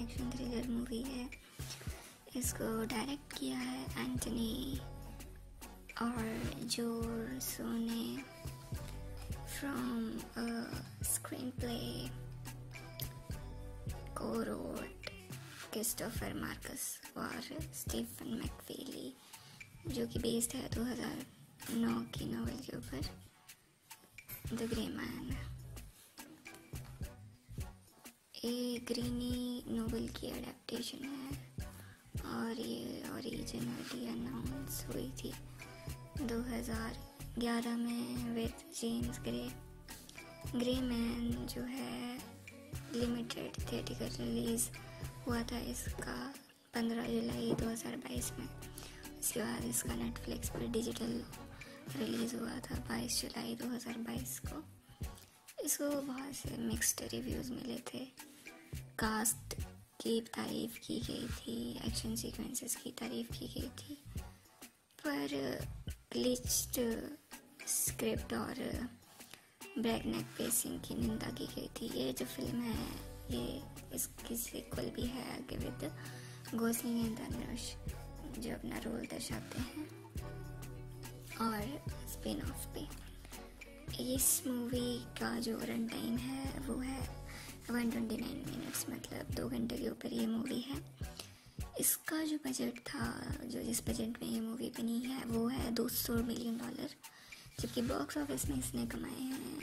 Action thriller movie है। इसको direct किया है एंटनी और जोर सो ने फ्रॉम स्क्रीन प्ले को रोट क्रिस्टोफर मार्कस और स्टीफन मैकफीली, जो कि बेस्ड है 2009 की नॉवल के ऊपर द ग्रे मैन। ये ग्रीनी नॉवल की एडेप्टेशन है और ये ओरिजिनली अनाउंस हुई थी 2011 में with James Gray. Grey man जो है लिमिटेड थिएटर रिलीज हुआ था इसका 15 जुलाई 2022 में। उसके बाद इसका नेटफ्लिक्स पर डिजिटल रिलीज़ हुआ था 22 जुलाई 2022 को। इसको बहुत से मिक्स्ड रिव्यूज़ मिले थे। कास्ट की तारीफ़ की गई थी, एक्शन सीक्वेंसेस की तारीफ़ की गई थी, पर ग्लिच्ड स्क्रिप्ट और ब्रेकनेक पेसिंग की निंदा की गई थी। ये जो फिल्म है ये इसकी सीक्वल भी है आगे विद गोसलिंग एंड धनुष, जो अपना रोल दर्शाते हैं, और स्पिन ऑफ पे। इस मूवी का जो रन टाइम है वो है 129 मिनट्स, मतलब 2 घंटे के ऊपर ये मूवी है। इसका जो बजट था, जो जिस बजट में ये मूवी बनी है वो है $200 मिलियन, जबकि बॉक्स ऑफिस में इसने कमाए हैं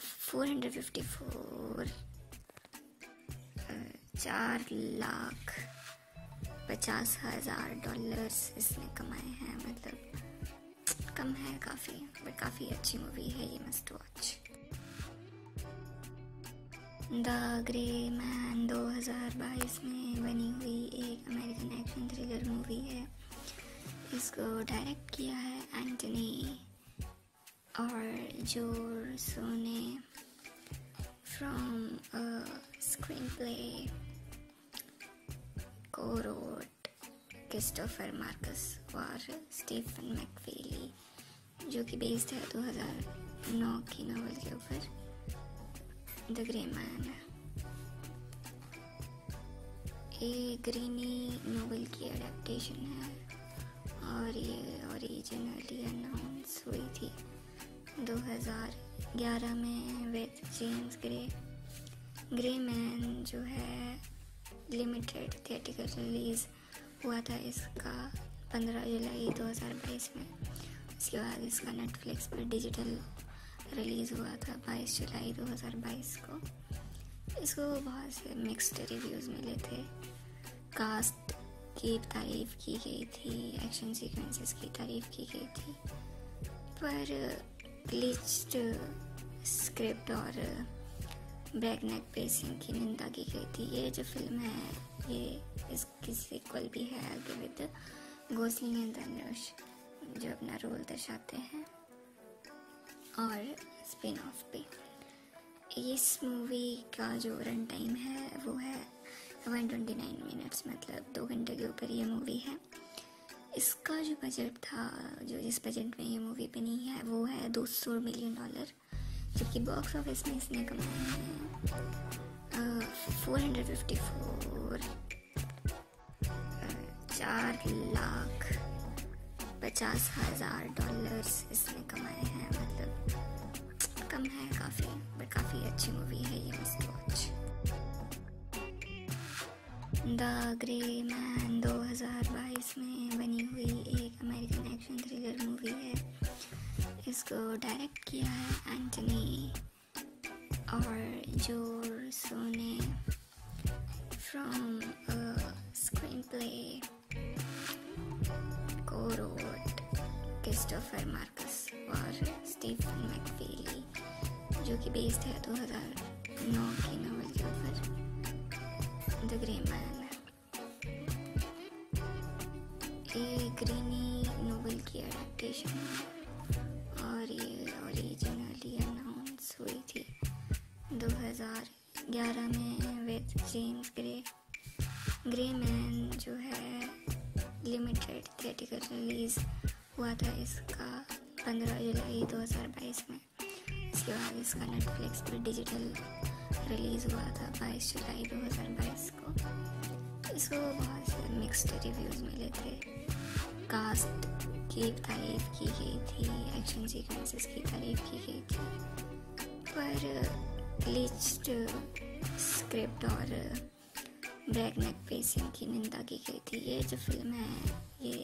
4,50,000 डॉलर्स इसने कमाए हैं। मतलब कम है काफ़ी, बट काफ़ी अच्छी मूवी है ये, must watch. The grey man 2022 में बनी हुई एक अमेरिकन एक्शन थ्रिलर मूवी है। इसको डायरेक्ट किया है एंटनी और जोर सो ने फ्रॉम स्क्रीन प्ले को रोट क्रिस्टोफर मार्कस और स्टीफन मैकफीली, जो कि बेस्ड है 2009 की नॉवल के ऊपर द ग्रे मैन। ये ग्रीनी नॉवल की एडेप्टेशन है और ये ओरिजिनली अनाउंस हुई थी 2011 में with James Gray. Grey man जो है लिमिटेड थिएटर रिलीज़ हुआ था इसका 15 जुलाई 2022 में। उसके बाद इसका नेटफ्लिक्स पर डिजिटल रिलीज़ हुआ था 22 जुलाई 2022 को। इसको बहुत से मिक्स्ड रिव्यूज़ मिले थे। कास्ट की तारीफ़ की गई थी, एक्शन सीक्वेंसेस की तारीफ़ की गई थी, पर ग्लिच्ड स्क्रिप्ट और ब्रेकनेक पेसिंग की निंदा की गई थी। ये जो फिल्म है ये इसकी सीक्वल भी है आगे विद गोसलिंग एंड धनुष, जो अपना रोल दर्शाते हैं, और स्पिन ऑफ पे। इस मूवी का जो रन टाइम है वो है 129 मिनट्स, मतलब 2 घंटे के ऊपर ये मूवी है। इसका जो बजट था, जो जिस बजट में ये मूवी बनी है वो है $200 मिलियन, जबकि बॉक्स ऑफिस में इसने कमाए हैं 454 $4,50,000 इसने कमाए हैं। मतलब कम है काफ़ी, बट काफ़ी अच्छी मूवी है ये, must watch. The grey man 2022 में बनी हुई एक अमेरिकन एक्शन थ्रिलर मूवी है। इसको डायरेक्ट किया है एंटनी और जोर सो ने फ्रॉम स्क्रीन प्ले को रोट क्रिस्टोफर मार्कस और स्टीफन मैकफीली, जो कि बेस्ड है 2009 की नॉवल के ऊपर द ग्रे मैन। ये ग्रीनी नॉवल की एडेप्टेशन है और ये ओरिजिनली अनाउंस हुई थी 2011 में with James Gray. Grey man जो है लिमिटेड थिएटर रिलीज़ हुआ था इसका 15 जुलाई 2022 में। उसके बाद इसका नेटफ्लिक्स पर डिजिटल रिलीज़ हुआ था 22 जुलाई 2022 को। इसको बहुत से मिक्स्ड रिव्यूज़ मिले थे। कास्ट की तारीफ की गई थी, एक्शन सीक्वेंसेस की तारीफ की गई थी, पर ग्लिच्ड स्क्रिप्ट और ब्रेकनेक पेसिंग की निंदा की गई थी। ये जो फिल्म है ये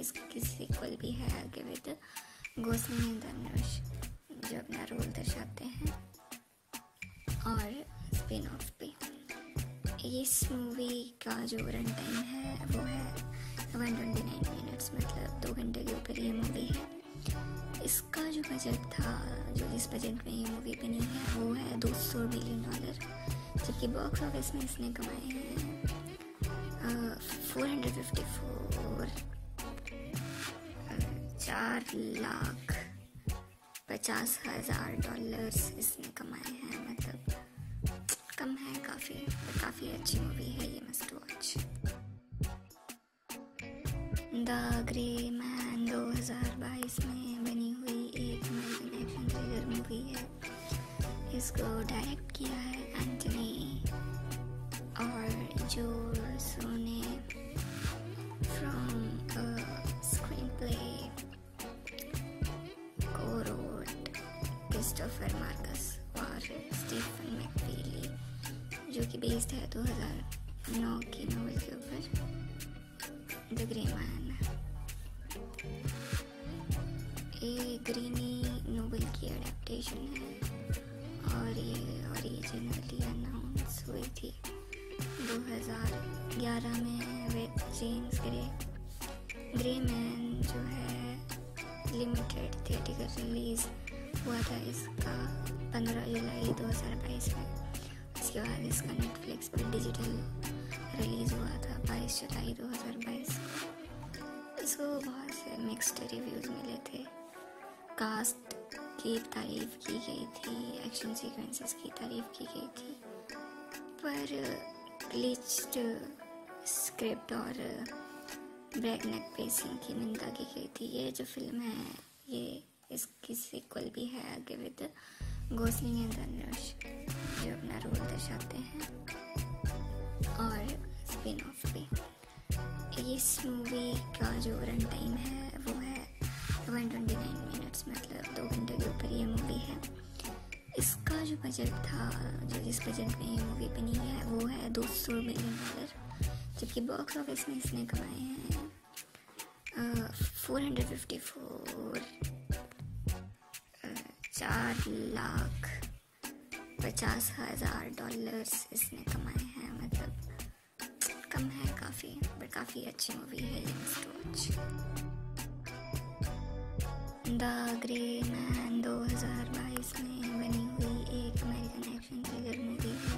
इसकी सीक्वल भी है, आगे विद गोसलिंग एंड धनुष जो अपना रोल दर्शाते हैं, और स्पिन ऑफ भी। इस मूवी का जो रन टाइम है वो है 129 मिनट्स, मतलब 2 घंटे के ऊपर ये मूवी है। इसका जो बजट था, जो इस बजट में ये मूवी बनी है वो है $200 मिलियन, जबकि बॉक्स ऑफिस में इसने कमाए हैं 454 $4,50,000 इसने कमाए हैं। मतलब कम है काफ़ी, पर काफ़ी अच्छी मूवी है ये, must watch. The grey man 2022 में बनी हुई एक अमेरिकन एक्शन थ्रिलर मूवी है। इसको डायरेक्ट किया है एंटनी और जो सोने from screenplay Christopher Marcus और स्टीफन मैकफीली, जो कि बेस्ड है 2009 की नॉवल के ऊपर द ग्रे मैन। ये ग्रीनी नॉवल की अडेप्टेशन है और ये ओरिजिनली अनाउंस हुई थी 2011 में with James Gray. Grey man जो है लिमिटेड थिएटर रिलीज़ हुआ था इसका 15 जुलाई 2022 में। उसके बाद इसका नेटफ्लिक्स पर डिजिटल रिलीज़ हुआ था 22 जुलाई 2022 को। इसको बहुत से मिक्स्ड रिव्यूज़ मिले थे। कास्ट की तारीफ की गई थी, एक्शन सीक्वेंसेस की तारीफ की गई थी, पर ग्लिच्ड स्क्रिप्ट और ब्रेकनेक पेसिंग की निंदा की गई थी। ये जो फिल्म है ये इसकी सीक्वल भी है, आगे विद गोसलिंग एंड धनुष जो अपना रोल दर्शाते हैं, और स्पिन ऑफ भी। इस मूवी का जो रन टाइम है वो है 129 मिनट्स, मतलब 2 घंटे के ऊपर ये मूवी है। इसका जो बजट था, जो जिस बजट में ये मूवी बनी है वो है $200 मिलियन, जबकि बॉक्स ऑफिस में इसने कमाए हैं 454 $4,50,000 इसने कमाए हैं। मतलब कम है काफ़ी, पर काफ़ी अच्छी मूवी है ये, must watch. The grey man 2022 में बनी हुई एक अमेरिकन एक्शन थ्रिलर मूवी है।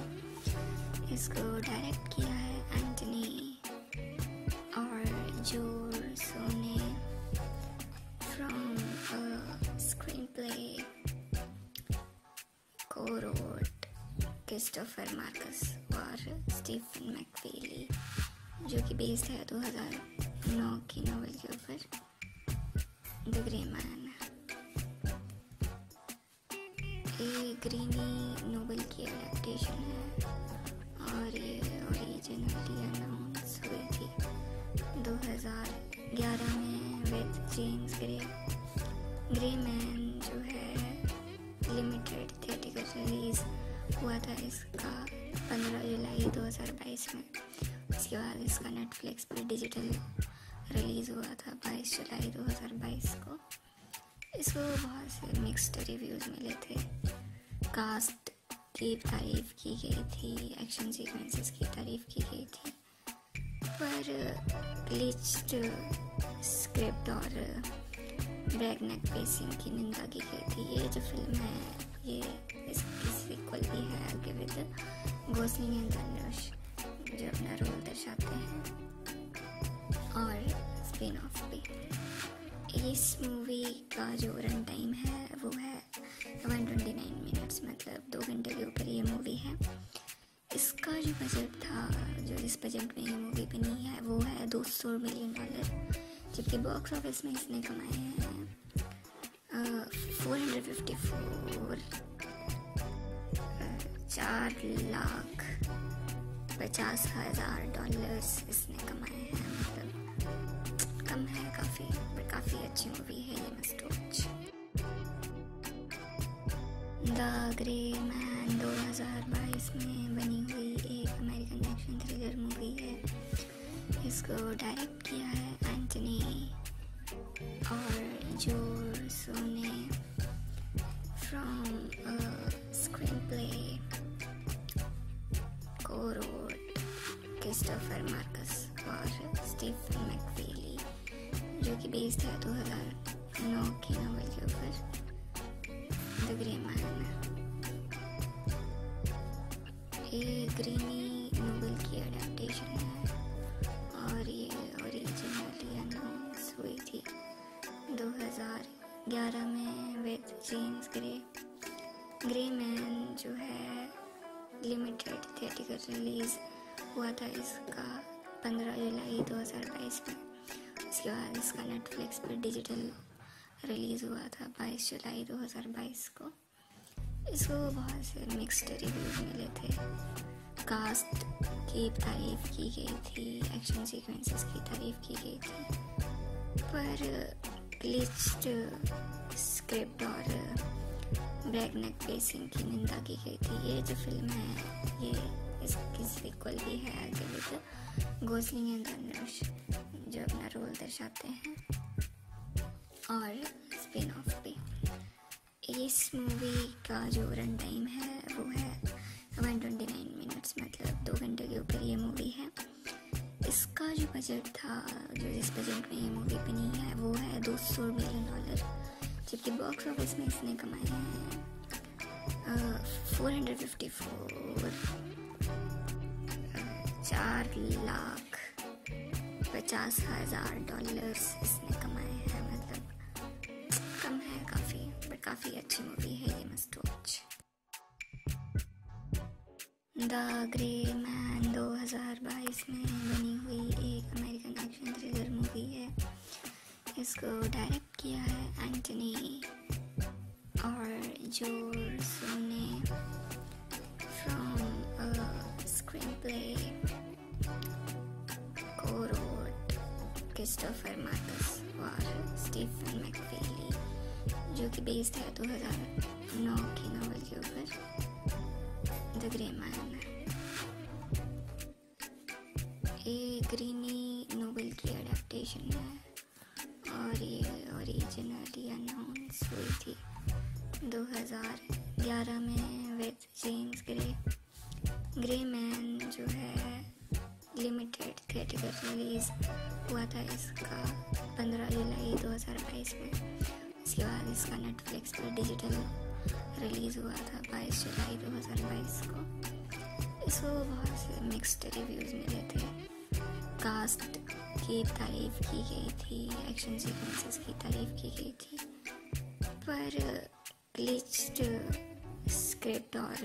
इसको डायरेक्ट किया है एंटनी और जो सोने from screenplay wrote Christopher Marcus और स्टीफन मैकफीली, जो कि बेस्ड है 2009 की नॉवल के ऊपर द ग्रे मैन। ये ग्रीनी नॉवल की अडेप्टेशन है और ये ओरिजिनली अनाउंस हुई थी 2011 में with James Gray. Grey man जो है लिमिटेड थिएटर रिलीज़ हुआ था इसका 15 जुलाई 2022 में। उसके बाद इसका नेटफ्लिक्स पर डिजिटल रिलीज़ हुआ था 22 जुलाई 2022 को। इसको बहुत से मिक्स्ड रिव्यूज़ मिले थे। कास्ट की तारीफ की गई थी, एक्शन सीक्वेंसेस की तारीफ की गई थी, पर ग्लिच्ड स्क्रिप्ट और ब्रेकनेक पेसिंग की निंदा की गई थी। ये जो फिल्म है ये इसकी सीक्वल भी है, आगे विद गोसलिंग एंड धनुष जो अपना रोल दर्शाते हैं, और स्पिन ऑफ भी। इस मूवी का जो रन टाइम है वो है 129 मिनट्स, मतलब 2 घंटे के ऊपर ये मूवी है। इसका जो बजट था, जो इस बजट में ये मूवी बनी है वो है $200 मिलियन, जबकि बॉक्स ऑफिस में इसने कमाए हैं 454 $4,50,000 इसने कमाए हैं। मतलब कम है काफ़ी, पर काफ़ी अच्छी मूवी है ये मस्ट। द ग्रे मैन 2022 में बनी हुई एक अमेरिकन एक्शन थ्रिलर मूवी है। इसको डायरेक्ट किया है एंटनी और जोरसो ने। फ्रॉम स्क्रीन प्ले को रोड क्रिस्टोफर मार्कस और स्टीफन मैकफीली, जो कि बेस्ड है 2009 की नॉवल के ऊपर द ग्रे मैन। ये ग्रीनी नोवेल की एडेप्टेशन है और ये ओरिजिनली अनाउंस हुई थी 2011 में with James Gray. Grey man जो है लिमिटेड थिएटर रिलीज हुआ था इसका 15 जुलाई 2022 में। उसके बाद इसका नेटफ्लिक्स पर डिजिटल रिलीज़ हुआ था 22 जुलाई 2022 को। इसको बहुत से मिक्स्ड रिव्यूज मिले थे। कास्ट की तारीफ की गई थी, एक्शन सीक्वेंसेस की तारीफ की गई थी, पर ग्लिच्ड स्क्रिप्ट और ब्रेकनेक पेसिंग की निंदा की गई थी। ये जो फिल्म है ये इसकी सीक्वल भी है आगे विद गोसलिंग एंड धनुष, जो अपना रोल दर्शाते हैं, और स्पिन ऑफ भी। इस मूवी का जो रन टाइम है वो है 129 मिनट्स, मतलब 2 घंटे के ऊपर ये मूवी है। इसका जो बजट था, जो जिस बजट में ये मूवी बनी है वो है $200 मिलियन, जबकि बॉक्स ऑफिस में इसने कमाए हैं 4,50,000 डॉलर्स इसने कमाए हैं। मतलब कम है काफ़ी, पर काफ़ी अच्छी मूवी है ये must watch. The grey man 2022 में बनी हुई एक अमेरिकन एक्शन थ्रिलर मूवी है। इसको डायरेक्ट किया है एंटनी और जोरसो ने। फ्रॉम स्क्रीन प्ले को रोड क्रिस्टोफर मार्कस और स्टीफन मैकफीली, जो कि बेस्ड है 2009 की नॉवल के ऊपर द ग्रे मैन। ये ग्रीनी नॉवल की एडेप्टेशन है और ये ओरिजिनली अनाउंस हुई थी 2011 में with James Gray. Grey man जो है लिमिटेड थिएटर रिलीज हुआ था इसका 15 जुलाई 2022 में। उसके बाद इसका नेटफ्लिक्स पर डिजिटल रिलीज़ हुआ था 22 जुलाई 2022 को। इसको बहुत से मिक्स्ड रिव्यूज़ मिले थे। कास्ट की तारीफ की गई थी, एक्शन सीक्वेंसेस की तारीफ की गई थी, पर ग्लिच्ड स्क्रिप्ट और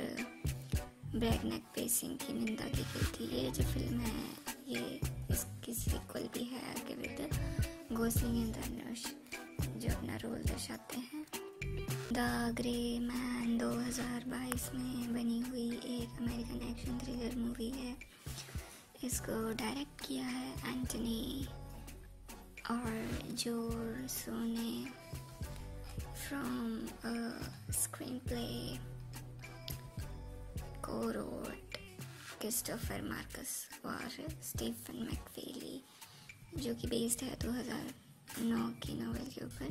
ब्रेकनेक पेसिंग की निंदा की गई थी। ये जो फिल्म है ये इसकी सीक्वल भी है आगे विद गोसलिंग एंड धनुष, जो अपना रोल दर्शाते हैं। द ग्रे मैन 2022 में बनी हुई एक अमेरिकन एक्शन थ्रिलर मूवी है। इसको डायरेक्ट किया है एंटनी और जोरसो ने। फ्रॉम स्क्रीन प्ले को रोड क्रिस्टोफर मार्कस और स्टीफन मैकफीली, जो कि बेस्ड है 2009 की नॉवल के ऊपर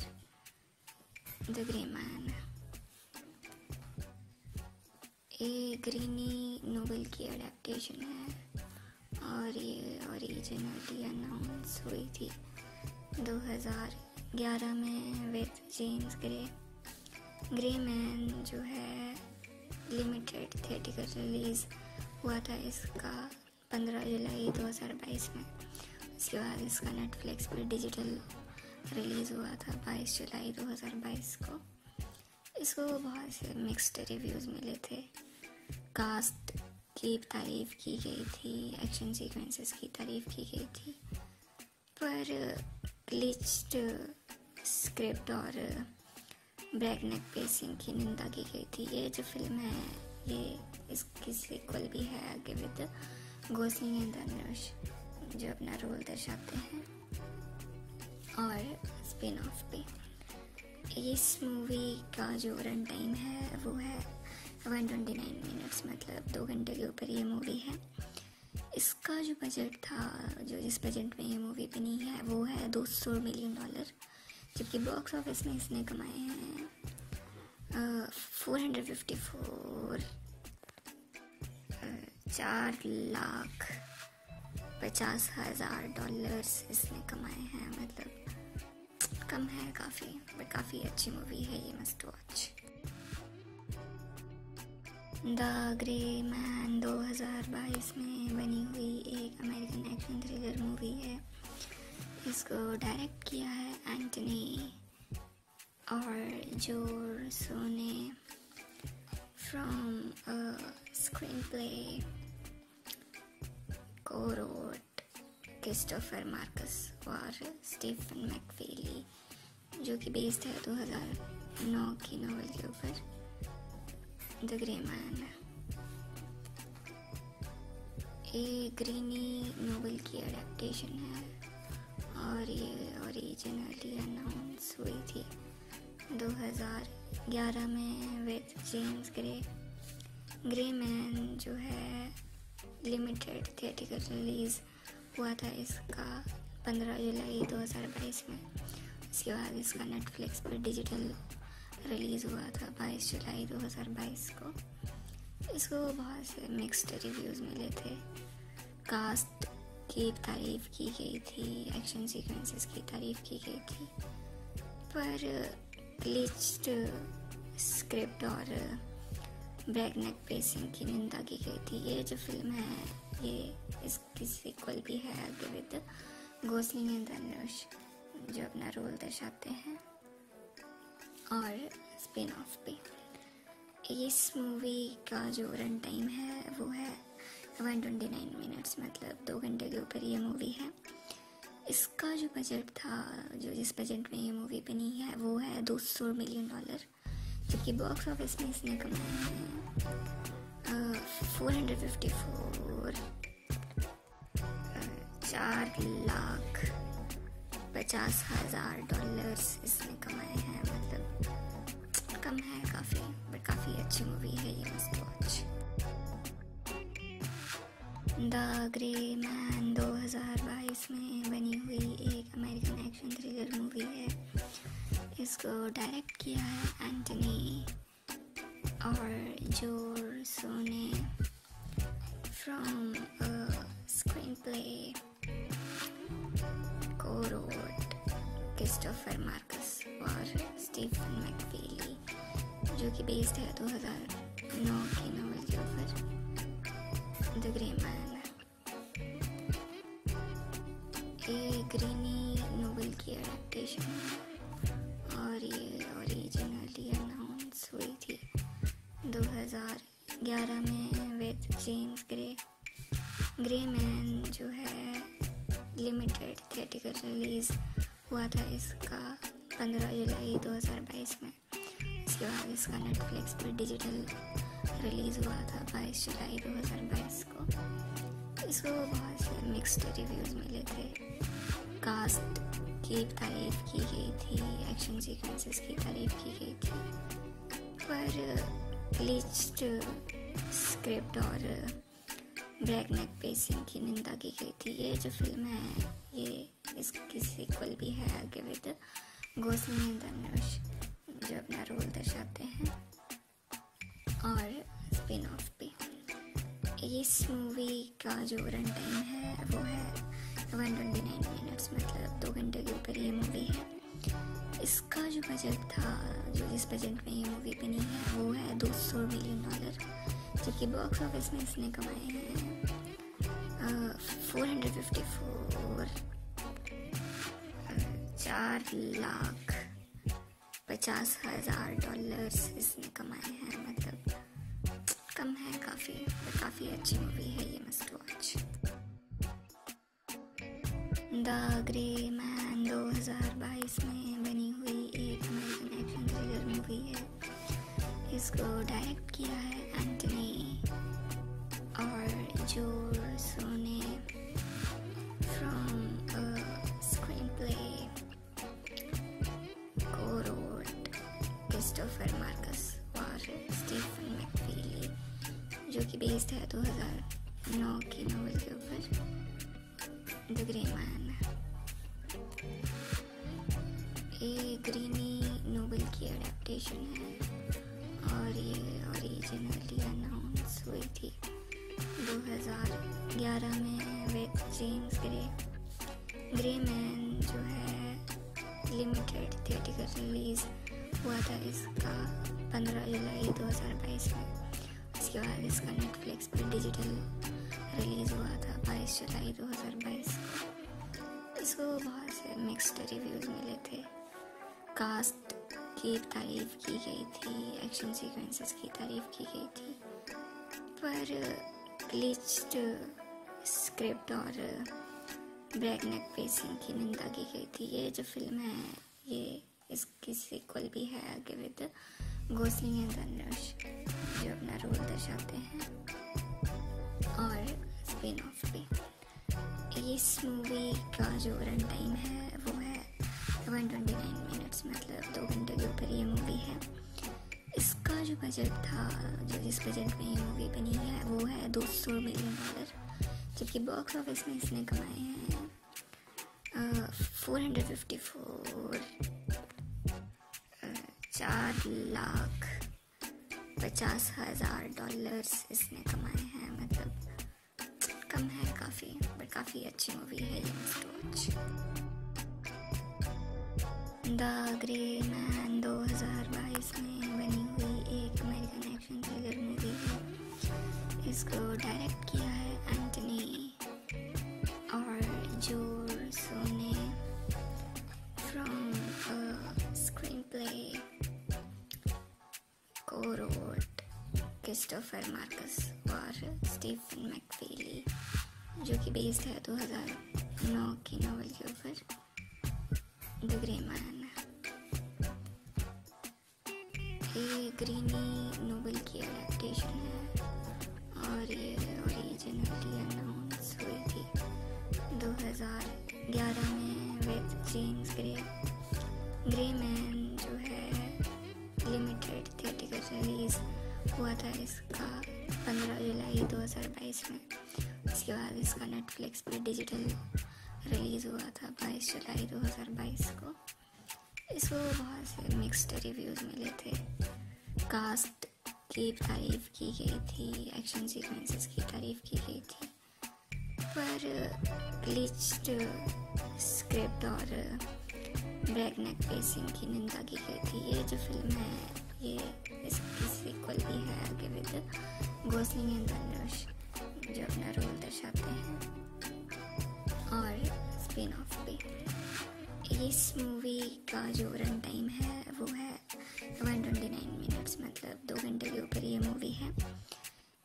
द ग्रे मैन। ये ग्रीनी नॉवल की एडेप्टेशन है और ये ओरिजिनली अनाउंस हुई थी 2011 में with James Gray. Grey man जो है लिमिटेड थिएटर रिलीज़ हुआ था इसका 15 जुलाई 2022 में। उसके बाद इसका नेटफ्लिक्स पर डिजिटल रिलीज़ हुआ था 22 जुलाई 2022 को। इसको बहुत से मिक्स्ड रिव्यूज़ मिले थे। कास्ट की तारीफ की गई थी, एक्शन सीक्वेंसेस की तारीफ की गई थी, पर ग्लिच्ड स्क्रिप्ट और ब्रेकनेक पेसिंग की निंदा की गई थी। ये जो फिल्म है ये इसकी सीक्वल भी है आगे विद गोसलिंग एंड धनुष, जो अपना रोल दर्शाते हैं, और स्पिन ऑफ भी। इस मूवी का जो रन टाइम है वो है 129 मिनट्स, मतलब 2 घंटे के ऊपर ये मूवी है। इसका जो बजट था, जो जिस बजट में ये मूवी बनी है, वो है $200 मिलियन, जबकि बॉक्स ऑफिस में इसने कमाए हैं 454 $4,50,000 इसने कमाए हैं। मतलब कम है काफ़ी, बट काफ़ी अच्छी मूवी है ये, must watch. The grey man 2022 में बनी हुई एक अमेरिकन एक्शन थ्रिलर मूवी है। इसको डायरेक्ट किया है एंटनी और जोर सोने फ्रॉम स्क्रीन प्ले को रोट क्रिस्टोफर मार्कस और स्टीफन मैकफीली, जो कि बेस्ड है 2009 की नॉवल के ऊपर द ग्रे मैन। ये ग्रीनी नॉवल की एडेप्टेशन है और ये ओरिजिनली अनाउंस हुई थी 2011 में with James Gray. Grey man जो है लिमिटेड थिएटर रिलीज़ हुआ था इसका 15 जुलाई 2022 में। उसके बाद इसका नेटफ्लिक्स पर डिजिटल रिलीज़ हुआ था 22 जुलाई 2022 को। इसको बहुत से मिक्स्ड रिव्यूज़ मिले थे। कास्ट की तारीफ़ की गई थी, एक्शन सीक्वेंसेस की तारीफ़ की गई थी, पर ग्लिच्ड स्क्रिप्ट और ब्रेकनेक पेसिंग की निंदा की गई थी। ये जो फिल्म है, ये इसकी सीक्वल भी है आगे विद गोसलिंग एंड धनुष, जो अपना रोल दर्शाते हैं, और स्पिन ऑफ भी। इस मूवी का जो रन टाइम है वो है 129 मिनट्स, मतलब 2 घंटे के ऊपर ये मूवी है। इसका जो बजट था, जो जिस बजट में ये मूवी बनी है, वो है $200 मिलियन, जबकि बॉक्स ऑफिस में इसने कमाए हैं 454 $4,50,000 इसने कमाए हैं। मतलब कम है काफ़ी, बट काफ़ी अच्छी मूवी है ये, must watch. The grey man 2022 में बनी हुई एक अमेरिकन एक्शन थ्रिलर मूवी है। इसको डायरेक्ट किया है एंटनी और जोर सोने फ्रॉम स्क्रीन प्ले को रोट क्रिस्टोफर मार्कस और स्टीफन मैकफीली, जो कि बेस्ड है 2009 की नॉवल के ऊपर द ग्रे मैन। ये ग्रीनी नॉवल की एडेप्टेशन है और ये ओरिजिनली अनाउंस हुई थी 2011 में with James Gray. Grey man जो है लिमिटेड थिएटर रिलीज़ हुआ था इसका 15 जुलाई 2022 में। इसके बाद इसका नेटफ्लिक्स पर डिजिटल रिलीज़ हुआ था 22 जुलाई 2022 को। इसको बहुत से मिक्स्ड रिव्यूज़ मिले थे। कास्ट की तारीफ़ की गई थी, एक्शन सीक्वेंसेस की तारीफ़ की गई थी, पर ग्लिच्ड स्क्रिप्ट और ब्रेकनेक पेसिंग की निंदा की गई थी। ये जो फिल्म है, ये इसकी सीक्वल भी है आगे विद गोसलिंग एंड धनुष, जो अपना रोल दर्शाते हैं, और स्पिन ऑफ भी। इस मूवी का जो रन टाइम है वो है 129 मिनट्स, मतलब 2 घंटे के ऊपर ये मूवी है। इसका जो बजट था, जो जिस बजट में ये मूवी बनी है, वो है $200 मिलियन, जबकि बॉक्स ऑफिस में इसने कमाए हैं 454 $4,50,000 इसने कमाए हैं। मतलब कम है काफ़ी, पर काफ़ी अच्छी मूवी है ये, must watch. The grey man 2022 में बनी हुई एक अमेरिकन एक्शन थ्रिलर मूवी है। इसको डायरेक्ट किया है Anthony Joel Sonic from a screenplay co-wrote Christopher Marcus और स्टीफन मैकफीली जो कि बेस्ड है 2009 की नॉवल के ऊपर द ग्रे मैन। ये ग्रीनी नॉवल की एडेप्टेशन है और ये ओरिजिनली अनाउंस हुई थी 2011 में with James Gray. Grey man जो है लिमिटेड थिएटर रिलीज़ हुआ था इसका 15 जुलाई 2022 में। उसके बाद इसका नेटफ्लिक्स पर डिजिटल रिलीज़ हुआ था 22 जुलाई 2022 को। इसको बहुत से मिक्स्ड रिव्यूज़ मिले थे। कास्ट की तारीफ़ की गई थी, एक्शन सीक्वेंसेस की तारीफ़ की गई थी, पर ग्लिच्ड स्क्रिप्ट और ब्रैकनेक पेसिंग की निंदा की गई थी। ये जो फिल्म है ये इसकी सीक्वल भी है आगे विद गोसलिंग एंड धनुष जो अपना रोल दर्शाते हैं और स्पिन ऑफ भी। इस मूवी का जो रन टाइम है वो है 129 मिनट्स, मतलब 2 घंटे के ऊपर ये मूवी है। इसका जो बजट था, जो जिस बजट में ये मूवी बनी है वो है $200 मिलियन, जबकि बॉक्स ऑफिस में इसने कमाए हैं 454 $4,50,000 इसने कमाए हैं। मतलब कम है काफ़ी, बट काफ़ी अच्छी मूवी है ये must watch. The grey man 2022 में बनी हुई एक अमेरिकन एक्शन थ्रिलर मूवी है। इसको डायरेक्ट किया है एंटनी और जोर सोने फ्रॉम स्क्रीन प्ले को रोट क्रिस्टोफर मार्कस और स्टीफन मैकफीली जो कि बेस्ड है 2009 की नॉवल के ऊपर द ग्रे मैन। ये ग्रीनी नॉवल की एडेप्टेशन है और ये ओरिजिनली अनाउंस हुई थी 2011 में with James Gray. Grey man जो है लिमिटेड थिएटर रिलीज़ हुआ था इसका 15 जुलाई 2022 में। उसके बाद इसका नेटफ्लिक्स पर डिजिटल रिलीज़ हुआ था 22 जुलाई 2022 को। इसको बहुत से मिक्स्ड रिव्यूज़ मिले थे। कास्ट की तारीफ़ की गई थी, एक्शन सीक्वेंसेस की तारीफ़ की गई थी, पर ग्लिच्ड स्क्रिप्ट और ब्रैकनेक पेसिंग की निंदा की गई थी। ये जो फिल्म है ये इसकी सीक्वल भी है आगे विद गोसलिंग एंड धनुष जो अपना रोल दर्शाते हैं और स्पिन ऑफ भी। इस मूवी का जो रन टाइम है वो है 129 मिनट्स, मतलब 2 घंटे के ऊपर ये मूवी है।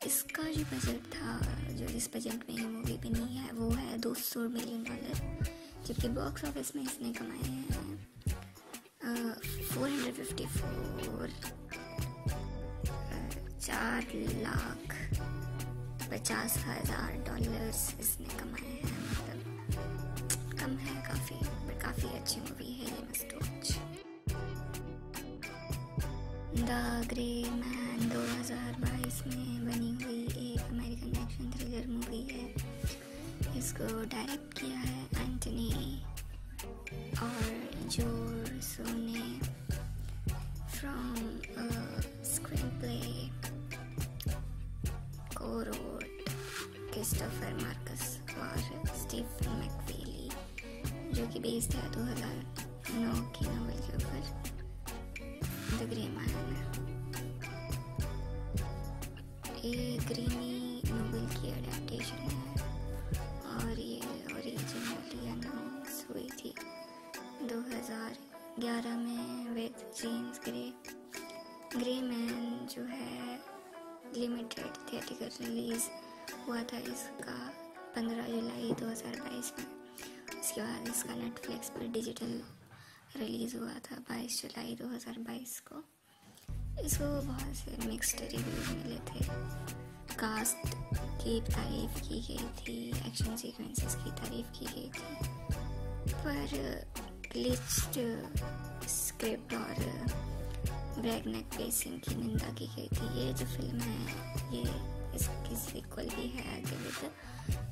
इसका जो बजट था, जो जिस बजट में ये मूवी बनी है वो है $200 मिलियन, जबकि बॉक्स ऑफिस में इसने कमाए हैं 454 $4,50,000 इसने कमाए हैं। मतलब कम है काफ़ी, काफ़ी अच्छी मूवी है ये must watch. The grey man 2022 में बनी हुई एक अमेरिकन एक्शन थ्रिलर मूवी है। इसको डायरेक्ट किया है एंटनी और जोर सोने फ्रॉम स्क्रीन प्ले को रोट क्रिस्टोफर मार्कस और स्टीफन मैकफीली जो कि बेस्ड है 2009 की नॉवल के ऊपर द ग्रे मैन। ये ग्रीनी नॉवल की एडेप्टेशन है और ये ओरिजिनली अनाउंस हुई थी 2011 में with James Gray. Grey man जो है लिमिटेड थिएटर रिलीज़ हुआ था इसका 15 जुलाई 2022 में। उसके बाद इसका नेटफ्लिक्स पर डिजिटल रिलीज़ हुआ था 22 जुलाई 2022 को। इसको बहुत से मिक्स्ड रिव्यूज़ मिले थे। कास्ट की तारीफ की गई थी, एक्शन सीक्वेंसेस की तारीफ की गई थी, पर ग्लिच्ड स्क्रिप्ट और ब्रैगनेक पेसिंग की निंदा की गई थी। ये जो फिल्म है ये इसकी सीक्वल भी है, आगे विद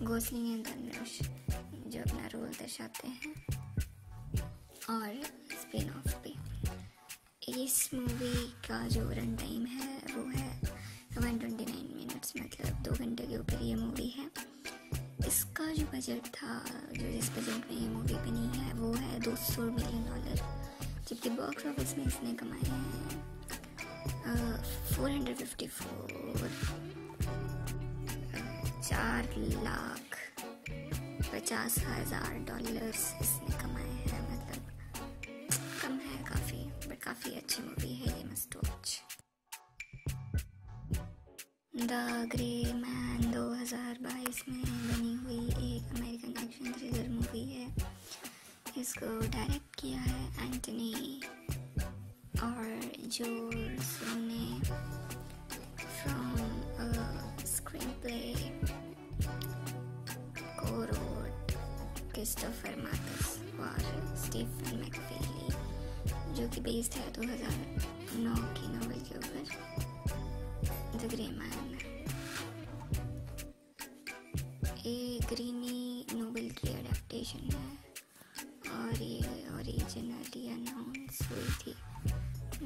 गोसलिंग एंड धनुष जो अपना रोल दर्शाते हैं, और स्पिन ऑफ भी। इस मूवी का जो रन टाइम है वो है 129 मिनट्स, मतलब 2 घंटे के ऊपर ये मूवी है। इसका जो बजट था, जो जिस बजट में ये मूवी बनी है वो है $200 मिलियन, जबकि बॉक्स ऑफिस में इसने कमाए हैं 454 $4,50,000 इसने कमाए हैं। मतलब कम है काफ़ी, बट काफ़ी अच्छी मूवी है, ये must watch. The grey man 2022 में बनी हुई एक अमेरिकन एक्शन थ्रिलर मूवी है। इसको डायरेक्ट किया है एंटनी और जोर्सो ने फ्रॉम स्क्रीन प्ले को रोट क्रिस्टोफर मार्कस और स्टीफन मैकफीली, जो कि बेस्ड है 2009 की नॉवल के ऊपर द ग्रे मैन। ये ग्रीनी नोबेल की अडेप्टेशन है और ये ओरिजिनली अनाउंस हुई थी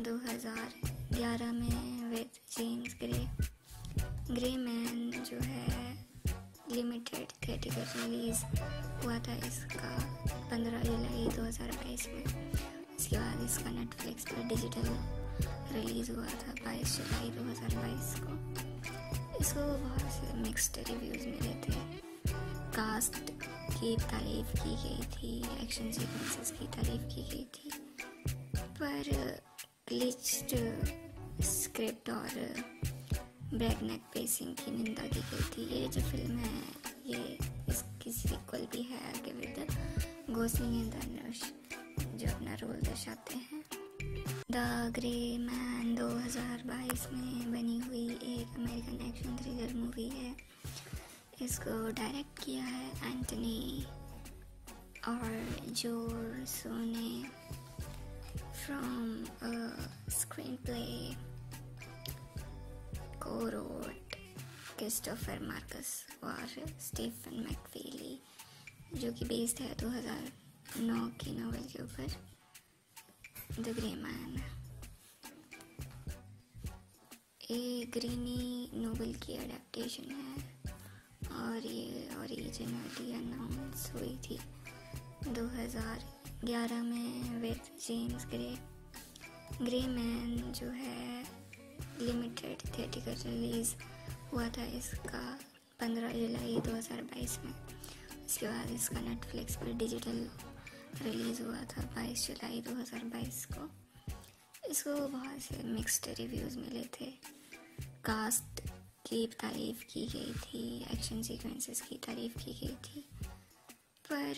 2011 में with James Gray. Grey man जो है लिमिटेड थिएटर रिलीज हुआ था इसका 15 जुलाई 2022 में। इसके बाद इसका नेटफ्लिक्स पर डिजिटल रिलीज़ हुआ था 22 जुलाई 2022 को। इसको बहुत से मिक्स्ड रिव्यूज़ मिले थे। कास्ट की तारीफ की गई थी, एक्शन सीक्वेंसेस की तारीफ की गई थी, पर ग्लिच्ड स्क्रिप्ट और ब्रैगनेक पेसिंग की निंदा की गई थी। ये जो फिल्म है ये इसकी सीक्वल भी है, आगे विद गोसलिंग एंड धनुष जो अपना रोल दर्शाते हैं। द ग्रे मैन 2022 में बनी हुई एक अमेरिकन एक्शन थ्रिलर मूवी है। इसको डायरेक्ट किया है एंटनी और जोर्सो ने फ्रॉम स्क्रीन प्ले को रोट क्रिस्टोफर मार्कस और स्टीफन मैकफीली, जो कि बेस्ड है 2009 की नॉवल के ऊपर द ग्रे मैन। ये ग्रीनी नोबेल की अडेप्टेशन है और ये ओरिजिनली अनाउंस हुई थी 2011 में with James Gray. Grey man जो है लिमिटेड थिएटर रिलीज़ हुआ था इसका 15 जुलाई 2022 में। इसके बाद इसका नेटफ्लिक्स पर डिजिटल रिलीज़ हुआ था 22 जुलाई 2022 को। इसको बहुत से मिक्स्ड रिव्यूज़ मिले थे। कास्ट की तारीफ की गई थी, एक्शन सीक्वेंसेस की तारीफ की गई थी, पर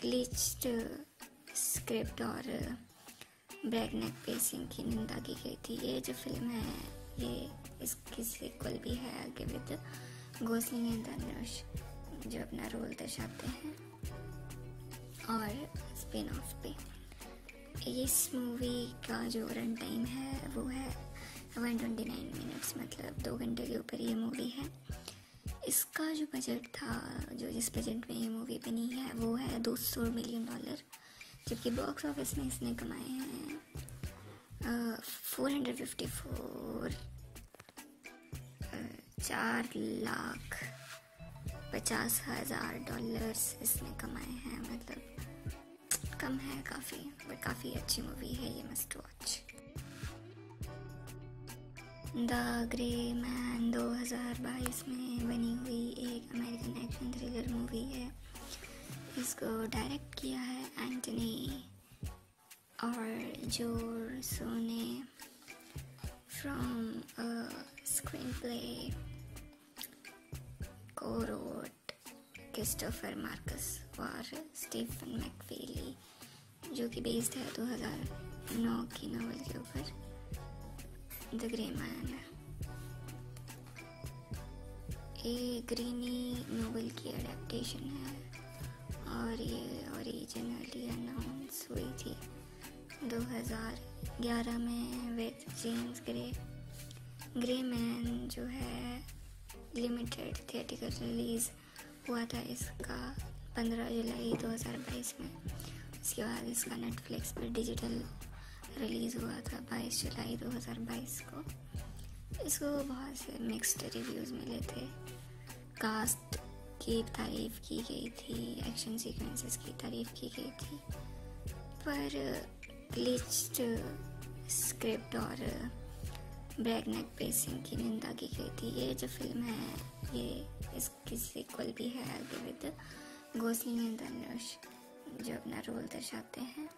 ग्लिच्ड स्क्रिप्ट और ब्रैगनेक पेसिंग की निंदा की गई थी। ये जो फिल्म है ये इसकी सीक्वल भी है, आगे विद गोसलिंग एंड धनुष जो अपना रोल दर्शाते हैं, और स्पिन ऑफ पे। इस मूवी का जो रन टाइम है वो है 129 मिनट्स, मतलब 2 घंटे के ऊपर ये मूवी है। इसका जो बजट था, जो जिस बजट में ये मूवी बनी है वो है $200 मिलियन, जबकि बॉक्स ऑफिस में इसने कमाए हैं 454 $4,50,000 इसने कमाए हैं। मतलब कम है काफ़ी, बट काफ़ी अच्छी मूवी है, ये must watch. The grey man 2022 में बनी हुई एक अमेरिकन एक्शन थ्रिलर मूवी है। इसको डायरेक्ट किया है एंटनी और जोर्सो ने फ्रॉम स्क्रीन प्ले को रोट क्रिस्टोफर मार्कस और स्टीफन मैकफीली, जो कि बेस्ड है 2009 की नॉवल के ऊपर द ग्रे मैन। ये ग्रीनी नोवेल की एडेप्टेशन है और ये ओरिजिनली अनाउंस हुई थी 2011 में विद जेम्स ग्रे मैन जो है लिमिटेड थिएटिकल रिलीज़ हुआ था इसका 15 जुलाई 2022 में। उसके बाद इसका नेटफ्लिक्स पर डिजिटल रिलीज़ हुआ था 22 जुलाई 2022 को। इसको बहुत से मिक्स्ड रिव्यूज़ मिले थे। कास्ट की तारीफ़ की गई थी, एक्शन सीक्वेंसेस की तारीफ़ की गई थी, पर ग्लिच्ड स्क्रिप्ट और ब्रैकनेक पेसिंग की निंदा की गई थी। ये जो फिल्म है ये इसकी सीक्वल भी है विद गोसलिंग एंड धनुष जो अपना रोल दर्शाते हैं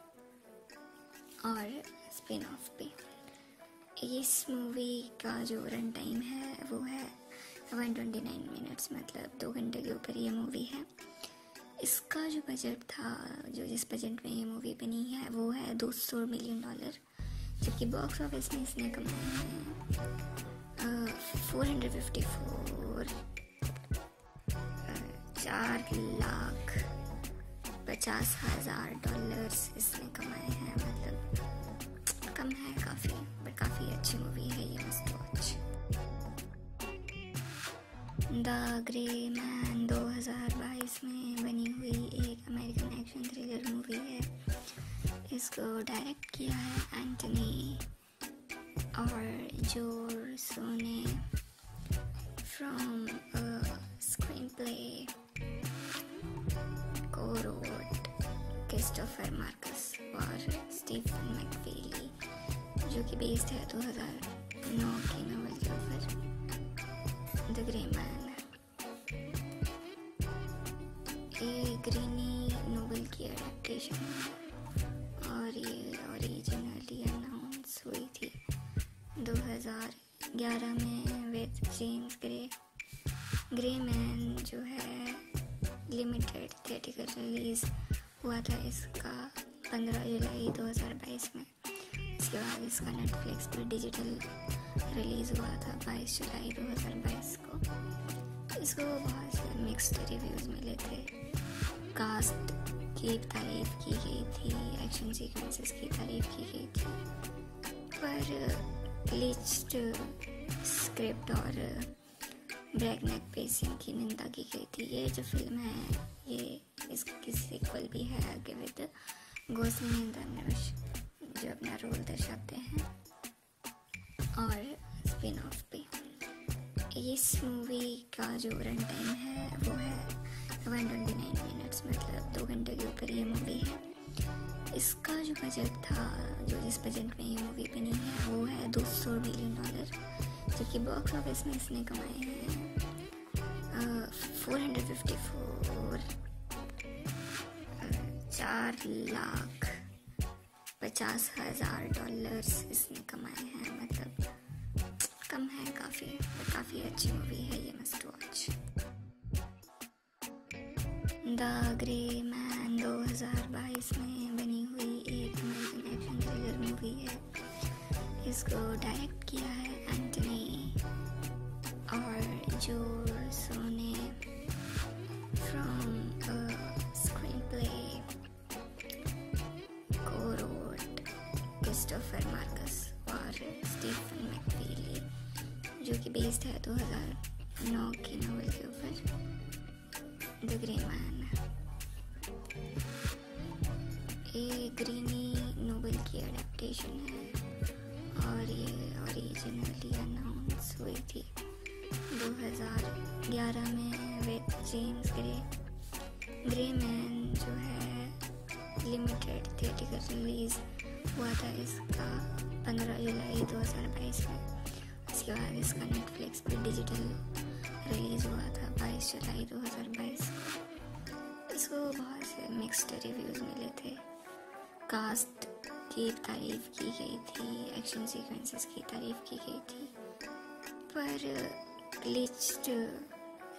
और स्पिन ऑफ भी। इस मूवी का जो रन टाइम है वो है 129 मिनट्स, मतलब 2 घंटे के ऊपर ये मूवी है। इसका जो बजट था, जो जिस बजट में ये मूवी बनी है वो है $200 मिलियन, जबकि बॉक्स ऑफिस में इसने कमाए हैं 454 $4,50,000 इसने कमाए हैं। मतलब कम है काफ़ी, बट काफ़ी अच्छी मूवी है ये, must watch. The grey man 2022 में बनी हुई एक अमेरिकन एक्शन थ्रिलर मूवी है। इसको डायरेक्ट किया है एंटनी और जोर सोने फ्रॉम स्क्रीन प्ले को रोट क्रिस्टोफर मार्कस और स्टीफन मैकफीली, जो कि बेस्ड है 2009 के नॉवल के ऊपर द ग्रे मैन। ये ग्रीनी नॉवल की एडेप्टेशन है और ये ओरिजिनली अनाउंस हुई थी 2011 में विद जेम्स ग्रे मैन जो है लिमिटेड थिएटिकल रिलीज़ हुआ था इसका 15 जुलाई 2022 में। इसके बाद इसका नेटफ्लिक्स पर डिजिटल रिलीज़ हुआ था 22 जुलाई 2022 को। इसको बहुत से मिक्स्ड रिव्यूज़ मिले थे। कास्ट की तारीफ़ की गई थी, एक्शन सीक्वेंसेस की तारीफ़ की गई थी, पर ग्लिच्ड स्क्रिप्ट और ब्रैकनेक पेसिंग की निंदा की गई थी। ये जो फिल्म है ये इसकी सीक्वल भी है विद गोसलिंग एंड धनुष जो अपना रोल दर्शाते हैं और स्पिन ऑफ भी। इस मूवी का जो रन टाइम है वो है 129 मिनट्स, मतलब 2 घंटे के ऊपर ये मूवी है। इसका जो बजट था, जो जिस बजट में ये मूवी बनी है वो है $200 मिलियन, जबकि बॉक्स ऑफिस में इसने कमाए हैं 454 $4,50,000 इसने कमाए हैं। मतलब कम है काफ़ी, पर काफ़ी अच्छी मूवी है ये, must watch. The grey man 2022 में बनी हुई एक अमेरिकन एक्शन थ्रिलर मूवी है। इसको डायरेक्ट किया है एंटनी और जोर सोने फ्रॉम स्क्रीन प्ले को रोट क्रिस्टोफर मार्कस और स्टीफन मैकफीली, जो कि बेस्ड है 2009 की नॉवल के ऊपर द ग्रे मैन। ये ग्रीनी नोवेल की एडेप्टेशन है और ये ओरिजिनली अनाउंस हुई थी 2011 में विद जेम्स ग्रे मैन जो है लिमिटेड थिएटिकल रिलीज़ हुआ था इसका 15 जुलाई 2022 में। उसके बाद इसका नेटफ्लिक्स पर डिजिटल रिलीज़ हुआ था 22 जुलाई 2022 को। इसको बहुत से मिक्स्ड रिव्यूज़ मिले थे। कास्ट की तारीफ़ की गई थी, एक्शन सीक्वेंसेस की तारीफ़ की गई थी, पर ग्लिच्ड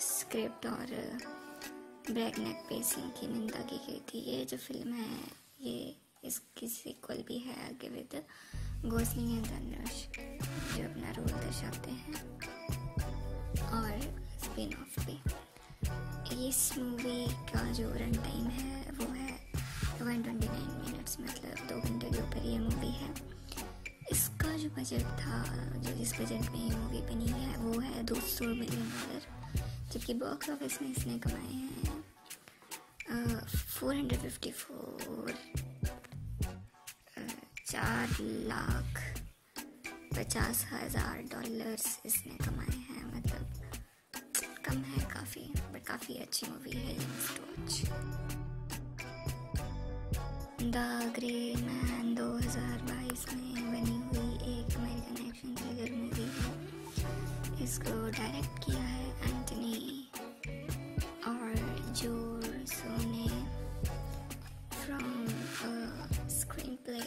स्क्रिप्ट और ब्रैकनेक पेसिंग की निंदा की गई थी। ये जो फिल्म है ये इसकी सीक्वल भी है विद गोसलिंग एंड धनुष जो अपना रोल दर्शाते हैं और क्वीन ऑफ पे। इस मूवी का जो रन टाइम है वो है 129 मिनट्स, मतलब 2 घंटे के ऊपर ये मूवी है। इसका जो बजट था, जो जिस बजट में ये मूवी बनी है वो है $200 मिलियन, जबकि बॉक्स ऑफिस में इसने कमाए हैं 454 $4,50,000 इसने कमाए हैं। मतलब कम है काफ़ी, बट काफ़ी अच्छी मूवी है ये must watch. The grey man 2022 में बनी हुई एक अमेरिकन एक्शन थ्रिलर मूवी है। इसको डायरेक्ट किया है एंटनी और जोरसो ने from screenplay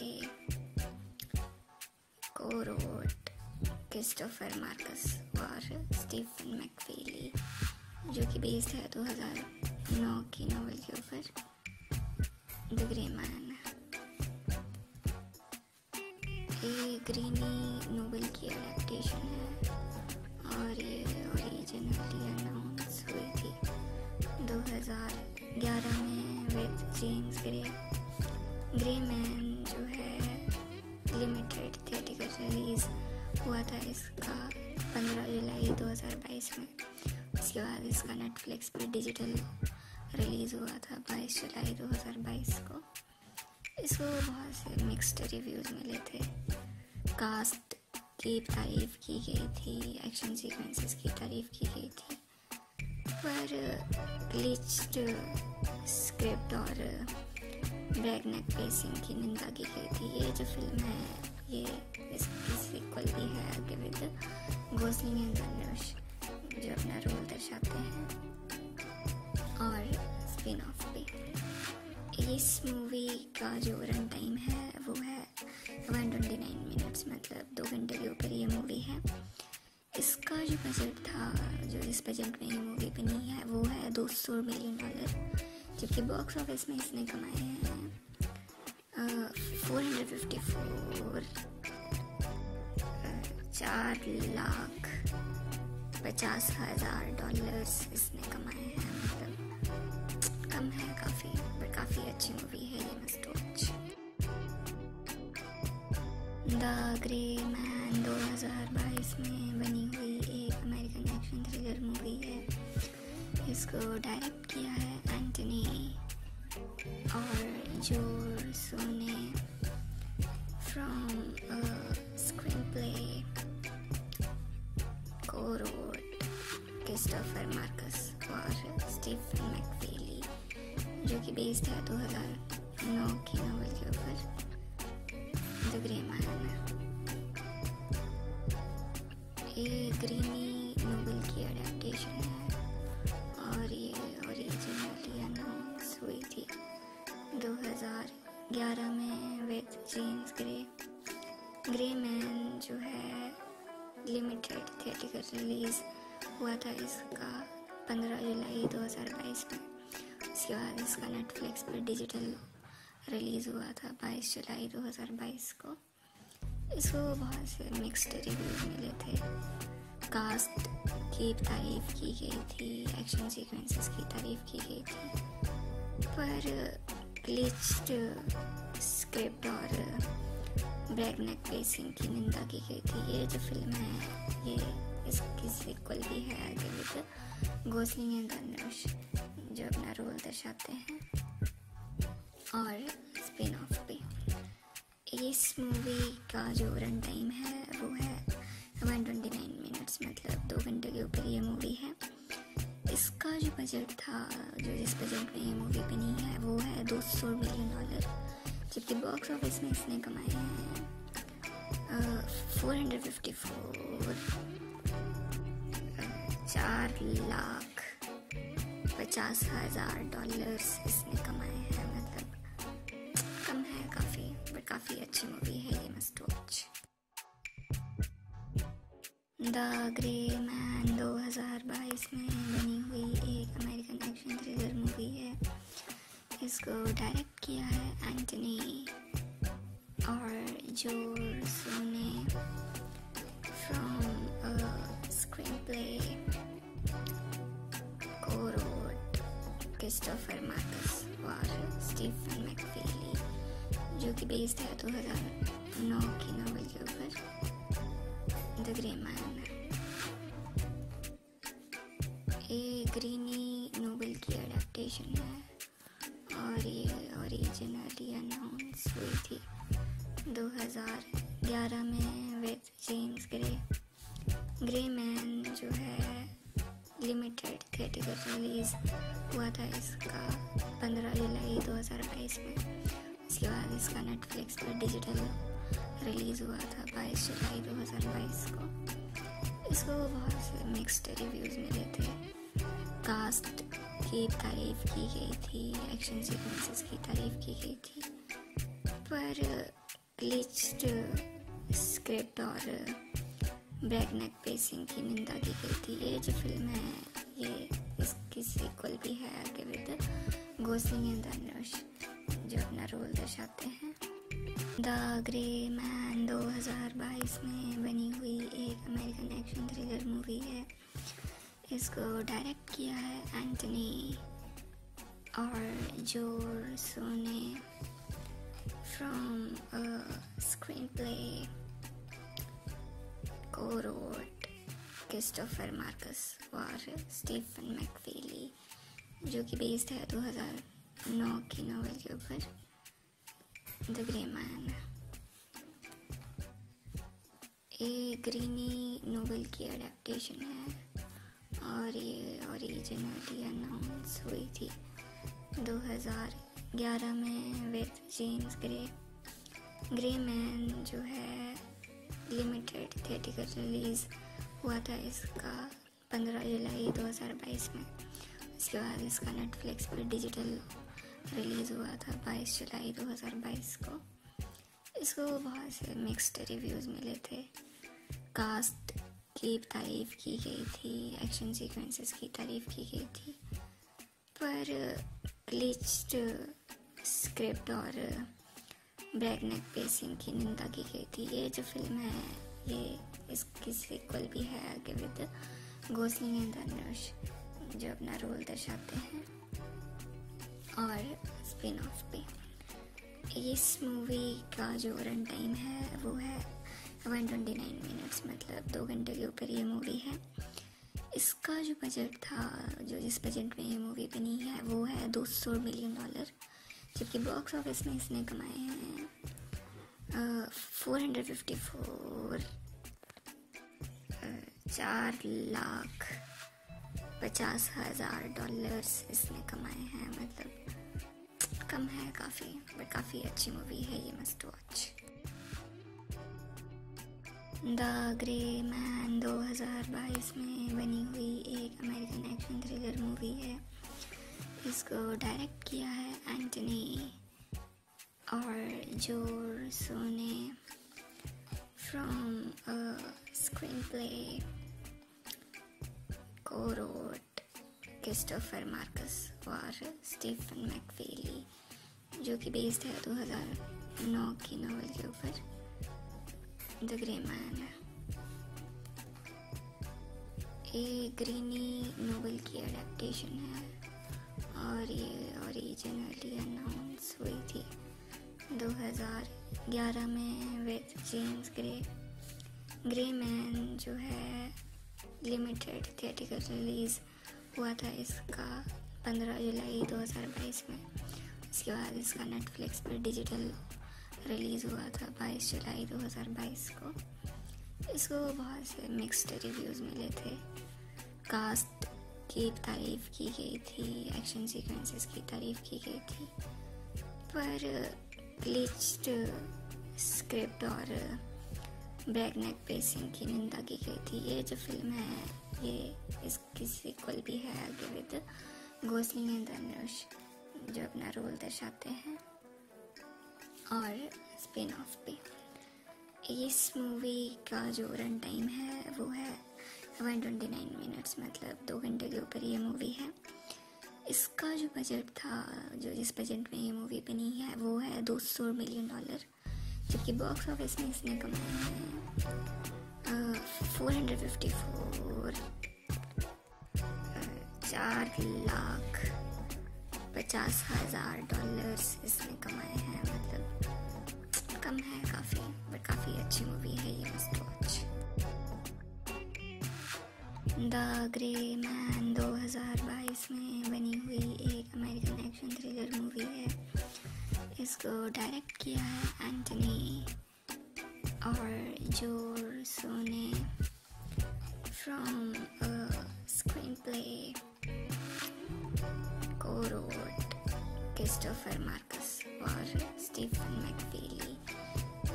wrote Christopher Marcus और स्टीफन मैकफीली, जो कि बेस्ड है 2009 की नॉवल के ऊपर द ग्रे मैन। ये ग्रीनी नॉवल की एडेप्टेशन है और ये ओरिजिनली अनाउंस हुई थी 2011 में with James Gray. Grey man जो है लिमिटेड थिएटर रिलीज हुआ था इसका 15 जुलाई 2022 में। उसके बाद इसका नेटफ्लिक्स पर डिजिटल रिलीज़ हुआ था 22 जुलाई 2022 को। इसको बहुत से मिक्स्ड रिव्यूज़ मिले थे। कास्ट की तारीफ़ की गई थी, एक्शन सीक्वेंसेस की तारीफ़ की गई थी, पर ग्लिच्ड स्क्रिप्ट और ब्रेकनेक पेसिंग की निंदा की गई थी। ये जो फिल्म है ये इसकी सीक्वल भी है विद गोसलिंग एंड धनुष, जो अपना रोल दर्शाते हैं, और स्पिन ऑफ भी। इस मूवी का जो रन टाइम है वो है 129 मिनट्स, मतलब 2 घंटे के ऊपर ये मूवी है। इसका जो बजट था, जो इस बजट में ये मूवी बनी है वो है $200 मिलियन, जबकि बॉक्स ऑफिस में इसने कमाए हैं 454 $4,50,000 इसने कमाए हैं। मतलब कम है काफ़ी, बट काफ़ी अच्छी मूवी है ये must watch. The grey man 2022 में बनी हुई एक अमेरिकन एक्शन थ्रिलर मूवी है। इसको डायरेक्ट किया है एंटनी और जोरसो ने फ्रॉम स्क्रीन प्ले को रोट क्रिस्टोफर मार्कस और स्टीफन मैकफीली, जो कि बेस्ड है 2009 की नॉवल के ऊपर द ग्रे मैन। ये ग्रीनी नॉवल की एडेप्टेशन है और ये ओरिजिनली अनाउंस हुई थी 2011 में with James Gray. Grey man जो है लिमिटेड थिएटर रिलीज़ हुआ था इसका 15 जुलाई 2022 में। उसके बाद इसका नेटफ्लिक्स पर डिजिटल रिलीज़ हुआ था 22 जुलाई 2022 को। इसको बहुत से मिक्स्ड रिव्यूज मिले थे। कास्ट की तारीफ़ की गई थी, एक्शन सीक्वेंसेस की तारीफ़ की गई थी, पर ग्लिच्ड स्क्रिप्ट और ब्रेकनेक पेसिंग की निंदा की गई थी। ये जो फिल्म है ये इसकी सीक्वल भी है विद गोसलिंग एंड धनुष, जो अपना रोल दर्शाते हैं, और स्पिन ऑफ भी। इस मूवी का जो रन टाइम है वो है 129 मिनट्स, मतलब 2 घंटे के ऊपर ये मूवी है। इसका जो बजट था, जो जिस बजट में ये मूवी बनी है वो है $200 मिलियन, जबकि बॉक्स ऑफिस में इसने कमाए हैं 454 $4,50,000 इसने कमाए हैं। मतलब कम है काफ़ी, बट काफ़ी अच्छी मूवी है ये must watch. The grey man 2022 में बनी हुई एक अमेरिकन एक्शन थ्रिलर मूवी है। इसको डायरेक्ट किया है एंटनी और जोरसो ने from screenplay Christopher Marcus और स्टीफन मैकफीली, जो कि बेस्ड है 2009 की नॉवल के ऊपर द ग्रे मैन। ये ग्रीनी नॉवल की अडेप्टेशन है और ये ओरिजिनली अनाउंस हुई थी 2011 में with James Gray. Grey man जो है लिमिटेड थिएटर रिलीज हुआ था इसका 15 जुलाई 2022 में। उसके बाद इसका नेटफ्लिक्स पर डिजिटल रिलीज़ हुआ था 22 जुलाई 2022 को। इसको बहुत से मिक्स्ड रिव्यूज़ मिले थे। कास्ट की तारीफ़ की गई थी, एक्शन सीक्वेंसेस की तारीफ़ की गई थी, पर ग्लिच्ड स्क्रिप्ट और ब्रेकनेक पेसिंग की निंदा की गई थी। ये जो फिल्म है ये इसकी सीक्वल भी है आगे विद गोसलिंग एंड अनुश, जो अपना रोल दर्शाते हैं। द ग्रे मैन 2022 में बनी हुई एक अमेरिकन एक्शन थ्रिलर मूवी है। इसको डायरेक्ट किया है एंटनी और जोर सोने फ्रॉम स्क्रीन प्ले को रोट क्रिस्टोफर मार्कस और स्टीफन मैकफीली, जो कि बेस्ड है 2009 की नॉवल के ऊपर द ग्रे मैन। ये ग्रीनी नॉवल की अडेप्टेशन है और ये ओरिजिनली अनाउंस हुई थी 2011 में with James Gray. Grey man जो है लिमिटेड थिएटर रिलीज़ हुआ था इसका 15 जुलाई 2022 में। उसके बाद इसका नेटफ्लिक्स पर डिजिटल रिलीज़ हुआ था 22 जुलाई 2022 को। इसको बहुत से मिक्स्ड रिव्यूज़ मिले थे। कास्ट की तारीफ़ की गई थी, एक्शन सीक्वेंसेस की तारीफ़ की गई थी, पर ग्लिच्ड स्क्रिप्ट और ब्रेकनेक पेसिंग की निंदा की गई थी। ये जो फिल्म है ये इसकी सीक्वल भी है आगे विद गोसलिंग एंड अनुश, जो अपना रोल दर्शाते हैं, और स्पिन ऑफ भी। इस मूवी का जो रन टाइम है वो है 129 मिनट्स, मतलब 2 घंटे के ऊपर ये मूवी है। इसका जो बजट था, जो जिस बजट में ये मूवी बनी है वो है $200 मिलियन, जबकि बॉक्स ऑफिस में इसने कमाए हैं 4,50,000 डॉलर्स इसने कमाए हैं। मतलब कम है काफ़ी, बट काफ़ी अच्छी मूवी है ये, must watch. The grey man 2022 में बनी हुई एक अमेरिकन एक्शन थ्रिलर मूवी है। इसको डायरेक्ट किया है एंटनी और जोर सोने फ्रॉम स्क्रीन प्ले को रोट क्रिस्टोफर मार्कस और स्टीफन मैकफीली, जो कि बेस्ड है 2009 की नॉवल के ऊपर द ग्रे मैन। ये ग्रीनी नॉवल की अडेप्टेशन है और ये ओरिजिनली अनाउंस हुई थी 2011 में with James Gray. Grey man जो है लिमिटेड थिएटर रिलीज़ हुआ था इसका 15 जुलाई 2022 में। उसके बाद इसका नेटफ्लिक्स पर डिजिटल रिलीज़ हुआ था 22 जुलाई 2022 को। इसको बहुत से मिक्स्ड रिव्यूज़ मिले थे। कास्ट की तारीफ़ की गई थी, एक्शन सीक्वेंसेस की तारीफ़ की गई थी, पर ग्लिच्ड स्क्रिप्ट और ब्रेकनेक पेसिंग की निंदा की गई थी। ये जो फिल्म है ये इसकी सीक्वल भी है आगे विद गोसलिंग एंड अनुश, जो अपना रोल दर्शाते हैं, और स्पिन ऑफ भी। इस मूवी का जो रन टाइम है वो है 129 मिनट्स, मतलब 2 घंटे के ऊपर ये मूवी है। इसका जो बजट था, जो जिस बजट में ये मूवी बनी है वो है $200 मिलियन, जबकि बॉक्स ऑफिस में इसने कमाए हैं 454 4,50,000 $50,000 इसने कमाए हैं। मतलब कम है काफ़ी, बट काफ़ी अच्छी मूवी है ये, मस्त वॉच। द ग्रे मैन 2022 में बनी हुई एक अमेरिकन एक्शन थ्रिलर मूवी है। इसको डायरेक्ट किया है एंटनी और जोरसो ने फ्रॉम स्क्रीन प्ले को रोट क्रिस्टोफर मार्कस और स्टीफन मैकफीली,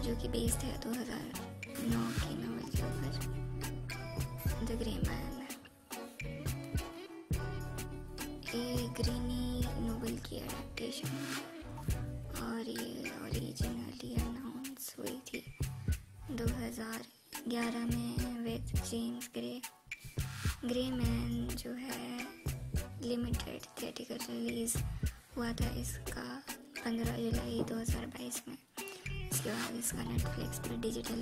जो कि बेस्ड है 2009 के नॉवल के ऊपर। द ग्रे मैन ये ग्रीनी नोवेल की एडेप्टेशन है और ये ओरिजिनली अनाउंस हुई थी 2011 में with James Gray. Grey man जो है लिमिटेड थिएटर रिलीज़ हुआ था इसका 15 जुलाई 2022 में। इसके बाद इसका नेटफ्लिक्स पर डिजिटल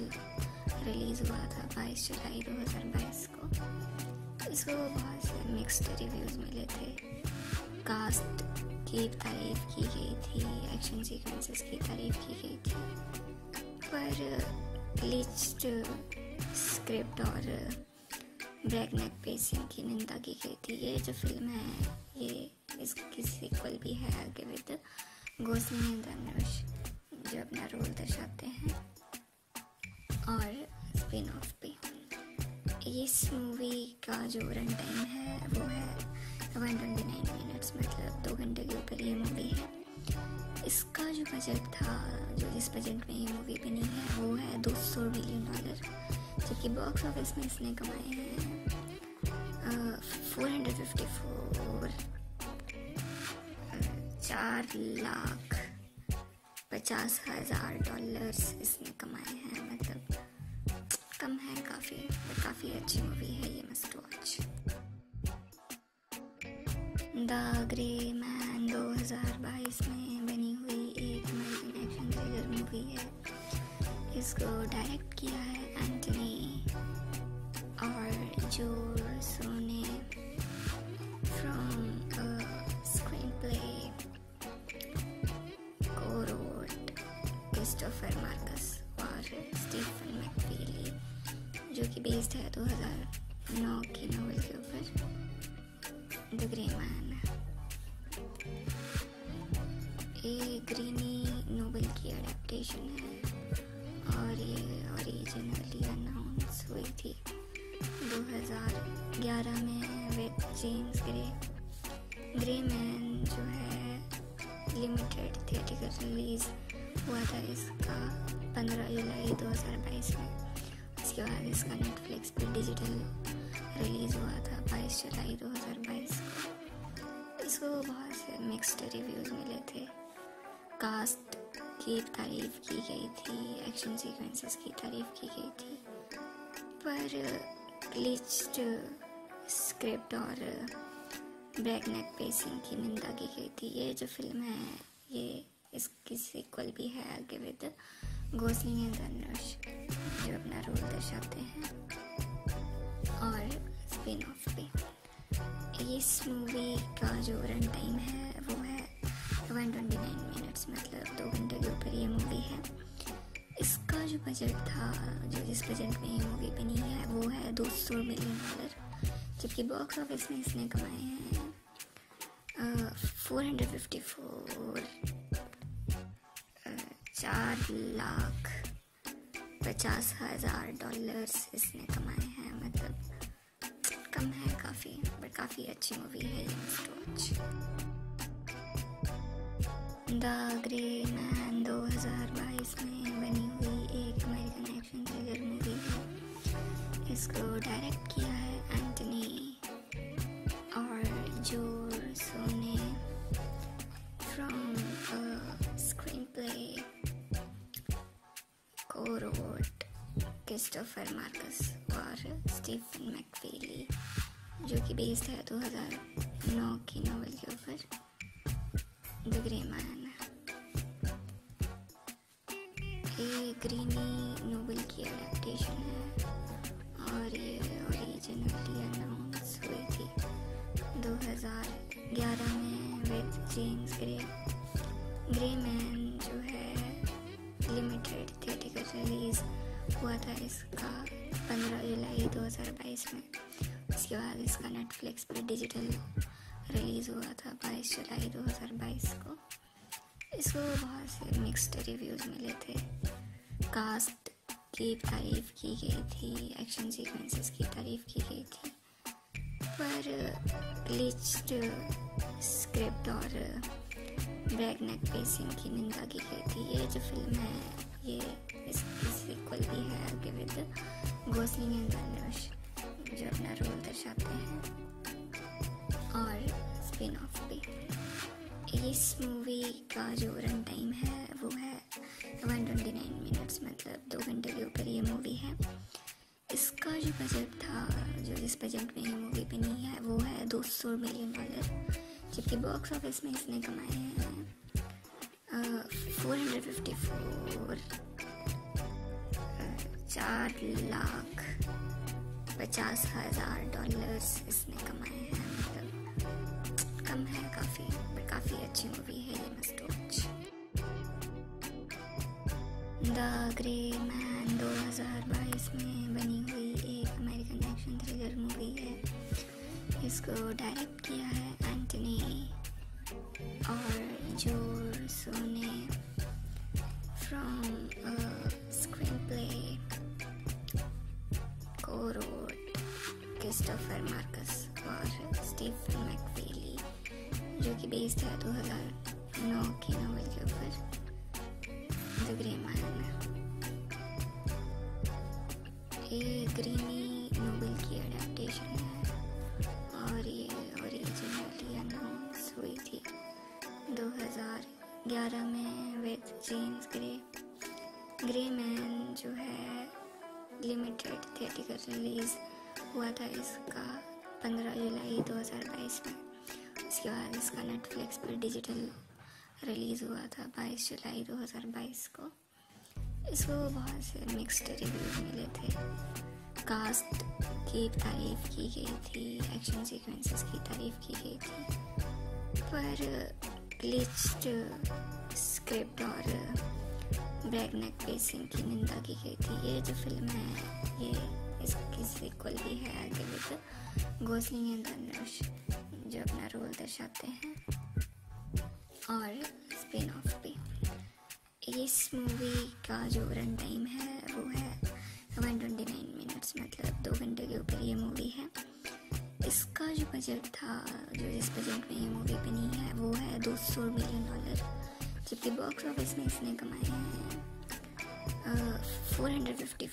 रिलीज़ हुआ था 22 जुलाई 2022 को। इसको बहुत से मिक्स्ड रिव्यूज़ मिले थे। कास्ट की तारीफ़ की गई थी, एक्शन सीक्वेंसेस की तारीफ़ की गई थी, पर ग्लिच्ड स्क्रिप्ट और ब्रैकनेक पेसिंग की निंदा की गई थी। ये जो फिल्म है ये इसकी सीक्वल भी है आगे विद गोसलिंग एंड धनुष, जो अपना रोल दर्शाते हैं, और स्पिन ऑफ भी। इस मूवी का जो रन टाइम है वो है 129 मिनट्स, मतलब 2 घंटे के ऊपर ये मूवी है। इसका जो बजट था, जो जिस बजट में ये मूवी बनी है वो है $200 मिलियन, जबकि बॉक्स ऑफिस में इसने कमाए हैं 454 $4,50,000 इसने कमाए हैं। मतलब कम है काफ़ी, पर काफ़ी अच्छी मूवी है ये, must watch. The grey man 2022 में बनी हुई एक अमेरिकन एक्शन थ्रिलर मूवी है। इसको डायरेक्ट किया है एंटनी और जोरसो ने फ्रॉम स्क्रीन प्ले को रोट क्रिस्टोफर मार्कस और स्टीफन मैकफीली, जो कि बेस्ड है 2009 की नॉवल के ऊपर। द ग्रे मैन ये ग्रीनी नोवेल की एडेप्टेशन है और ये ओरिजिनली अनाउंस हुई थी 2011 में with James Gray. Grey man जो है लिमिटेड थिएटर रिलीज़ हुआ था इसका 15 जुलाई 2022 में। इसके बाद इसका नेटफ्लिक्स पर डिजिटल रिलीज़ हुआ था 22 जुलाई 2022 को। इसको बहुत से मिक्स्ड रिव्यूज़ मिले थे। कास्ट की तारीफ़ की गई थी, एक्शन सीक्वेंसेस की तारीफ़ की गई थी, पर ग्लिच्ड स्क्रिप्ट और ब्रैकनेक पेसिंग की निंदा की गई थी। ये जो फिल्म है ये इसकी सीक्वल भी है आगे विद गोसलिंग एंड धनुष, जो अपना रोल दर्शाते हैं, और स्पिन ऑफ भी। इस मूवी का जो रन टाइम है वो है 129 मिनट्स, मतलब 2 घंटे के ऊपर ये मूवी है। इसका जो बजट था, जो जिस बजट में ये मूवी बनी है वो है $200 मिलियन, जबकि बॉक्स ऑफिस में इसने कमाए हैं 454 $4,50,000 इसने कमाए हैं। मतलब कम है काफ़ी, बट काफ़ी अच्छी मूवी है ये, must watch. The grey man 2022 में बनी हुई एक अमेरिकन एक्शन थ्रिलर मूवी है। इसको डायरेक्ट किया है एंटनी और जोरसो ने फ्रॉम स्क्रीन प्ले को रोट क्रिस्टोफर मार्कस और स्टीफन मैकफीली, जो कि बेस्ड है 2009 की नॉवल के ऊपर। द ग्रे मैन ये ग्रीनी नोवेल की एडेप्टेशन है और ये ओरिजिनली अनाउंस हुई थी 2011 में with James Gray grey man जो है लिमिटेड थिएटिकल रिलीज हुआ था इसका 15 जुलाई 2022 में। उसके बाद इसका नेटफ्लिक्स पर डिजिटल रिलीज़ हुआ था 22 जुलाई 2022 को। इसको बहुत से मिक्स्ड रिव्यूज़ मिले थे। कास्ट की तारीफ़ की गई थी, एक्शन सीक्वेंसेस की तारीफ़ की गई थी, पर ग्लिच्ड स्क्रिप्ट और ब्रैकनेक पेसिंग की निंदा की गई थी। ये जो फिल्म है ये इसकी सीक्वल भी है आगे विद गोसलिंग एंड धनुष जो अपना रोल दर्शाते हैं, और स्पिन ऑफ भी। इस मूवी का जो रन टाइम है वो है 129 मिनट्स, मतलब 2 घंटे के ऊपर ये मूवी है। इसका जो बजट था, जो इस बजट में ये मूवी बनी है, वो है $200 मिलियन, जबकि बॉक्स ऑफिस में इसने कमाए हैं 454 $450,000 इसने कमाए हैं। मतलब कम है काफ़ी, पर काफ़ी अच्छी मूवी है ये, must watch. The grey man 2022 में बनी हुई एक अमेरिकन एक्शन थ्रिलर मूवी है। इसको डायरेक्ट किया है एंटनी और जोर सोने फ्रॉम स्क्रीन प्ले को रोड क्रिस्टोफर मार्कस और स्टीफन मैकफीली, जो कि बेस्ड है 2009 की नॉवल के ऊपर द ग्रे मैन। ये ग्रीनी नॉवल की अडेप्टेशन है और ये ओरिजिनली अनाउंस हुई थी 2011 में with James Gray. Grey man जो है लिमिटेड थिएटिकल रिलीज़ हुआ था इसका 15 जुलाई 2022 में। उसके बाद इसका नेटफ्लिक्स पर डिजिटल रिलीज़ हुआ था 22 जुलाई 2022 को। इसको बहुत से मिक्स्ड रिव्यूज़ मिले थे। कास्ट की तारीफ़ की गई थी, एक्शन सीक्वेंसेस की तारीफ़ की गई थी, पर ग्लिच्ड स्क्रिप्ट और ब्रैकनेक पेसिंग की निंदा की गई थी। ये जो फिल्म है ये इसकी सीक्वल भी है आगे विद गोसलिंग एंड धनुष जो अपना रोल दर्शाते हैं, और स्पिन ऑफ भी। इस मूवी का जो रन टाइम है वो है 129 मिनट्स, मतलब 2 घंटे के ऊपर ये मूवी है। इसका जो बजट था, जो इस बजट में ये मूवी बनी है, वो है $200 मिलियन, जबकि बॉक्स ऑफिस में इसने कमाए हैं 454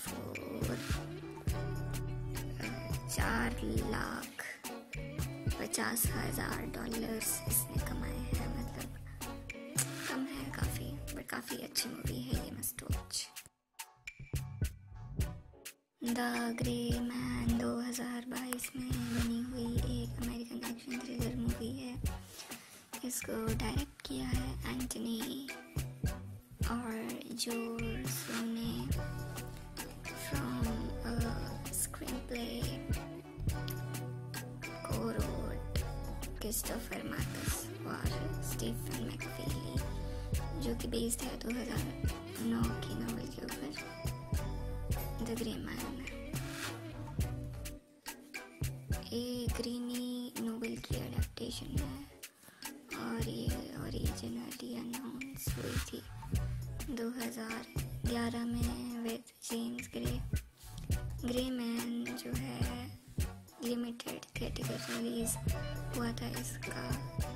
$450,000 इसने कमाए हैं। मतलब कम है काफ़ी, बट काफ़ी अच्छी मूवी है ये, must watch. The grey man 2022 में बनी हुई एक अमेरिकन एक्शन थ्रिलर मूवी है। इसको डायरेक्ट किया है एंटनी और जोर सोने फ्रॉम स्क्रीन प्ले को रोड क्रिस्टोफर मार्कस और स्टीफन मैकफीली, जो कि बेस्ड है 2009 की नॉवल के ऊपर द ग्रे मैन। ये ग्रीनी नॉवल की अडेप्टेशन है और ये ओरिजिनली अनाउंस हुई थी 2011 में with James Gray. Grey man जो है लिमिटेड थिएटिकल रिलीज़ हुआ था इसका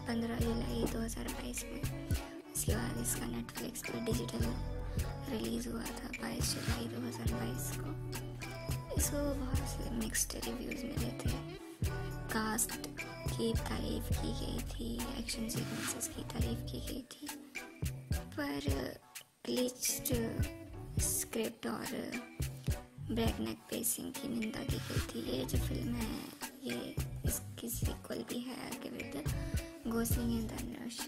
15 जुलाई 2022 में। इसके बाद इसका नेटफ्लिक्स पर डिजिटल रिलीज़ हुआ था 22 जुलाई 2022 को। इसको बहुत से मिक्स्ड रिव्यूज़ मिले थे। कास्ट की तारीफ़ की गई थी, एक्शन सीक्वेंसेस की तारीफ़ की गई थी, पर ग्लिच्ड स्क्रिप्ट और ब्रैकनेक पेसिंग की निंदा की गई थी। ये जो फिल्म है ये इसकी सीक्वल भी है आगे विद गोसलिंग एंड धनुष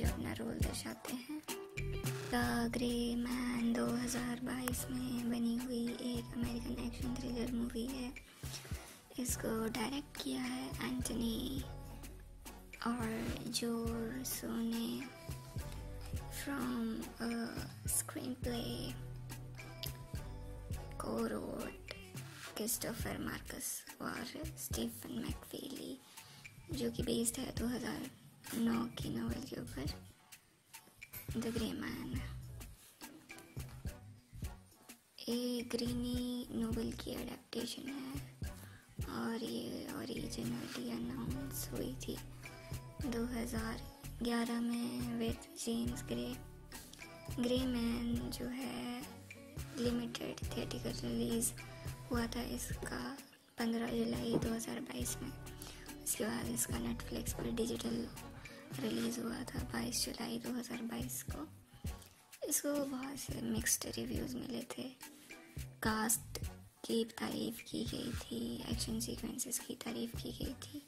जो अपना रोल दर्शाते हैं। द ग्रे मैन 2022 में बनी हुई एक अमेरिकन एक्शन थ्रिलर मूवी है। इसको डायरेक्ट किया है Anthony or Jorsone from a screenplay co-wrote Christopher Marcus और स्टीफन मैकफीली, जो कि बेस्ड है 2009 की नॉवल के ऊपर द ग्रे मैन। ये ग्रीनी नॉवल की अडेप्टेशन है और ये ओरिजिनली अनाउंस हुई थी 2011 में with James Gray. Grey man जो है लिमिटेड थिएटिकल रिलीज हुआ था इसका 15 जुलाई 2022 में। उसके बाद इसका नेटफ्लिक्स पर डिजिटल रिलीज़ हुआ था 22 जुलाई 2022 को। इसको बहुत से मिक्स्ड रिव्यूज़ मिले थे। कास्ट की तारीफ़ की गई थी, एक्शन सीक्वेंसेस की तारीफ़ की गई थी,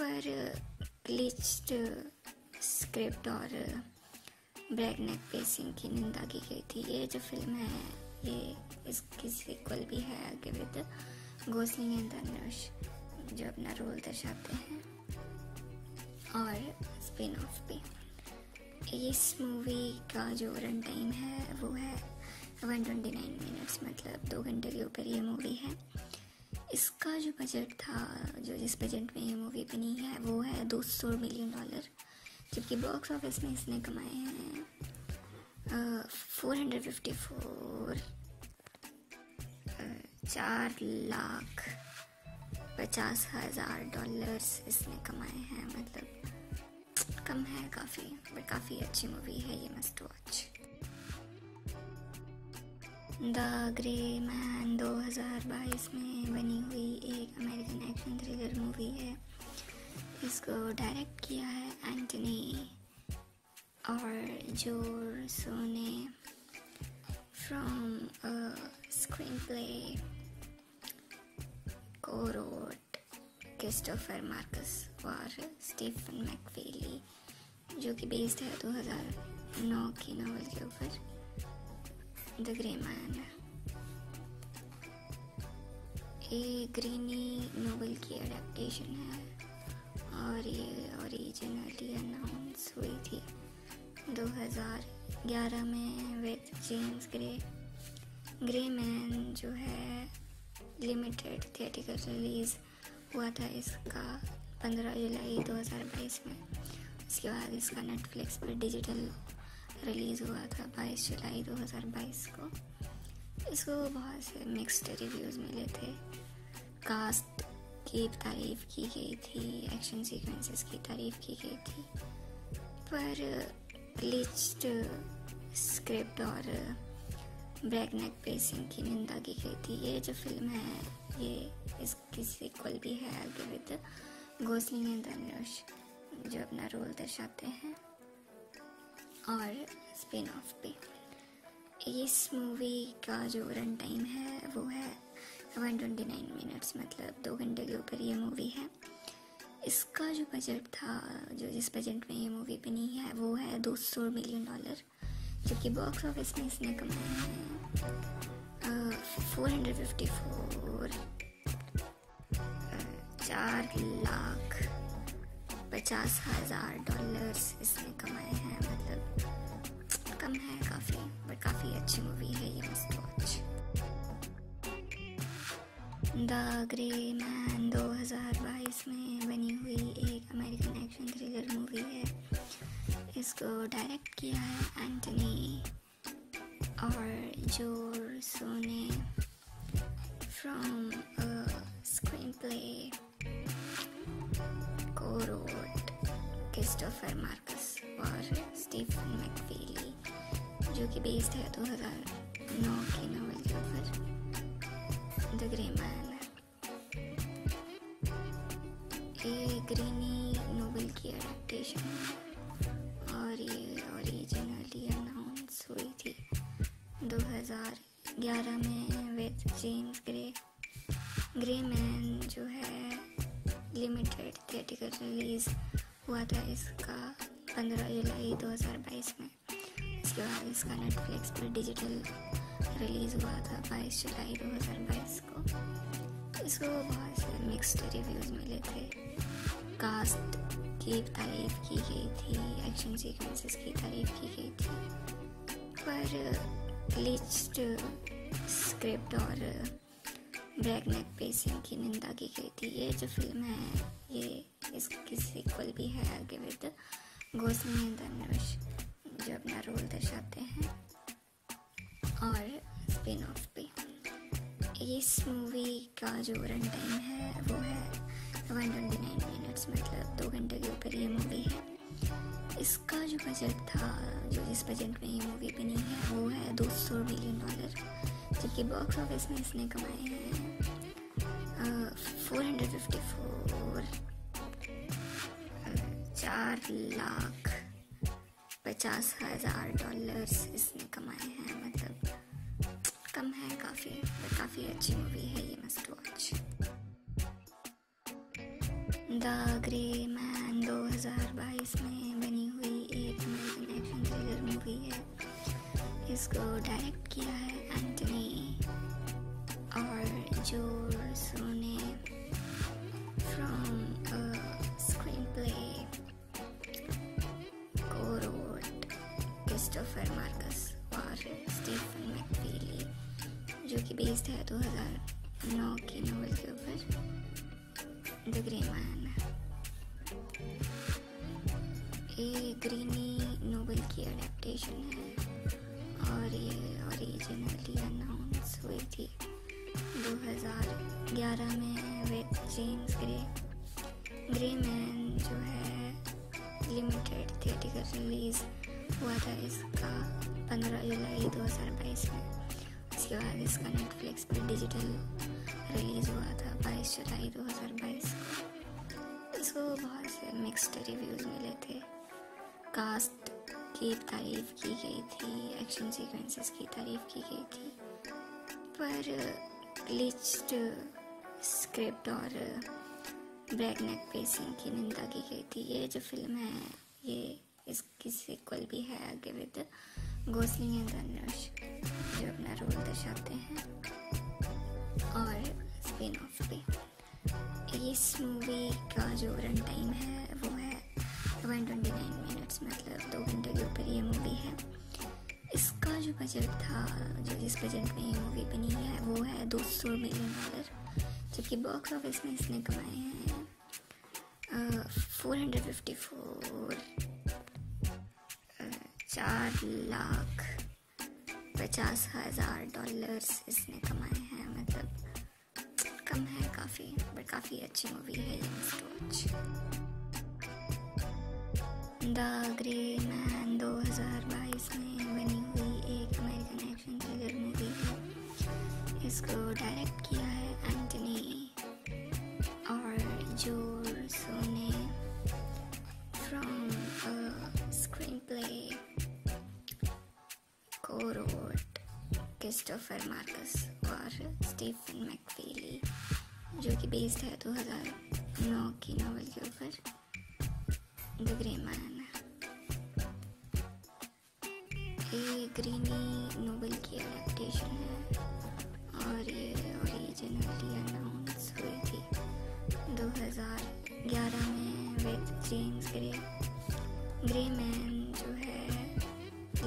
पर ग्लिच्ड स्क्रिप्ट और ब्रेकनेक पेसिंग की निंदा की गई थी। ये जो फिल्म है ये इसकी सीक्वल भी है आगे विद गोसलिंग एंड धनुष, जो अपना रोल दर्शाते हैं, और स्पिन ऑफ भी। इस मूवी का जो रन टाइम है वो है 129 मिनट्स, मतलब 2 घंटे के ऊपर ये मूवी है। इसका जो बजट था, जो जिस बजट में ये मूवी बनी है वो है $200 मिलियन, जबकि बॉक्स ऑफिस में इसने कमाए हैं 454 $450,000 इसने कमाए हैं। मतलब कम है काफ़ी, बट काफ़ी अच्छी मूवी है ये, must watch. The grey man 2022 में बनी हुई एक अमेरिकन एक्शन थ्रिलर मूवी है। इसको डायरेक्ट किया है एंटनी और जोरसोने फ्रॉम स्क्रीन प्ले को रोट क्रिस्टोफर मार्कस और स्टीफन मैकफीली, जो कि बेस्ड है 2009 की नॉवल के ऊपर द ग्रे मैन। ये ग्रीनी नॉवल की अडेप्टेशन है और ये ओरिजिनली अनाउंस हुई थी 2011 में with James Gray. Grey man जो है लिमिटेड थिएटिकल रिलीज़ हुआ था इसका 15 जुलाई 2022 में। उसके बाद इसका नेटफ्लिक्स पर डिजिटल रिलीज़ हुआ था 22 जुलाई 2022 को। इसको बहुत से मिक्स्ड रिव्यूज़ मिले थे। कास्ट की तारीफ़ की गई थी, एक्शन सीक्वेंसेस की तारीफ़ की गई थी, पर ग्लिच्ड स्क्रिप्ट और ब्रेकनेक पेसिंग की निंदा की गई थी। ये जो फिल्म है ये इसकी सीक्वल भी है आगे विद गोसलिंग एंड धनुष, जो अपना रोल दर्शाते हैं, और स्पिन ऑफ भी। इस मूवी का जो रन टाइम है वो है 129 मिनट्स, मतलब 2 घंटे के ऊपर ये मूवी है। इसका जो बजट था, जो जिस बजट में ये मूवी बनी है वो है $200 मिलियन, जबकि बॉक्स ऑफिस में इसने कमाए हैं 454 $450,000 इसने कमाए हैं। मतलब कम है काफ़ी, बट काफ़ी अच्छी मूवी है ये, must watch. The grey man 2022 में बनी हुई एक अमेरिकन एक्शन थ्रिलर मूवी है। इसको डायरेक्ट किया है एंटनी और जोरसोने फ्रॉम स्क्रीन प्ले को रोट क्रिस्टोफर मार्कस और स्टीफन मैकफीली, जो कि बेस्ड है 2009 की नॉवल के ऊपर द ग्रे मैन। ये ग्रीनी नॉवल की अडेप्टेशन है और ये ओरिजिनली अनाउंस हुई थी 2011 में with James Gray. Grey man जो है लिमिटेड थिएटिकल रिलीज़ हुआ था इसका 15 जुलाई 2022 में। उसके बाद इसका नेटफ्लिक्स पर डिजिटल रिलीज़ हुआ था 22 जुलाई 2022 को। इसको बहुत से मिक्स्ड रिव्यूज़ मिले थे। कास्ट की तारीफ की गई थी, एक्शन सीक्वेंसेस की तारीफ की गई थी, पर ग्लिच्ड स्क्रिप्ट और ब्रैकनेक पेसिंग की निंदा की गई थी। ये जो फिल्म है ये इसकी सीक्वल भी है, आगे विद गोस्वामी एंड धनुष जो अपना रोल दर्शाते हैं, और स्पिन ऑफ भी। इस मूवी का जो रन टाइम है वो है 129 मिनट्स, मतलब 2 घंटे के ऊपर ये मूवी है। इसका जो बजट था, जो जिस बजट में ये मूवी बनी है वो है $200 मिलियन, जबकि बॉक्स ऑफिस में इसने कमाए हैं 454 $450,000 इसने कमाए हैं। मतलब कम है काफ़ी, पर काफ़ी अच्छी मूवी है ये, must watch. The grey man 2022 में बनी हुई एक अमेरिकन एक्शन थ्रिलर मूवी है। इसको डायरेक्ट किया है एंटनी और जो सोने फ्रॉम स्क्रीन प्ले को रोट क्रिस्टोफर मार्कस और स्टीफन मैकफीली, जो कि बेस्ड है 2009 की नॉवल के ऊपर द ग्रे मैन। ये ग्रीनी नॉवल की अडेप्टेशन है और ये ओरिजिनली अनाउंस हुई थी 2011 में with James Gray. Grey man जो है लिमिटेड थिएटर रिलीज हुआ था इसका 15 जुलाई 2022 में। इसके बाद इसका नेटफ्लिक्स पर डिजिटल रिलीज़ हुआ था 22 जुलाई 2022 को। इसको बहुत से मिक्स्ड रिव्यूज़ मिले थे। कास्ट की तारीफ की गई थी, एक्शन सीक्वेंसेस की तारीफ की गई थी, पर ग्लिच्ड स्क्रिप्ट और ब्रैकनेक पेसिंग की निंदा की गई थी। ये जो फिल्म है ये इसकी सीक्वल भी है, आगे विद गोस्लिंग एंड धनुष जो अपना रोल दर्शाते हैं, और स्पिन ऑफ भी। इस मूवी का जो रन टाइम है वो है 129 मिनट्स, मतलब 2 घंटे के ऊपर ये मूवी है। इसका जो बजट था, जो जिस बजट में ये मूवी बनी है वो है $200 मिलियन, जबकि बॉक्स ऑफिस में इसने कमाए हैं 454 $450,000 इसने कमाए हैं। मतलब कम है काफ़ी, पर काफ़ी अच्छी मूवी है ये, must watch. The grey man 2022 में बनी हुई एक अमेरिकन एक्शन थ्रिलर मूवी है। इसको डायरेक्ट किया है एंटनी और जो सोने from screenplay wrote Christopher Marcus और स्टीफन मैकफीली, जो कि बेस्ड है 2009 की नॉवल के ऊपर द ग्रे मैन। ये ग्रीनी नॉवल की अडेप्टेशन है और ये ओरिजिनली अनाउंस हुई थी 2011 में with James Gray. Grey man जो है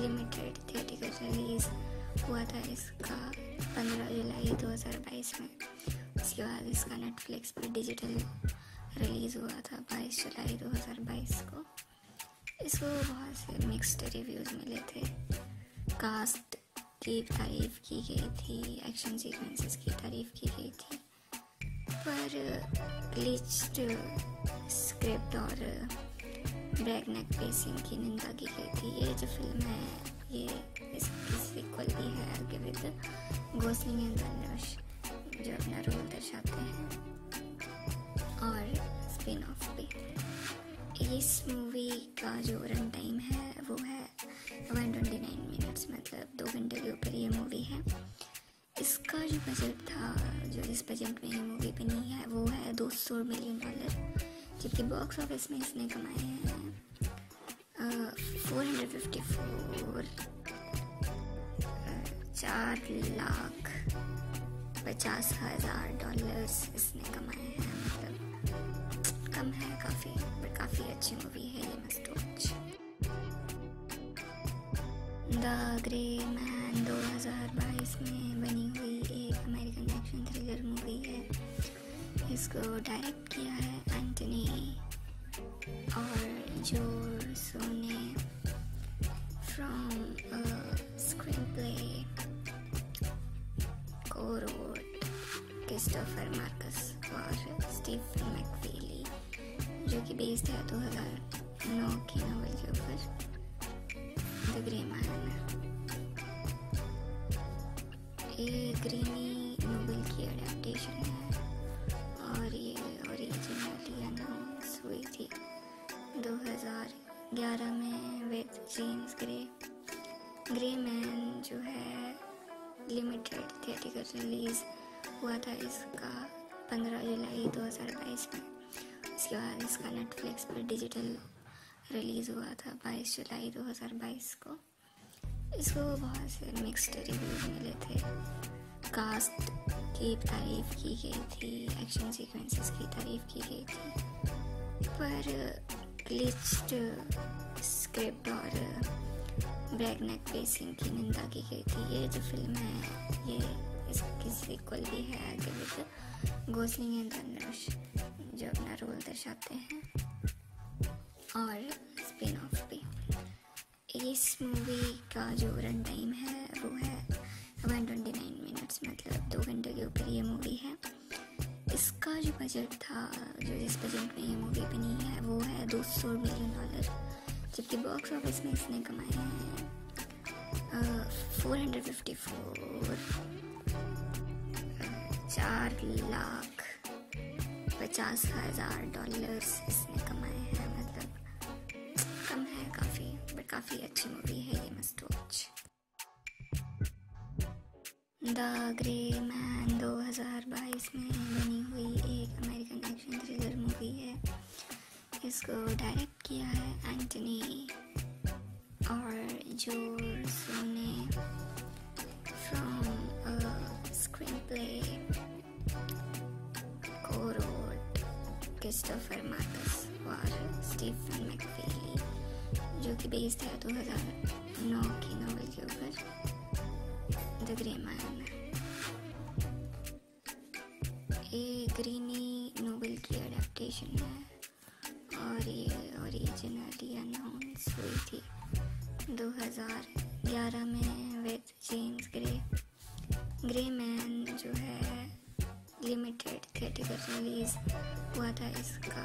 लिमिटेड थिएटर रिलीज़ हुआ था इसका 15 जुलाई 2022 में। उसके बाद इसका नेटफ्लिक्स पर डिजिटल रिलीज़ हुआ था 22 जुलाई 2022 को। इसको बहुत से मिक्स्ड रिव्यूज़ मिले थे। कास्ट की तारीफ की गई थी, एक्शन सीक्वेंसेस की तारीफ की गई थी, पर ग्लिच्ड स्क्रिप्ट और ब्रैकनेक पेसिंग की निंदा की गई थी। ये जो फिल्म है ये इसकी सीक्वल भी है, आगे विद गोस्लिंग एंड धनुष जो अपना रोल दर्शाते हैं, और स्पिन ऑफ भी। इस मूवी का जो रन टाइम है वो है 129 मिनट्स, मतलब 2 घंटे के ऊपर ये मूवी है। इसका जो बजट था, जो जिस बजट में ये मूवी बनी है वो है $200 मिलियन, जबकि बॉक्स ऑफिस में इसने कमाए हैं 454 $450,000 इसने कमाए हैं। मतलब कम है काफ़ी, पर काफ़ी काफी अच्छी मूवी है, ये must watch. The grey man 2022 में बनी हुई एक अमेरिकन एक्शन थ्रिलर मूवी है। इसको डायरेक्ट किया है एंटनी और जोर सोने from screenplay कोरोट Christopher Marcus और स्टीफन मैकफीली, जो कि बेस्ड है 2009 की नॉवल के ऊपर द ग्रे मैन। ये ग्रीनी नॉवल की अडेप्टेशन है और ये ओरिजिनली अनाउंस हुई थी 2011 में with James Gray. Grey man जो है लिमिटेड थिएटर रिलीज हुआ था इसका 15 जुलाई 2022 में। इसके बाद इसका नेटफ्लिक्स पर डिजिटल रिलीज़ हुआ था 22 जुलाई 2022 को। इसको बहुत से मिक्स्ड रिव्यूज मिले थे। कास्ट की तारीफ की गई थी, एक्शन सीक्वेंसेस की तारीफ की गई थी, पर ग्लिच्ड स्क्रिप्ट और ब्रेकनेक पेसिंग की निंदा की गई थी। ये जो फिल्म है ये इसकी सीक्वल भी है विद गोसलिंग एंड धनुष, जो अपना रोल दर्शाते हैं, और स्पिन ऑफ भी। इस मूवी का जो रन टाइम है वो है 129 मिनट्स, मतलब 2 घंटे के ऊपर ये मूवी है। इसका जो बजट था, जो जिस बजट में ये मूवी बनी है वो है $200 मिलियन, जबकि बॉक्स ऑफिस में इसने कमाए हैं 454 $4,50,000 इसने कमाए हैं। मतलब कम है काफ़ी, बट काफ़ी अच्छी मूवी है ये, must watch. The grey man 2022 में बनी हुई एक अमेरिकन एक्शन थ्रिलर मूवी है। इसको डायरेक्ट किया है एंटनी और जोर सोने from screenplay Christopher Marcus और स्टीफन मैकफीली, जो कि बेस्ड है 2009 की नॉवल के ऊपर द ग्रे मैन। ये ग्रीनी नॉवल की अडेप्टेशन है और ये ओरिजिनली अनाउंस हुई थी 2011 में with James Gray. Grey man जो है लिमिटेड थिएटर रिलीज हुआ था इसका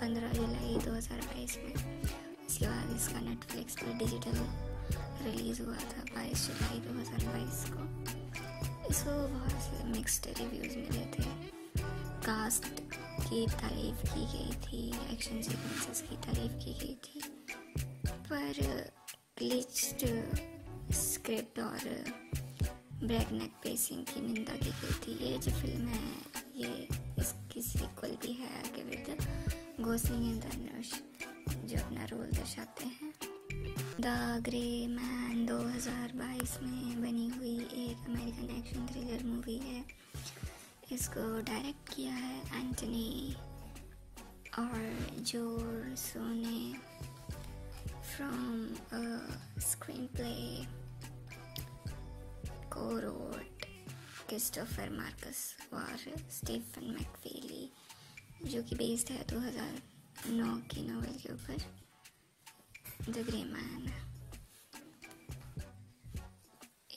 15 जुलाई 2022 में। इसके बाद इसका नेटफ्लिक्स पर डिजिटल रिलीज़ हुआ था 22 जुलाई 2022 को। इसको बहुत से मिक्स्ड रिव्यूज़ मिले थे। कास्ट की तारीफ की गई थी, एक्शन सीक्वेंसेस की तारीफ की गई थी, पर ग्लिच्ड स्क्रिप्ट और ब्रेकनेक पेसिंग की निंदा की गई थी। ये जो फिल्म है ये इसकी सीक्वल भी है विद गोसलिंग एंड धनुष, जो अपना रोल दर्शाते हैं। द ग्रे मैन 2022 में बनी हुई एक अमेरिकन एक्शन थ्रिलर मूवी है। इसको डायरेक्ट किया है एंटनी और जोर सोने from screenplay कोरोट Christopher Marcus और स्टीफन मैकफीली, जो कि बेस्ड है 2009 की नॉवल के ऊपर द ग्रे मैन।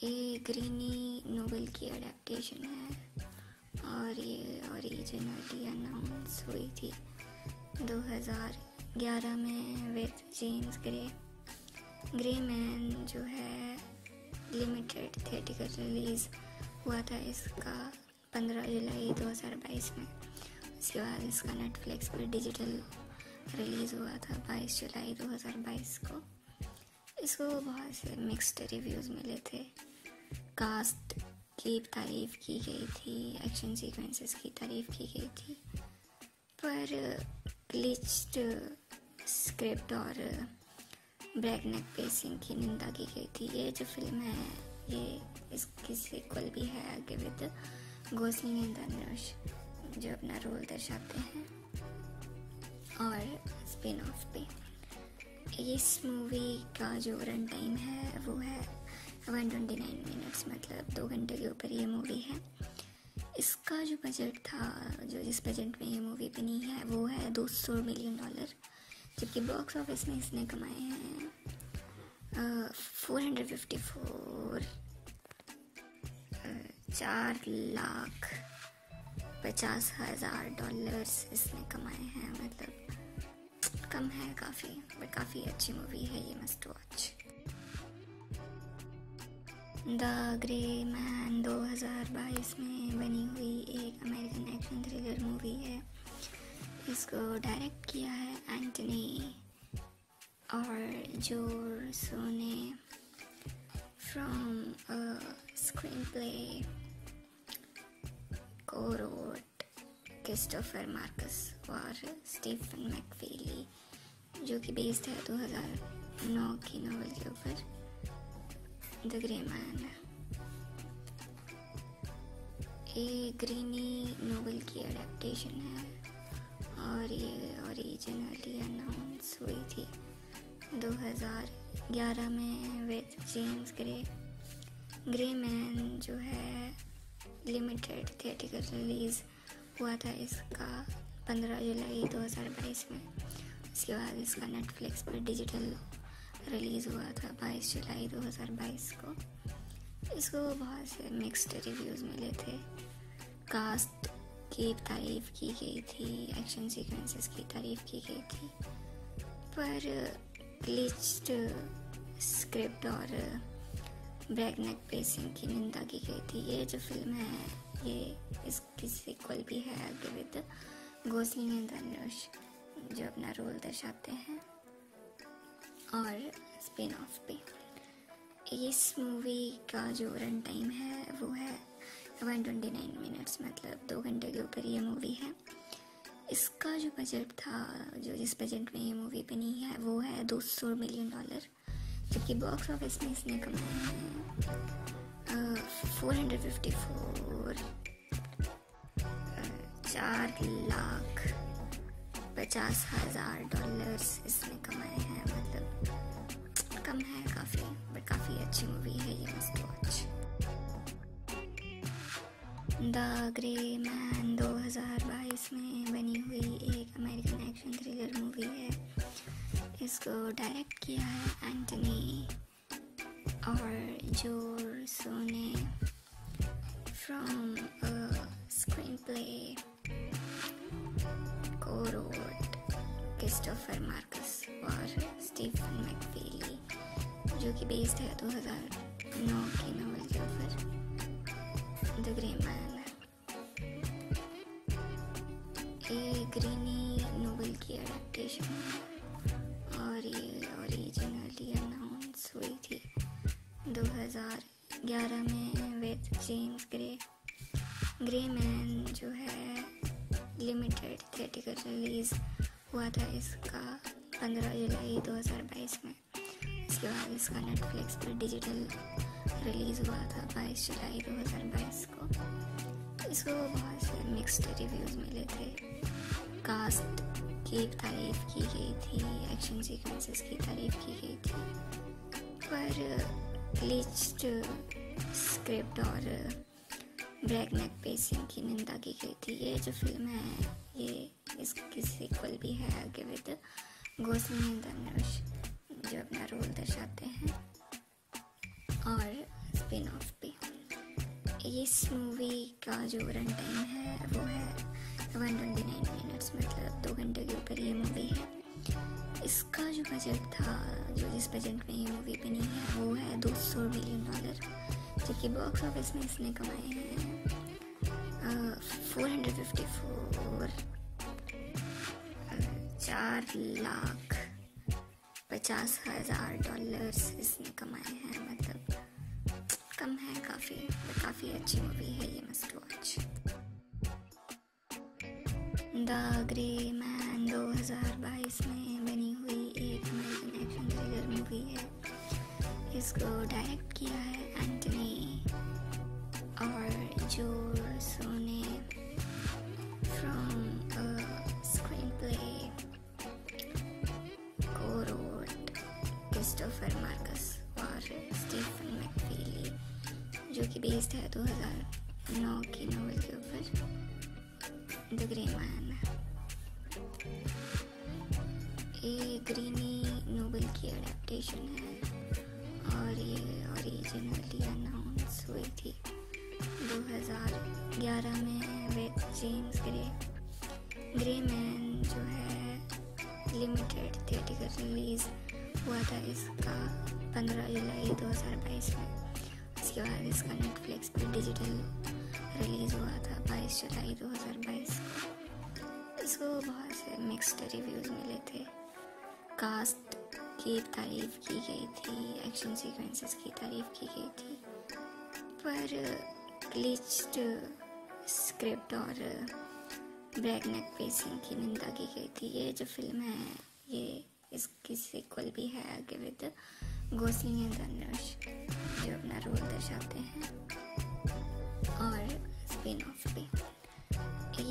ये ग्रीनी नॉवल की अडेप्टेशन है और ये ओरिजिनली अनाउंस हुई थी 2011 में with James Gray. Grey man जो है लिमिटेड थिएटर रिलीज़ हुआ था इसका 15 जुलाई 2022 में। उसके बाद इसका नेटफ्लिक्स पर डिजिटल रिलीज़ हुआ था 22 जुलाई 2022 को। इसको बहुत से मिक्स्ड रिव्यूज़ मिले थे। कास्ट की तारीफ की गई थी, एक्शन सीक्वेंसेस की तारीफ की गई थी, पर ग्लिच्ड स्क्रिप्ट और ब्रेकनेक पेसिंग की निंदा की गई थी। ये जो फिल्म है ये इसकी सीक्वल भी है विद गोसलिंग एंड धनुष, जो अपना रोल दर्शाते हैं, और स्पिन ऑफ पे। इस मूवी का जो रन टाइम है वो है 129 मिनट्स, मतलब 2 घंटे के ऊपर ये मूवी है। इसका जो बजट था, जो जिस बजट में ये मूवी बनी है वो है $200 मिलियन, जबकि बॉक्स ऑफिस में इसने कमाए हैं 454 $4,50,000 इसने कमाए हैं। मतलब कम है काफ़ी, बट काफ़ी अच्छी मूवी है ये, must watch. The grey man 2022 में बनी हुई एक अमेरिकन एक्शन थ्रिलर मूवी है। इसको डायरेक्ट किया है एंटनी और जोर सोने फ्रॉम स्क्रीन प्ले को रोट क्रिस्टोफर मार्कस और स्टीफन मैकफीली, जो कि बेस्ड है 2009 की नॉवल के ऊपर द ग्रे मैन। ये ग्रीनी नॉवल की अडेप्टेशन है और ये ओरिजिनली अनाउंस हुई थी 2011 में with James Gray. Grey man जो है लिमिटेड थिएटिकल रिलीज़ हुआ था इसका 15 जुलाई 2022 में। उसके बाद इसका नेटफ्लिक्स पर डिजिटल रिलीज़ हुआ था 22 जुलाई 2022 को। इसको बहुत से मिक्स्ड रिव्यूज़ मिले थे। कास्ट की तारीफ़ की गई थी, एक्शन सीक्वेंसेस की तारीफ़ की गई थी, पर ग्लिच्ड स्क्रिप्ट और ब्रैकनेक पेसिंग की निंदा की गई थी। ये जो फिल्म है ये इसकी सीक्वल भी है आगे विद गोसलिंग एंड धनुष, जो अपना रोल दर्शाते हैं, और स्पिन ऑफ पे। इस मूवी का जो रन टाइम है वो है 129 मिनट्स, मतलब 2 घंटे के ऊपर ये मूवी है। इसका जो बजट था, जो जिस बजट में ये मूवी बनी है वो है $200 मिलियन, जबकि बॉक्स ऑफिस में इसने कमाए हैं 454 $4,50,000 इसने कमाए हैं। मतलब कम है काफ़ी, बट काफ़ी अच्छी मूवी है ये, must watch. The grey man 2022 में बनी हुई एक अमेरिकन एक्शन थ्रिलर मूवी है। इसको डायरेक्ट किया है एंटनी और जोर सोने फ्रॉम स्क्रीन प्ले को रोट क्रिस्टोफर मार्कस और स्टीफन मैकफीली, जो कि बेस्ड है 2009 की नॉवल के ऊपर द ग्रे मैन। ये ग्रीनी नॉवल की अडेप्टेशन है और ये ओरिजिनली अनाउंस हुई थी 2011 में with James Gray. Grey man जो है लिमिटेड थिएटिकल रिलीज़ हुआ था इसका 15 जुलाई 2022 में। उसके बाद इसका नेटफ्लिक्स पर डिजिटल रिलीज़ हुआ था 22 जुलाई 2022 को। इसको बहुत से मिक्स्ड रिव्यूज़ मिले थे। कास्ट की तारीफ़ की गई थी, एक्शन सीक्वेंसेस की तारीफ़ की गई थी, पर ग्लिच्ड स्क्रिप्ट और ब्रैकनेक पेसिंग की निंदा की गई थी। ये जो फिल्म है ये इसकी सीक्वल भी है आगे विद गोसलिंग एंड धनुष, जो अपना रोल दर्शाते हैं, और स्पिन ऑफ पे। इस मूवी का जो रन टाइम है वो है 129 मिनट्स, मतलब 2 घंटे के ऊपर ये मूवी है। इसका जो बजट था, जो जिस बजट में ये मूवी बनी है वो है $200 मिलियन, जबकि बॉक्स ऑफिस में इसने कमाए हैं 454 $4,50,000 इसने कमाए हैं। मतलब कम है काफ़ी, पर काफ़ी अच्छी मूवी है ये, must watch. The grey man 2022 में बनी हुई एक अमेरिकन एक्शन थ्रिलर मूवी है। इसको डायरेक्ट किया है एंटनी और जोर सोने from screenplay Marcus Stephen McFeely, जो कि बेस्ड है 2009 की नॉवल के ऊपर द ग्रे मैन। ये ग्रीनी नॉवल की एडेप्टेशन है और ये ओरिजिनली अनाउंस हुई थी 2011 में with James Gray. Grey man जो है लिमिटेड थिएटर रिलीज हुआ था इसका 15 जुलाई 2022 में। उसके बाद इसका नेटफ्लिक्स पर डिजिटल रिलीज़ हुआ था 22 जुलाई 2022। इसको बहुत से मिक्स्ड रिव्यूज़ मिले थे। कास्ट की तारीफ़ की गई थी, एक्शन सीक्वेंसेस की तारीफ़ की गई थी, पर ग्लिच्ड स्क्रिप्ट और ब्रैकनेक पेसिंग की निंदा की गई थी। ये जो फिल्म है ये इसकी सीक्वल भी है आगे विद गोसलिंग एंड धनुष, जो अपना रोल दर्शाते हैं, और स्पिन ऑफ भी।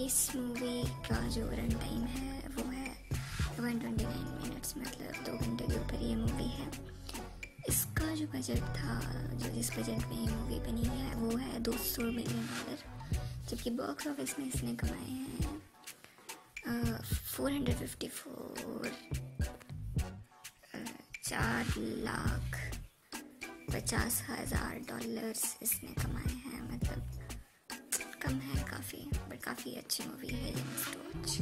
इस मूवी का जो रन टाइम है वो है 129 मिनट्स, मतलब 2 घंटे के ऊपर ये मूवी है। इसका जो बजट था, जो जिस बजट में ये मूवी बनी है वो है $200 मिलियन, जबकि बॉक्स ऑफिस में इसने कमाए हैं 454 $4,50,000 इसने कमाए हैं। मतलब कम है काफ़ी, बट काफ़ी अच्छी मूवी है ये, must watch.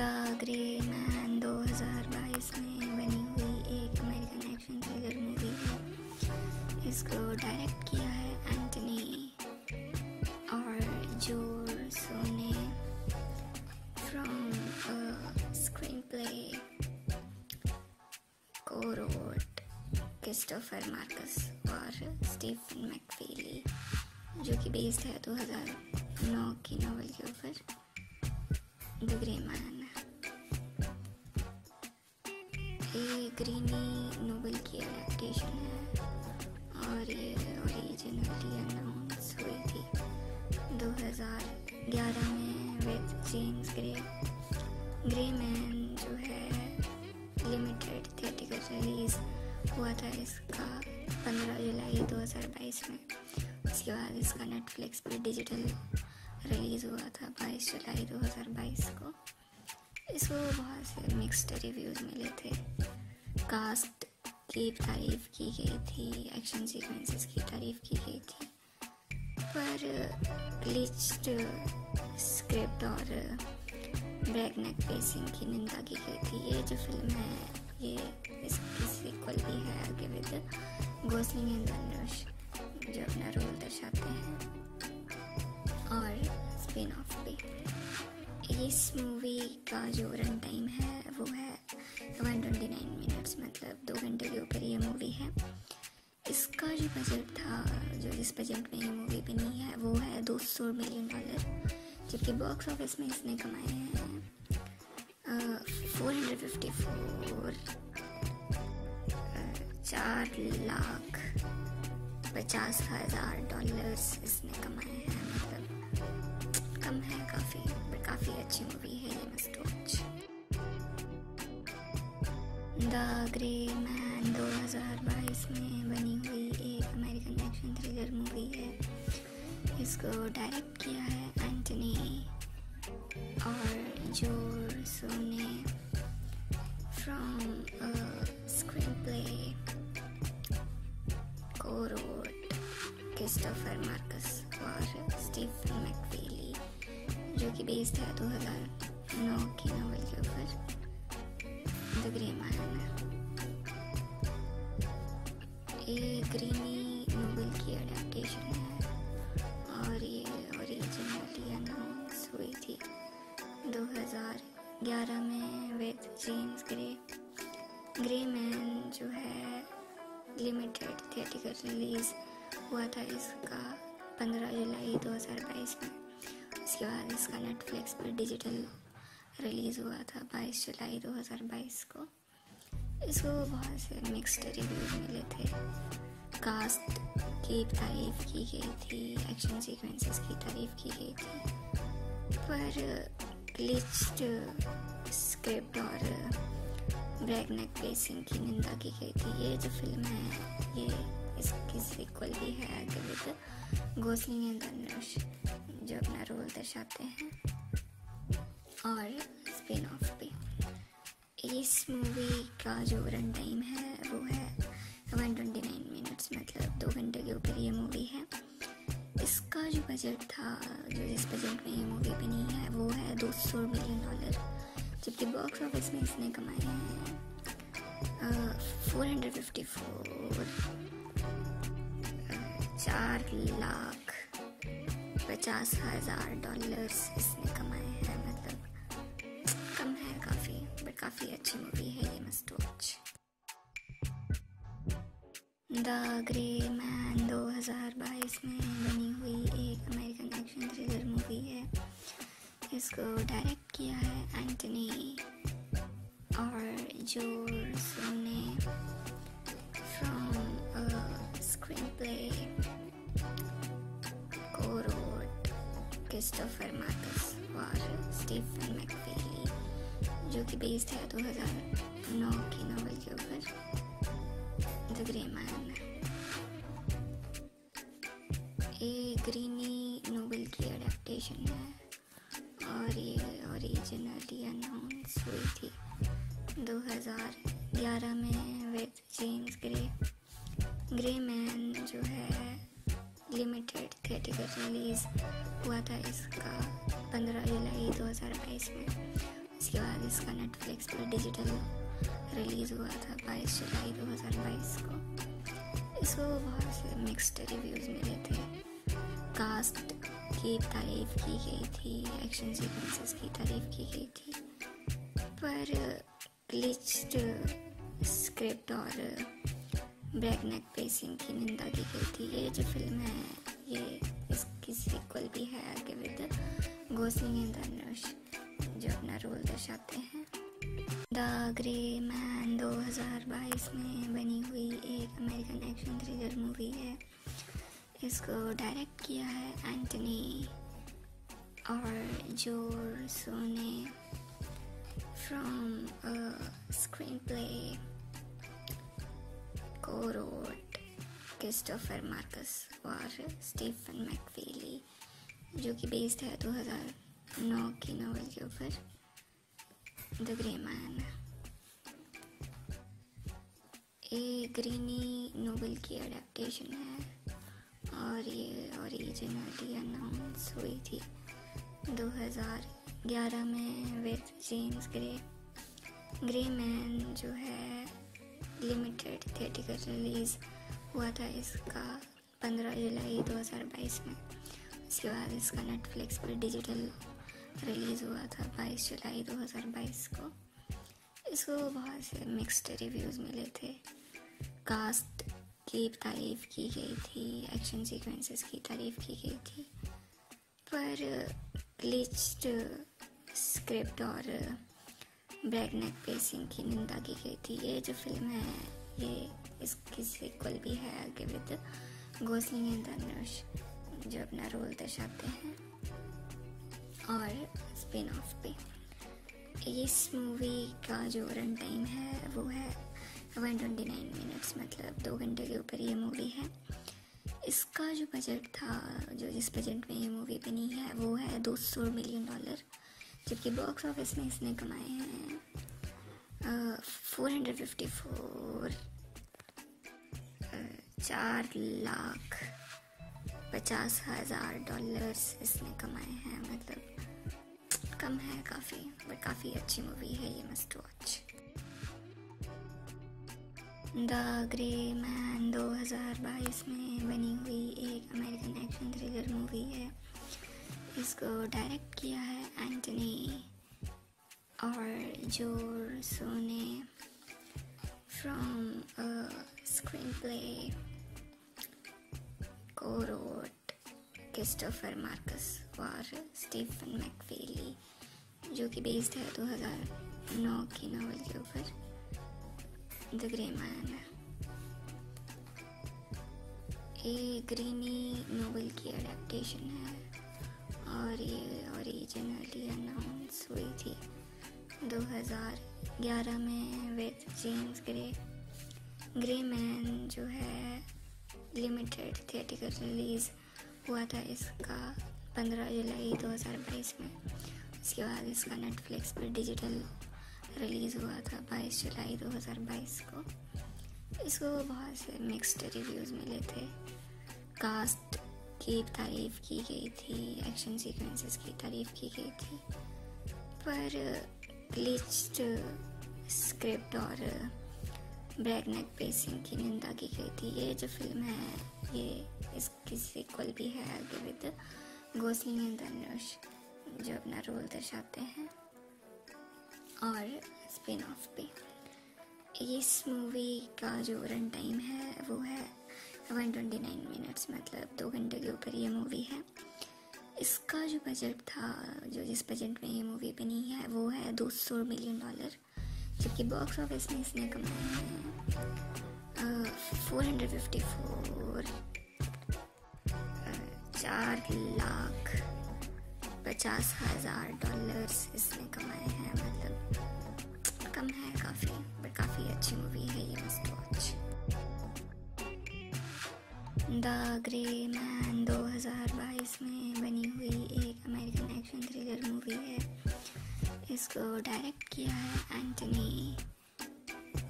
The grey man 2022 में बनी हुई एक अमेरिकन एक्शन थ्रिलर मूवी है। इसको डायरेक्ट किया है एंटनी और जो सोने फ्रॉम स्क्रीन प्ले को रोट क्रिस्टोफर मार्कस और स्टीफन मैकफीली, जो कि बेस्ड है 2009 की नॉवल के ऊपर द ग्रे मैन। ये ग्रीनी नॉवल की एडेप्टेशन है और ये ओरिजिनली अनाउंस हुई थी 2011 में with James Gray. Grey man जो है लिमिटेड थिएटर रिलीज़ हुआ था इसका 15 जुलाई 2022 में। उसके बाद इसका नेटफ्लिक्स पर डिजिटल रिलीज़ हुआ था 22 जुलाई 2022 को। इसको बहुत से मिक्स्ड रिव्यूज़ मिले थे। कास्ट की तारीफ़ की गई थी, एक्शन सीक्वेंसेस की तारीफ़ की गई थी, पर ग्लिच्ड स्क्रिप्ट और ब्रैकनेक पेसिंग की निंदा की गई थी। ये जो फिल्म है ये इसकी सीक्वल भी है आगे विद गोसलिंग एंड धनुष, जो अपना रोल दर्शाते हैं, और स्पिन ऑफ भी। इस मूवी का जो रन टाइम है वो है 129 मिनट्स, मतलब 2 घंटे के ऊपर ये मूवी है। इसका जो बजट था, जो जिस बजट में ये मूवी बनी है वो है $200 मिलियन, जबकि बॉक्स ऑफिस में इसने कमाए हैं 454 $4,50,000 इसने कमाए हैं। मतलब कम है काफ़ी, पर काफ़ी अच्छी मूवी है ये, must watch. The grey man 2022 में बनी हुई एक अमेरिकन एक्शन थ्रिलर मूवी है। इसको डायरेक्ट किया है एंटनी और जो सोने फ्रॉम स्क्रीन प्ले को रोट क्रिस्टोफर मार्कस और स्टीफन मैकफीली, जो कि बेस्ड है 2009 की नॉवल के ऊपर द ग्रे मैन। ये ग्रीनी नॉवल की एडेप्टेशन है और ये ओरिजिनली अनाउंस हुई थी 2011 में with James Gray. Grey man जो है लिमिटेड थिएटर रिलीज़ हुआ था इसका 15 जुलाई 2022 में। उसके बाद इसका नेटफ्लिक्स पर डिजिटल रिलीज़ हुआ था 22 जुलाई 2022 को। इसको बहुत से मिक्स्ड रिव्यूज मिले थे। कास्ट की तारीफ़ की गई थी, एक्शन सीक्वेंसेस की तारीफ़ की गई थी, पर ग्लिच्ड स्क्रिप्ट और ब्रैकनेक पेसिंग की निंदा की गई थी। ये जो फिल्म है ये इसकी सीक्वल भी है आगे विद गोसलिंग एंड धनुष, जो अपना रोल दर्शाते हैं, और स्पिन ऑफ भी। इस मूवी का जो रन टाइम है वो है 129 मिनट्स, मतलब 2 घंटे के ऊपर ये मूवी है। इसका जो बजट था, जो जिस बजट में ये मूवी बनी है, वो है $200 मिलियन, जबकि बॉक्स ऑफिस में इसने कमाए हैं 454 $450,000 इसने कमाए हैं। मतलब कम है काफ़ी, बट काफ़ी अच्छी मूवी है ये, must watch. The grey man 2022 में बनी हुई एक अमेरिकन एक्शन थ्रिलर मूवी है। इसको डायरेक्ट किया है एंटनी और जोर्सो ने। फ्रॉम स्क्रीन प्ले को रोट क्रिस्टोफर मार्कस और स्टीफन मैकफीली, जो कि बेस्ड है 2009 की नॉवल के ऊपर द ग्रे मैन। ये ग्रीनी नोवेल की एडेप्टेशन है और ये ओरिजिनली अनाउंस हुई थी 2011 में with James Gray. Grey man जो है लिमिटेड थिएटर रिलीज़ हुआ था इसका 15 जुलाई 2022 में। उसके बाद इसका नेटफ्लिक्स पर डिजिटल रिलीज़ हुआ था 22 जुलाई 2022 को। इसको बहुत से मिक्स्ड रिव्यूज़ मिले थे। कास्ट की तारीफ की गई थी, एक्शन सीक्वेंसेस की तारीफ की गई थी, पर ग्लिच्ड स्क्रिप्ट और ब्रैकनेक पेसिंग की निंदा की गई थी। ये जो फिल्म है ये इसकी सीक्वल भी है आगे विद गोसलिंग एंड धनुष, जो अपना रोल दर्शाते हैं। द ग्रे मैन 2022 में बनी हुई एक अमेरिकन एक्शन थ्रिलर मूवी है। इसको डायरेक्ट किया है एंटनी और जोर्सो ने। फ्रॉम स्क्रीन प्ले को रोट क्रिस्टोफर मार्कस और स्टीफन मैकफीली, जो कि बेस्ड है 2009 की नॉवल के ऊपर द ग्रे मैन। ये ग्रीनी नोवेल की एडेप्टेशन है और ये ओरिजिनली अनाउंस हुई थी 2011 में with James Gray. Grey man जो है लिमिटेड थिएटर रिलीज़ हुआ था इसका 15 जुलाई 2022 में। उसके बाद इसका नेटफ्लिक्स पर डिजिटल रिलीज़ हुआ था 22 जुलाई 2022 को। इसको बहुत से मिक्स्ड रिव्यूज़ मिले थे। कास्ट की तारीफ की गई थी, एक्शन सीक्वेंसेस की तारीफ की गई थी, पर ग्लिच्ड स्क्रिप्ट और ब्रैकनेक पेसिंग की निंदा की गई थी। ये जो फिल्म है ये इसकी सीक्वल भी है आगे विद गोसलिंग एंड धनुष, जो अपना रोल दर्शाते हैं, और स्पिन ऑफ पे। इस मूवी का जो रन टाइम है वो है 129 मिनट्स, मतलब 2 घंटे के ऊपर ये मूवी है। इसका जो बजट था, जो जिस बजट में ये मूवी बनी है, वो है $200 मिलियन, जबकि बॉक्स ऑफिस में इसने कमाए हैं 454 $450,000 इसने कमाए हैं। मतलब कम है काफ़ी, बट काफ़ी अच्छी मूवी है ये, must watch. The grey man 2022 में बनी हुई एक अमेरिकन एक्शन थ्रिलर मूवी है। इसको डायरेक्ट किया है एंटनी और जोर्सो ने। फ्रॉम स्क्रीन प्ले को रोट क्रिस्टोफर मार्कस और स्टीफन मैकफीली, जो कि बेस्ड है 2009 की नॉवल के ऊपर द ग्रे मैन। ये ग्रीनी नोवेल की एडेप्टेशन है और ये ओरिजिनली अनाउंस हुई थी 2011 में with James Gray grey man जो है लिमिटेड थिएटिकल रिलीज़ हुआ था इसका 15 जुलाई 2022 में। उसके बाद इसका नेटफ्लिक्स पर डिजिटल रिलीज़ हुआ था 22 जुलाई 2022 को। इसको बहुत से मिक्स्ड रिव्यूज़ मिले थे। कास्ट की तारीफ़ की गई थी, एक्शन सीक्वेंसेस की तारीफ़ की गई थी, पर ग्लिच्ड स्क्रिप्ट और ब्रैकनेक पेसिंग की निंदा की गई थी। ये जो फिल्म है ये इसकी सीक्वल भी है, विद गोसलिंग एंड धनुष जो अपना रोल दर्शाते हैं, और स्पिन ऑफ पे। इस मूवी का जो रन टाइम है वो है 129 मिनट्स, मतलब 2 घंटे के ऊपर ये मूवी है। इसका जो बजट था, जो जिस बजट में ये मूवी बनी है वो है $200 मिलियन, जबकि बॉक्स ऑफिस में इसने कमाए हैं 454 $450,000 इसने कमाए हैं। मतलब कम है काफ़ी, पर काफ़ी अच्छी मूवी है ये, must watch. The grey man 2022 में बनी हुई एक अमेरिकन एक्शन थ्रिलर मूवी है। इसको डायरेक्ट किया है एंटनी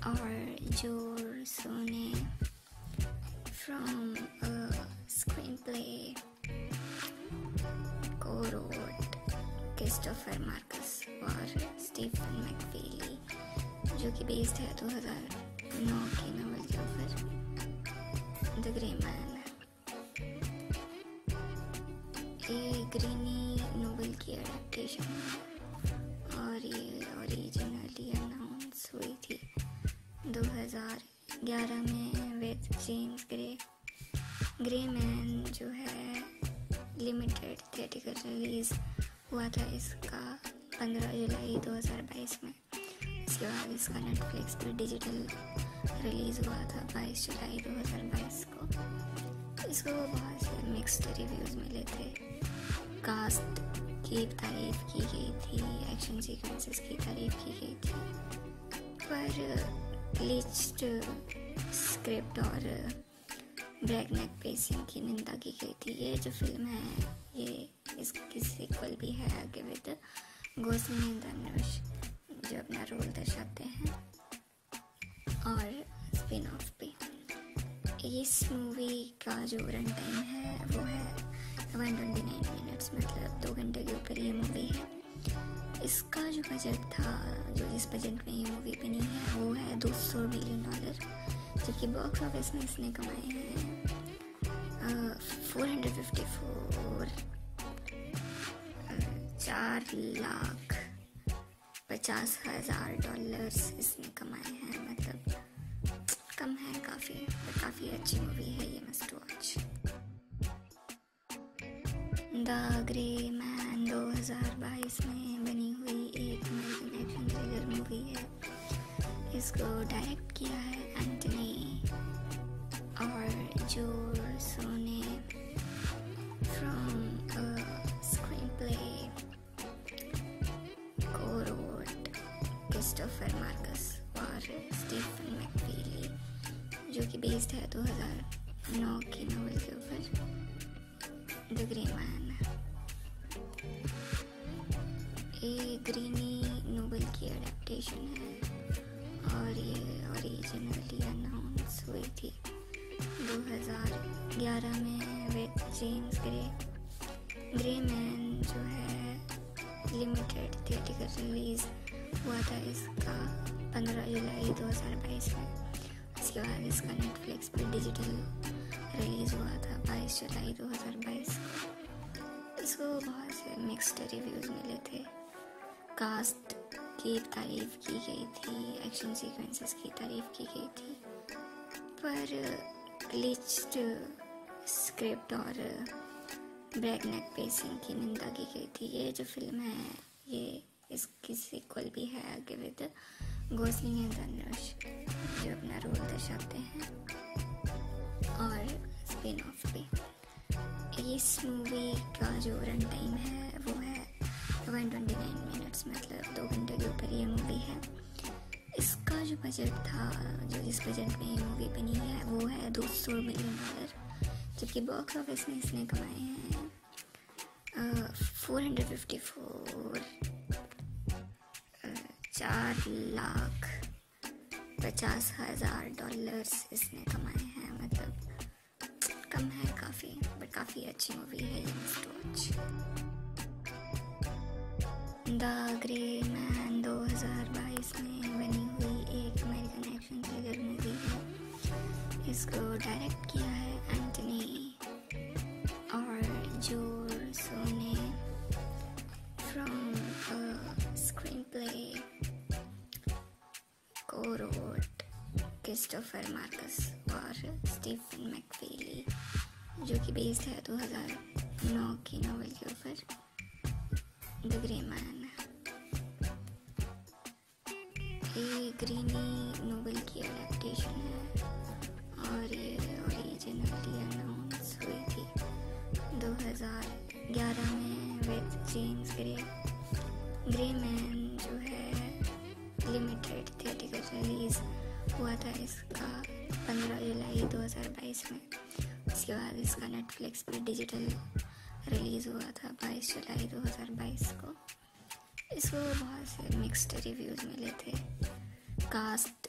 और जोरसो ने फ्रॉम स्क्रीन प्ले को रोट क्रिस्टोफर मार्कस और स्टीफन मैकफीली, जो कि बेस्ड है 2009 के नॉवल के ऊपर। द ग्रे मैन ये ग्रीनी नॉवल की एडेप्टेशन है और ये ओरिजिनली अनाउंस हुई थी 2011 में with James Gray. Grey man जो है लिमिटेड थिएटिकल रिलीज़ हुआ था इसका 15 जुलाई 2022 में। उसके बाद इसका नेटफ्लिक्स पर डिजिटल रिलीज़ हुआ था 22 जुलाई 2022 को। इसको बहुत से मिक्स्ड रिव्यूज़ मिले थे। कास्ट की तारीफ़ की गई थी, एक्शन सीक्वेंसेस की तारीफ़ की गई थी, पर ग्लिच्ड स्क्रिप्ट और ब्रैकनेक पेसिंग की निंदा की गई थी। ये जो फिल्म है ये इसकी सीक्वल भी है, विद गोसलिंग एंड धनुष जो अपना रोल दर्शाते हैं, और स्पिन ऑफ पे। इस मूवी का जो रन टाइम है वो है 129 मिनट्स, मतलब 2 घंटे के ऊपर ये मूवी है। इसका जो बजट था, जो जिस बजट में ये मूवी बनी है वो है $200 मिलियन, जबकि बॉक्स ऑफिस में इसने कमाए हैं 454 $450,000 इसने कमाए हैं। मतलब कम है काफ़ी, पर काफ़ी अच्छी मूवी है ये, must watch. The grey man 2022 में बनी हुई एक अमेरिकन एक्शन थ्रिलर मूवी है। इसको डायरेक्ट किया है एंटनी और जोरसो ने फ्रॉम स्क्रीन प्ले को रोट क्रिस्टोफर मार्कस और स्टीफन मैकफीली, जो कि बेस्ड है 2009 की नॉवल के ऊपर। द ग्रे मैन ये ग्रीनी नॉवल की एडेप्टेशन है और ये ओरिजिनली अनाउंस हुई थी 2011 में with James Gray. Grey man जो है लिमिटेड थिएटिकल रिलीज़ हुआ था इसका 15 जुलाई 2022 में। उसके बाद इसका नेटफ्लिक्स पर डिजिटल रिलीज़ हुआ था 22 जुलाई 2022 को। इसको बहुत से मिक्स्ड रिव्यूज़ मिले थे। कास्ट की तारीफ़ की गई थी, एक्शन सीक्वेंसेस की तारीफ़ की गई थी, पर ग्लिच्ड स्क्रिप्ट और ब्रैकनेक पेसिंग की निंदा की गई थी। ये जो फिल्म है ये इसकी सीक्वल भी है, विद गोसलिंग एंड धनुष जो अपना रोल दर्शाते हैं, और स्पिन ऑफ पे। इस मूवी का जो रन टाइम है वो है 129 मिनट्स, मतलब 2 घंटे के ऊपर ये मूवी है। इसका जो बजट था जो इस बजट में मूवी बनी है वो है $200 मिलियन, जबकि बॉक्स ऑफिस में इसने कमाए हैं 454 $4,50,000 इसने कमाए हैं। मतलब कम है काफ़ी, बट काफ़ी अच्छी मूवी है, you must watch. The grey man 2022 में बनी हुई एक अमेरिकन एक्शन थ्रिलर मूवी है। इसको डायरेक्ट किया है एंटनी और जोर सोने from screenplay wrote Christopher Marcus और स्टीफन मैकफीली, जो कि बेस्ड है 2009 की नॉवल के ऊपर। द ग्रे मैन ये ग्रीनी नॉवल की एडेप्टेशन है और ये ओरिजिनली अनाउंस हुई थी 2011 में with James Gray. Grey man जो है लिमिटेड थिएटर रिलीज़ हुआ था इसका 15 जुलाई 2022 में। उसके बाद इसका नेटफ्लिक्स पर डिजिटल रिलीज़ हुआ था 22 जुलाई 2022 को। इसको बहुत से मिक्स्ड रिव्यूज़ मिले थे। कास्ट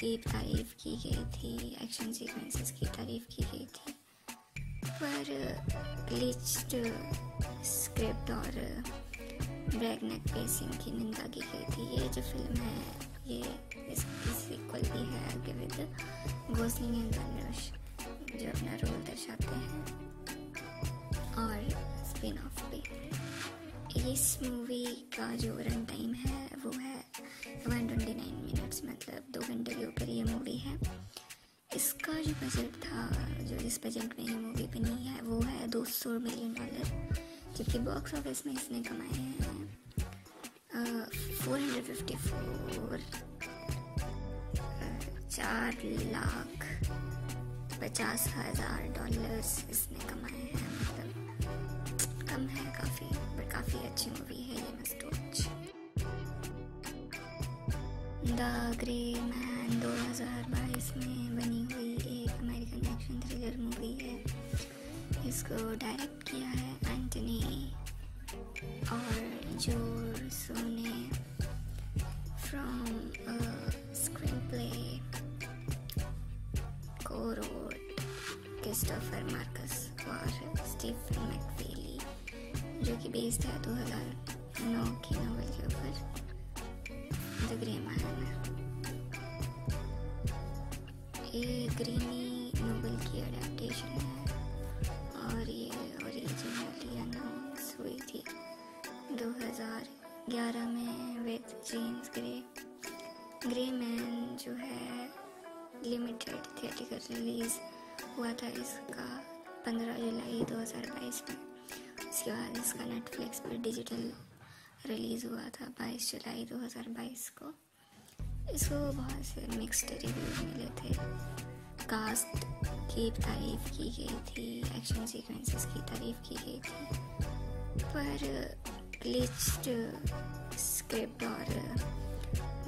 की तारीफ़ की गई थी, एक्शन सीक्वेंसेस की तारीफ़ की गई थी, पर ग्लिच्ड स्क्रिप्ट और ब्रेकनेक पेसिंग की निंदा की गई थी। ये जो फिल्म है ये इसकी सीक्वल भी है आगे विद गोसलिंग एंड धनुष, जो अपना रोल दर्शाते हैं, और स्पिन ऑफ भी। इस मूवी का जो रन टाइम है वो है 129 मिनट्स, मतलब 2 घंटे के ऊपर ये मूवी है। इसका जो बजट था, जो इस बजट में ये मूवी बनी है वो है $200 मिलियन, जबकि बॉक्स ऑफिस में इसने कमाए हैं 454 $4,50,000 इसने कमाए हैं। मतलब कम है काफ़ी, बट काफ़ी अच्छी मूवी है, ये must watch. The grey man 2022 में बनी हुई एक अमेरिकन एक्शन थ्रिलर मूवी है। इसको डायरेक्ट किया है एंटनी और जोर सोने from screenplay कोरोट Christopher Marcus और स्टीफन मैकफीली, जो कि बेस्ड है 2009 की नॉवल के ऊपर। द ग्रे मैन ये ग्रीनी नॉवल की एडेप्टेशन है और ये ओरिजिनली अनाउंस हुई थी 2011 में with James Gray. Grey man जो है लिमिटेड थिएटर रिलीज़ हुआ था इसका 15 जुलाई 2022 में। उसके बाद इसका नेटफ्लिक्स पर डिजिटल रिलीज़ हुआ था 22 जुलाई 2022 को। इसको बहुत से मिक्स्ड रिव्यूज मिले थे। कास्ट की तारीफ़ की गई थी, एक्शन सीक्वेंसेस की तारीफ़ की गई थी, पर ग्लिच्ड स्क्रिप्ट और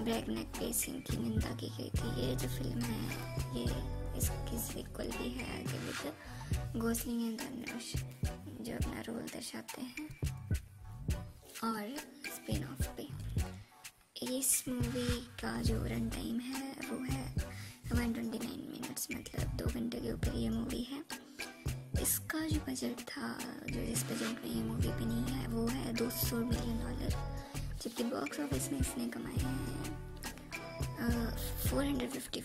ब्रेकनेक पेसिंग की निंदा की गई थी। ये जो फिल्म है ये इसकी सीक्वल भी है आगे विद गोसलिंग एंड धनुष, जो अपना रोल दर्शाते हैं, और स्पिन ऑफ भी। इस मूवी का जो रन टाइम है वो है 129 मिनट्स, मतलब 2 घंटे के ऊपर ये मूवी है। इसका जो बजट था, जो इस बजट में ये मूवी बनी है वो है $200 मिलियन, जबकि बॉक्स ऑफिस में इसने कमाए हैं 454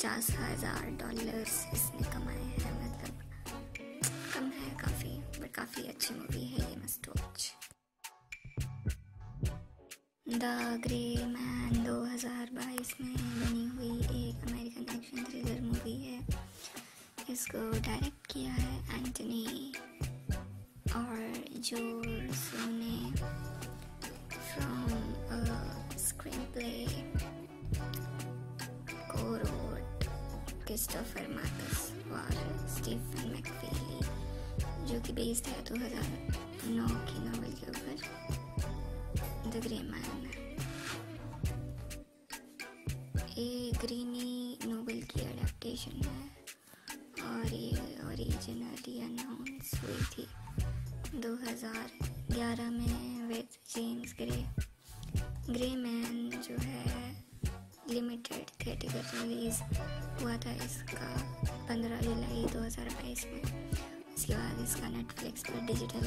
$4,50,000 इसने कमाए हैं। मतलब कम है काफ़ी, बट काफ़ी अच्छी मूवी है, ये must watch. The grey man 2022 में बनी हुई एक अमेरिकन एक्शन थ्रिलर मूवी है। इसको डायरेक्ट किया है एंटनी और जोर सोने from screenplay कोरोट Christopher Marcus और स्टीफन मैकफीली, जो कि बेस्ड है 2009 की नॉवल के ऊपर। the grey man। ये ग्रीनी नोबेल की एडाप्टेशन है और ये ओरिजिनली अनाउंस हुई थी 2011 में with James Gray. Grey man जो है लिमिटेड थिएटर रिलीज हुआ था इसका 15 जुलाई 2022 में। उसके बाद इसका नेटफ्लिक्स पर डिजिटल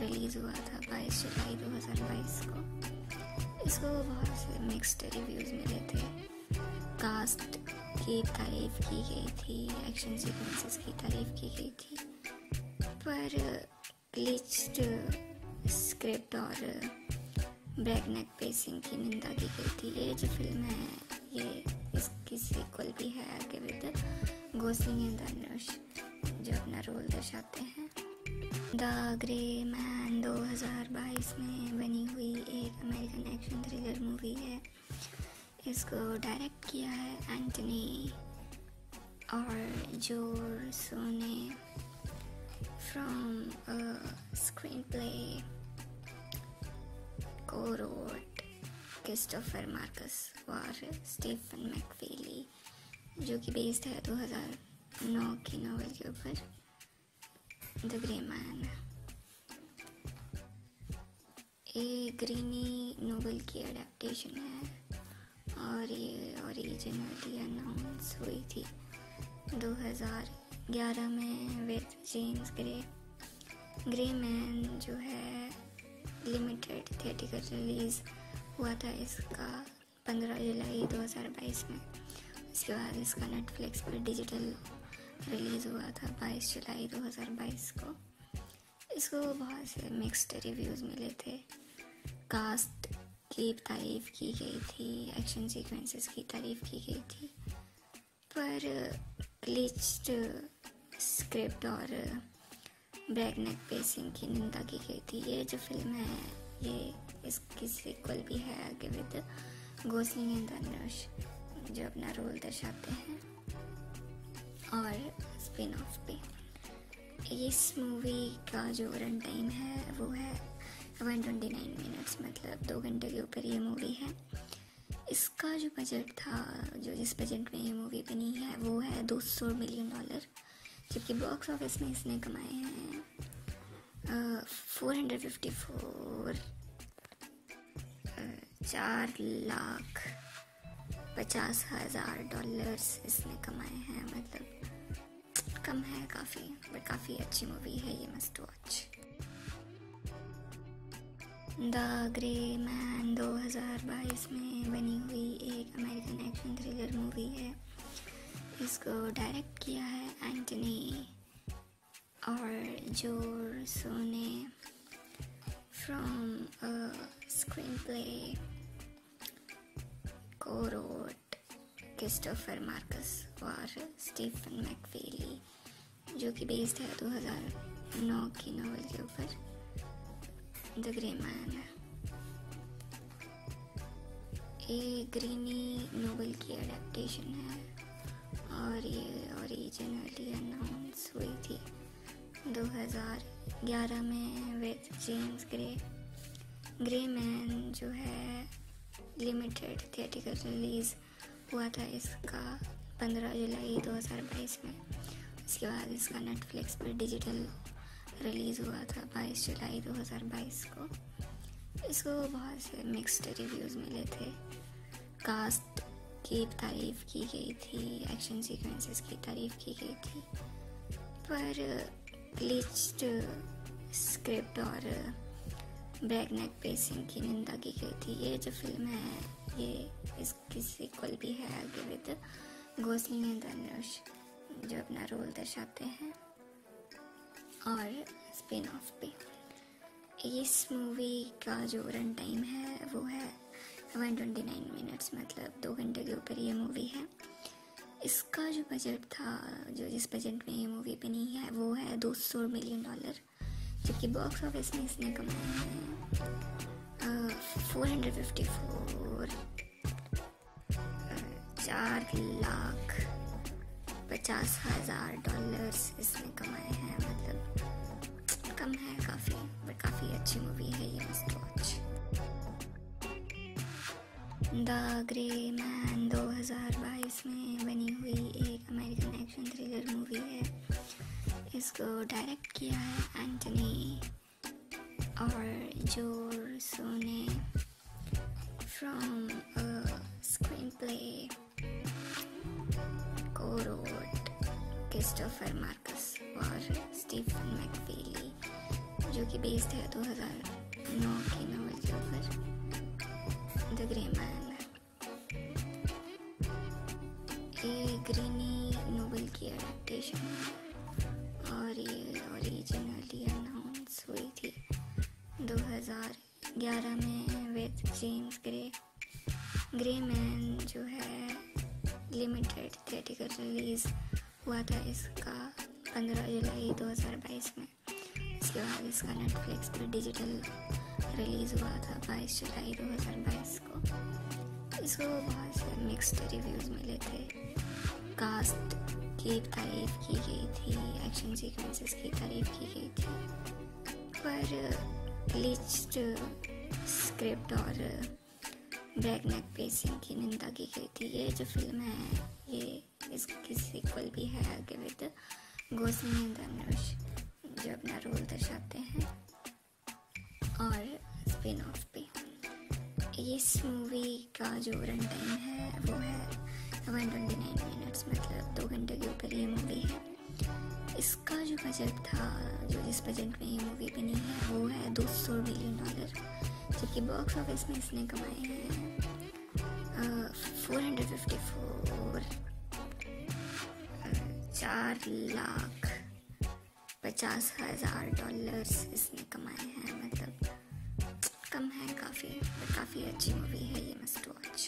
रिलीज़ हुआ था 22 जुलाई 2022 को। इसको बहुत से मिक्स्ड रिव्यूज़ मिले थे। कास्ट की तारीफ की गई थी, एक्शन सीक्वेंसेस की तारीफ की गई थी, पर ग्लिच्ड स्क्रिप्ट और ब्रैकनेक पेसिंग की निंदा की गई थी। ये जो फिल्म है ये इसकी सीक्वल भी है आगे विद गोसलिंग एंड धनुष जो अपना रोल दर्शाते हैं। द ग्रे मैन 2022 में बनी हुई एक अमेरिकन एक्शन थ्रिलर मूवी है। इसको डायरेक्ट किया है एंटनी और जोरसो ने फ्रॉम स्क्रीन प्ले को रोट क्रिस्टोफर मार्कस और स्टीफन मैकफीली जो कि बेस्ड है 2009 की नॉवल के ऊपर। द ग्रे मैन ये ग्रीनी नॉवल की एडाप्टेशन है और ये ओरिजिनली अनाउंस हुई थी 2011 में with James Gray. Grey man जो है लिमिटेड थिएटर रिलीज़ हुआ था इसका 15 जुलाई 2022 में। उसके बाद इसका नेटफ्लिक्स पर डिजिटल रिलीज़ हुआ था 22 जुलाई 2022 को। इसको बहुत से मिक्स्ड रिव्यूज़ मिले थे। कास्ट की तारीफ की गई थी, एक्शन सीक्वेंसेस की तारीफ की गई थी, पर ग्लिच्ड स्क्रिप्ट और ब्रैकनेक पेसिंग की निंदा की गई थी। ये जो फिल्म है ये इसकी सीक्वल भी है आगे विद गोसलिंग एंड धनुष जो अपना रोल दर्शाते हैं और स्पिन ऑफ भी। इस मूवी का जो रन टाइम है वो है 129 मिनट्स, मतलब 2 घंटे के ऊपर ये मूवी है। इसका जो बजट था, जो जिस बजट में ये मूवी बनी है वो है $200 मिलियन, जबकि बॉक्स ऑफिस में इसने कमाए हैं 4,50,000 डॉलर्स इसने कमाए हैं। मतलब कम है काफ़ी, बट काफ़ी अच्छी मूवी है ये, must watch. The grey man 2022 में बनी हुई एक अमेरिकन एक्शन थ्रिलर मूवी है। इसको डायरेक्ट किया है एंटनी और जोरसो ने फ्रॉम स्क्रीन प्ले को रोट क्रिस्टोफर मार्कस और स्टीफन मैकफीली जो कि बेस्ड है 2009 की नॉवल के ऊपर। द ग्रे मैन ये ग्रीनी नॉवल की एडाप्टेशन है और ये ओरिजिनली अनाउंस हुई थी 2011 में with James Gray. Grey man जो है लिमिटेड थिएटर रिलीज़ हुआ था इसका 15 जुलाई 2022 में। उसके बाद इसका नेटफ्लिक्स पर डिजिटल रिलीज़ हुआ था 22 जुलाई 2022 को। इसको बहुत से मिक्स्ड रिव्यूज़ मिले थे। कास्ट की तारीफ की गई थी, एक्शन सीक्वेंसेस की तारीफ की गई थी, पर ग्लिच्ड स्क्रिप्ट और ब्रैकनेक पेसिंग की निंदा की गई थी। ये जो फिल्म है ये इसकी सीक्वल भी है आगे विद गोसलिंग एंड धनुष जो अपना रोल दर्शाते हैं और स्पिन ऑफ भी। इस मूवी का जो रन टाइम है वो है 129 मिनट्स, मतलब 2 घंटे के ऊपर ये मूवी है। इसका जो बजट था, जो जिस बजट में ये मूवी बनी है वो है $200 मिलियन, जबकि बॉक्स ऑफिस में इसने कमाए हैं 454 $4,50,000 इसने कमाए हैं। मतलब कम है काफ़ी, बट काफ़ी अच्छी मूवी है ये, must watch. The grey man 2022 में बनी हुई एक अमेरिकन एक्शन थ्रिलर मूवी है। इसको डायरेक्ट किया है एंटनी और जोरसो ने फ्रॉम स्क्रीन प्ले को रोट क्रिस्टोफर मार्कस और स्टीफन मैकफीली, जो कि बेस्ड है 2009 की नॉवल के ऊपर। द ग्रे मैन ये ग्रीनी नॉवल की एडेप्टेशन है और ये ओरिजिनली अनाउंस हुई थी 2011 में with James Gray. Grey man जो है लिमिटेड थिएटर रिलीज हुआ था इसका 15 जुलाई 2022 में। इसके बाद इसका नेटफ्लिक्स पर डिजिटल रिलीज़ हुआ था 22 जुलाई 2022 को। इसको बहुत से मिक्स्ड रिव्यूज़ मिले थे। कास्ट की तारीफ की गई थी, एक्शन सीक्वेंसेस की तारीफ की गई थी, पर ग्लिच्ड स्क्रिप्ट और ब्रेकनेक पेसिंग की निंदा की गई थी। ये जो फिल्म है ये इसकी सीक्वल भी है आगे विद गोस्लिंग एंड धनुष, जो अपना रोल दर्शाते हैं, और स्पिन ऑफ पे। इस मूवी का जो रन टाइम है वो है 129 मिनट्स, मतलब 2 घंटे के ऊपर ये मूवी है। इसका जो बजट था, जो जिस बजट में ये मूवी बनी है वो है $200 मिलियन, जबकि बॉक्स ऑफिस में इसने कमाए हैं 4,50,000 डॉलर्स इसने कमाए हैं। मतलब कम है काफ़ी, पर काफ़ी अच्छी मूवी है ये, must watch.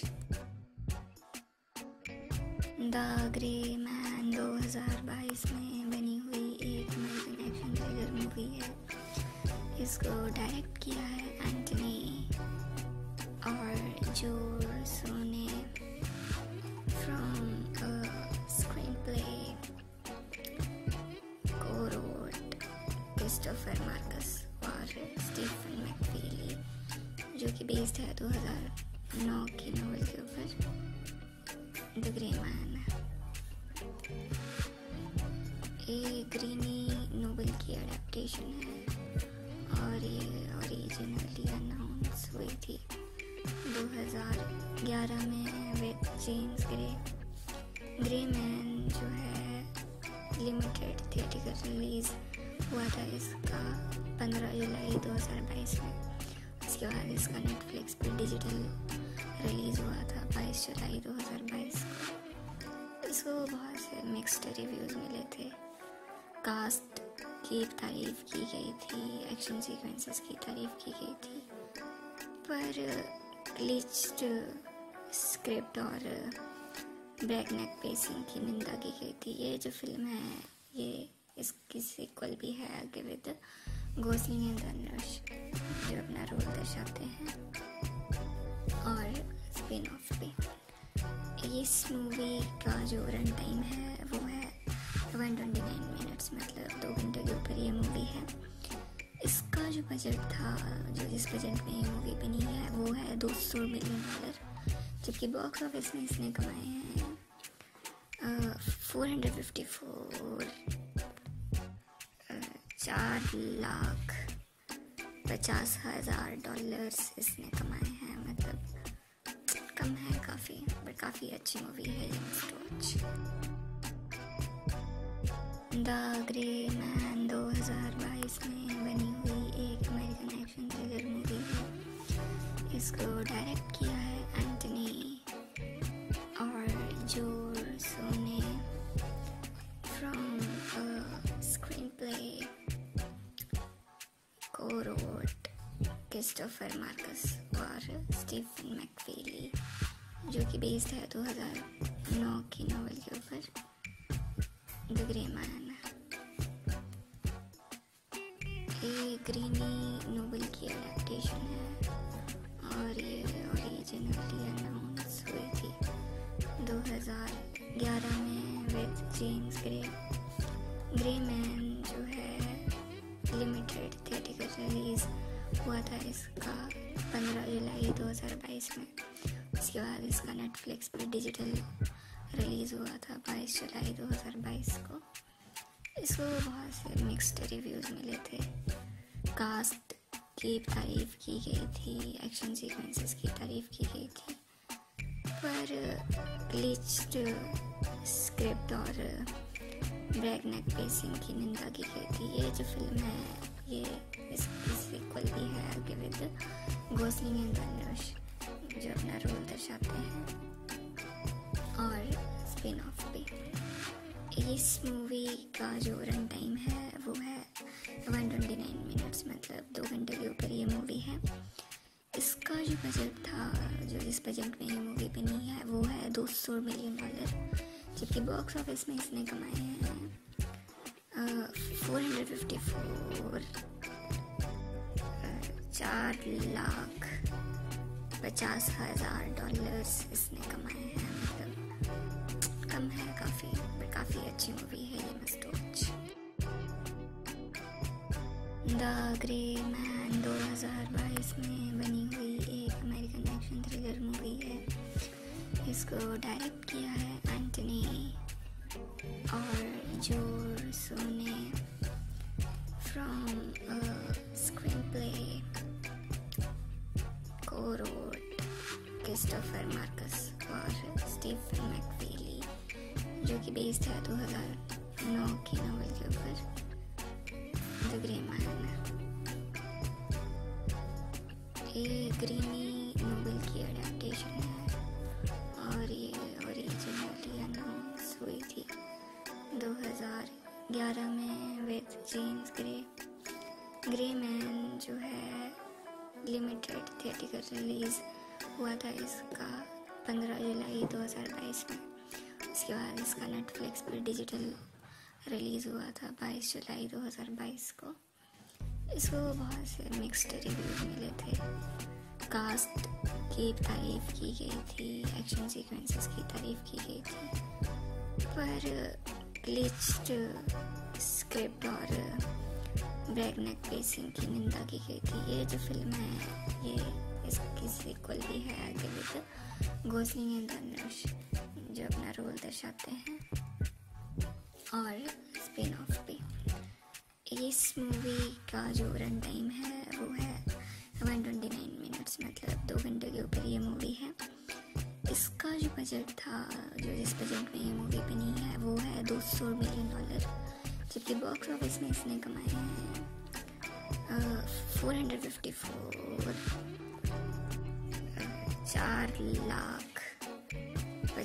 The grey man 2022 में बनी हुई एक अमेरिकन एक्शन थ्रिलर मूवी है। इसको डायरेक्ट किया है एंटनी और जोरसो ने from screenplay Christopher Marcus और स्टीफन मैकफीली, जो कि बेस्ड है 2009 की नॉवल के ऊपर। द ग्रे मैन ये ग्रीनी नॉवल की एडेप्टेशन है और ये ओरिजिनली अनाउंस हुई थी 2011 में with James Gray. Grey man जो है लिमिटेड थिएटर रिलीज हुआ था इसका 15 जुलाई 2022 में। उसके बाद इसका नेटफ्लिक्स पर डिजिटल रिलीज़ हुआ था 22 जुलाई 2022 को। इसको बहुत से मिक्स्ड रिव्यूज़ मिले थे। कास्ट की तारीफ की गई थी, एक्शन सीक्वेंसेस की तारीफ की गई थी, पर ग्लिच्ड स्क्रिप्ट और ब्रेकनेक पेसिंग की निंदा की गई थी। ये जो फिल्म है ये इसकी सीक्वल भी है आगे विद गोस्लिंग एंड धनुष, जो अपना रोल दर्शाते हैं, और स्पिन ऑफ पे। इस मूवी का जो रन टाइम है वो है 129 मिनट्स, मतलब 2 घंटे के ऊपर ये मूवी है। इसका जो बजट था, जो जिस बजट में ये मूवी बनी है वो है $200 मिलियन, जबकि बॉक्स ऑफिस में इसने कमाए हैं 454 $4,50,000 इसने कमाए हैं। मतलब कम है काफ़ी, पर काफ़ी अच्छी मूवी है ये, must watch. The grey man 2022 में बनी हुई एक अमेरिकन एक्शन थ्रिलर मूवी है। इसको डायरेक्ट किया है एंटनी और जोरसो ने फ्रॉम स्क्रीन प्ले को रोट क्रिस्टोफर मार्कस और स्टीफन मैकफीली, जो कि बेस्ड है 2009 की नॉवल के ऊपर। द ग्रे मैन ये ग्रीनी नॉवल की एडेप्टेशन है और ये ओरिजिनली अनाउंस हुई थी 2011 में with James Gray. Grey man जो है लिमिटेड थिएटर रिलीज़ हुआ था इसका 15 जुलाई 2022 में। इसके बाद इसका नेटफ्लिक्स पर डिजिटल रिलीज़ हुआ था 22 जुलाई 2022 को। इसको बहुत से मिक्स्ड रिव्यूज़ मिले थे। कास्ट की तारीफ़ की गई थी, एक्शन सीक्वेंसेस की तारीफ़ की गई थी, पर ग्लिच्ड स्क्रिप्ट और ब्रेकनेक पेसिंग की निंदा की गई थी। ये जो फिल्म है ये इसकी सीक्वल भी है आगे विद गोसलिंग एंड धनुष, जो अपना रोल दर्शाते हैं, और स्पिन ऑफ भी। इस मूवी का जो रन टाइम है वो है 129 मिनट्स, मतलब 2 घंटे के ऊपर ये मूवी है। इसका जो बजट था, जो इस बजट में ये मूवी बनी है, वो है $200 मिलियन, जबकि बॉक्स ऑफिस में इसने कमाए हैं 454 $450,000 इसने कमाए हैं। मतलब कम है काफ़ी, पर काफ़ी अच्छी मूवी है ये, must watch. The grey man 2022 में बनी हुई एक अमेरिकन एक्शन थ्रिलर मूवी है। इसको डायरेक्ट किया है एंटनी और जोर सोने फ्रॉम स्क्रीन प्ले को रोट क्रिस्टोफर मार्कस और स्टीफन मैकफीली, जो कि बेस्ड है 2009 की नॉवल के ऊपर द ग्रे मैन। ये ग्रीनी नॉवल की अडेप्टेशन है और ये ओरिजिनली अनाउंस हुई थी 2011 में with James Gray. Grey man जो है लिमिटेड थिएटर रिलीज़ हुआ था इसका 15 जुलाई 2022 में। उसके बाद इसका नेटफ्लिक्स पर डिजिटल रिलीज़ हुआ था 22 जुलाई 2022 को। इसको बहुत से मिक्स्ड रिव्यूज मिले थे। कास्ट की तारीफ़ की गई थी, एक्शन सीक्वेंसेस की तारीफ़ की गई थी, पर ग्लिच्ड स्क्रिप्ट और ब्रेकनेक पेसिंग की निंदा की गई थी। ये जो फिल्म है ये इसकी सीक्वल भी है आगे विद गोसलिंग एंड धनुष, जो अपना रोल दर्शाते हैं, और स्पिन ऑफ भी। इस मूवी का जो रन टाइम है वो है 129 मिनट्स, मतलब 2 घंटे के ऊपर ये मूवी है। इसका जो बजट था, जो इस बजट में ये मूवी बनी है, वो है $200 मिलियन, जबकि बॉक्स ऑफिस में इसने कमाए हैं 454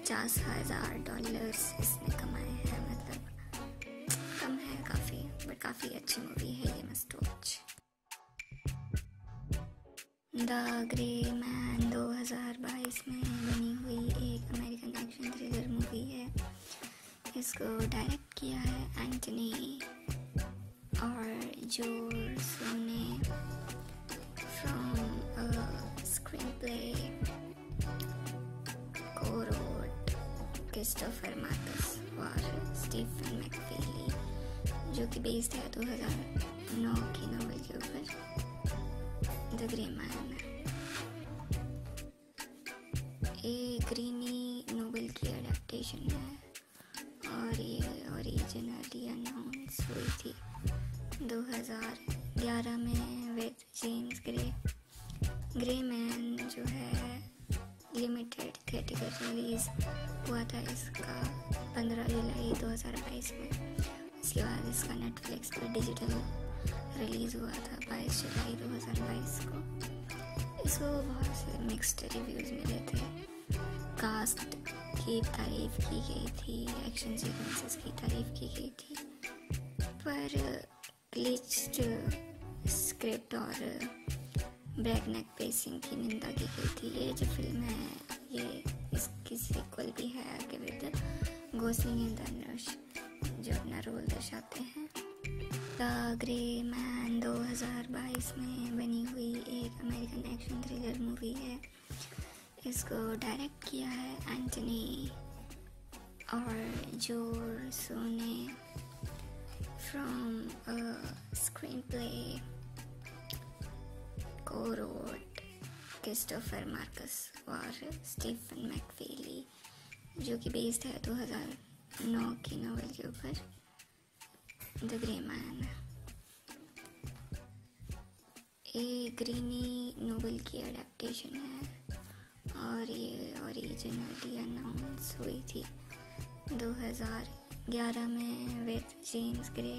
$450,000 इसने कमाए हैं। मतलब कम है काफ़ी, बट काफ़ी अच्छी मूवी है ये, must watch. The grey man 2022 में बनी हुई एक अमेरिकन एक्शन थ्रिलर मूवी है। इसको डायरेक्ट किया है एंटनी और जोर सोने फ्रॉम स्क्रीन प्ले को रोट क्रिस्टोफर मार्कस और स्टीफन मैकफीली, जो कि बेस्ड है 2009 की नॉवल के ऊपर द ग्रे मैन। ये ग्रीनी नॉवल की अडेप्टेशन है और ये ओरिजिनली अनाउंस हुई थी 2011 में with James Gray. Grey man जो है लिमिटेड थिएटर रिलीज़ हुआ था इसका 15 जुलाई 2022 में। उसके बाद इसका नेटफ्लिक्स पर डिजिटल रिलीज़ हुआ था 22 जुलाई 2022 को। इसको बहुत से मिक्स्ड रिव्यूज़ मिले थे। कास्ट की तारीफ़ की गई थी, एक्शन सीक्वेंसेस की तारीफ़ की गई थी, पर ग्लिच्ड स्क्रिप्ट और ब्रेकनेक पेसिंग की निंदा की गई थी। ये जो फिल्म है ये इसकी सीक्वल भी है आगे विद गोसलिंग एंड धनुष, जो अपना रोल दर्शाते हैं। द ग्रे मैन 2022 में बनी हुई एक अमेरिकन एक्शन थ्रिलर मूवी है। इसको डायरेक्ट किया है एंटनी और जोर सोने फ्रॉम स्क्रीन प्ले को रोट क्रिस्टोफर मार्कस और स्टीफन मैकफीली, जो कि बेस्ड है 2009 की नॉवेल के ऊपर द ग्रे मैन। ये ग्रीनी नॉवेल की अडेप्टेशन है और ये ओरिजिनली अनाउंस हुई थी 2011 में with James Gray.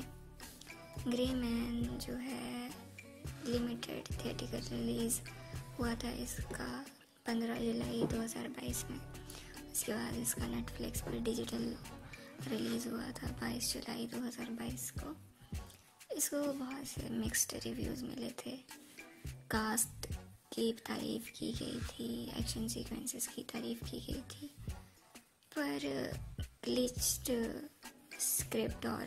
Grey man जो है लिमिटेड थिएटिकल रिलीज़ हुआ था इसका 15 जुलाई 2022 में। उसके बाद इसका नेटफ्लिक्स पर डिजिटल रिलीज़ हुआ था 22 जुलाई 2022 को। इसको बहुत से मिक्स्ड रिव्यूज़ मिले थे। कास्ट की तारीफ़ की गई थी, एक्शन सीक्वेंसेस की तारीफ़ की गई थी, पर ग्लिच्ड स्क्रिप्ट और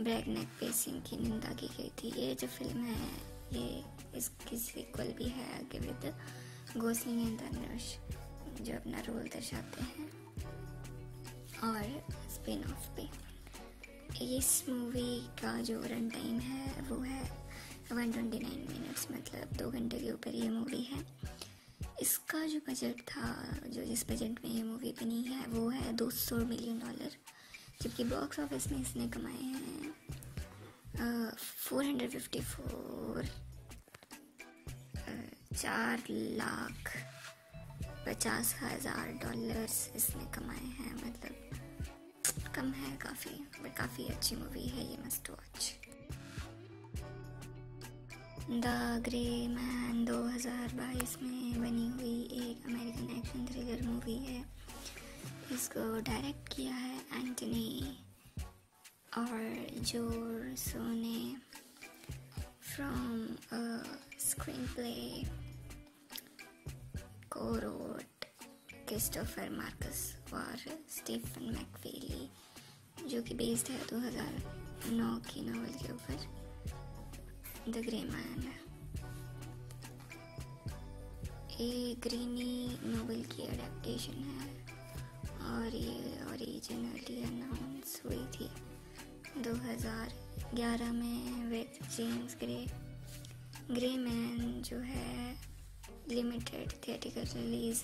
ब्रेकनेक पेसिंग की निंदा की गई थी। ये जो फिल्म है ये इसकी सीक्वल भी है आगे विद गोसलिंग एंड धनुष, जो अपना रोल दर्शाते हैं, और स्पिन ऑफ भी। इस मूवी का जो रन टाइम है वो है 129 मिनट्स, मतलब 2 घंटे के ऊपर ये मूवी है। इसका जो बजट था, जो जिस बजट में ये मूवी बनी है वो है $200 मिलियन, जबकि बॉक्स ऑफिस में इसने कमाए हैं 454 $4,50,000 इसने कमाए हैं। मतलब कम है काफ़ी, बट काफ़ी अच्छी मूवी है ये, must watch. The grey man 2022 में बनी हुई एक अमेरिकन एक्शन थ्रिलर मूवी है। इसको डायरेक्ट किया है एंटनी और जोरसो ने फ्रॉम स्क्रीन प्ले को रोट क्रिस्टोफर मार्कस और स्टीफन मैकफीली, जो कि बेस्ड है 2009 की नॉवेल के ऊपर द ग्रे मैन। ये ग्रीनी नॉवेल की अडेप्टेशन है और ये ओरिजिनली अनाउंस हुई थी 2011 में with James Gray. Grey man जो है लिमिटेड थिएटिकल रिलीज़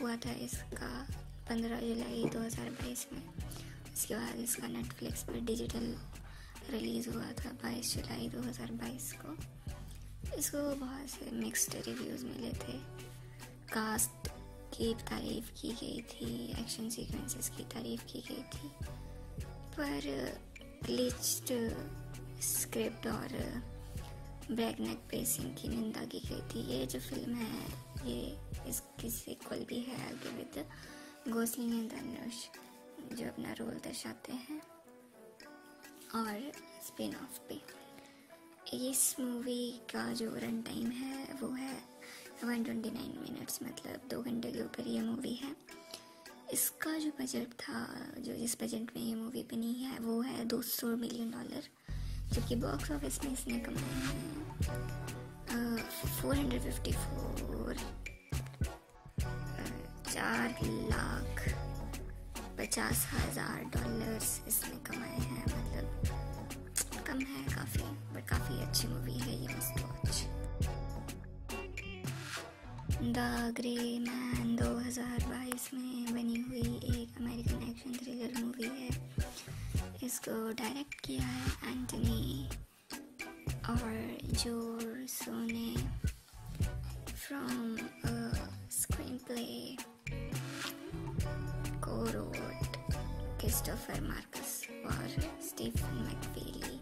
हुआ था इसका 15 जुलाई 2022 में। उसके बाद इसका नेटफ्लिक्स पर डिजिटल रिलीज़ हुआ था 22 जुलाई 2022 को। इसको बहुत से मिक्स्ड रिव्यूज़ मिले थे। कास्ट की तारीफ़ की गई थी, एक्शन सीक्वेंसेस की तारीफ़ की गई थी, पर ग्लिच्ड स्क्रिप्ट और ब्रेकनेक पेसिंग की निंदा की गई थी। ये जो फिल्म है ये इसकी सीक्वल भी है आगे विद गोसलिंग एंड धनुष, जो अपना रोल दर्शाते हैं, और स्पिन ऑफ भी। इस मूवी का जो रन टाइम है वो है 129 मिनट्स, मतलब 2 घंटे के ऊपर ये मूवी है। इसका जो बजट था, जो जिस बजट में ये मूवी बनी है वो है $200 मिलियन, जबकि बॉक्स ऑफिस में इसने कमाए हैं 454 $4,50,000 इसने कमाए हैं। मतलब कम है काफ़ी, बट काफ़ी अच्छी मूवी है ये, must watch. The grey man 2022 में बनी हुई एक अमेरिकन एक्शन थ्रिलर मूवी है। इसको डायरेक्ट किया है एंटनी और जोरसो ने फ्रॉम स्क्रीन प्ले को रोट क्रिस्टोफर मार्कस और स्टीफन मैकफीली,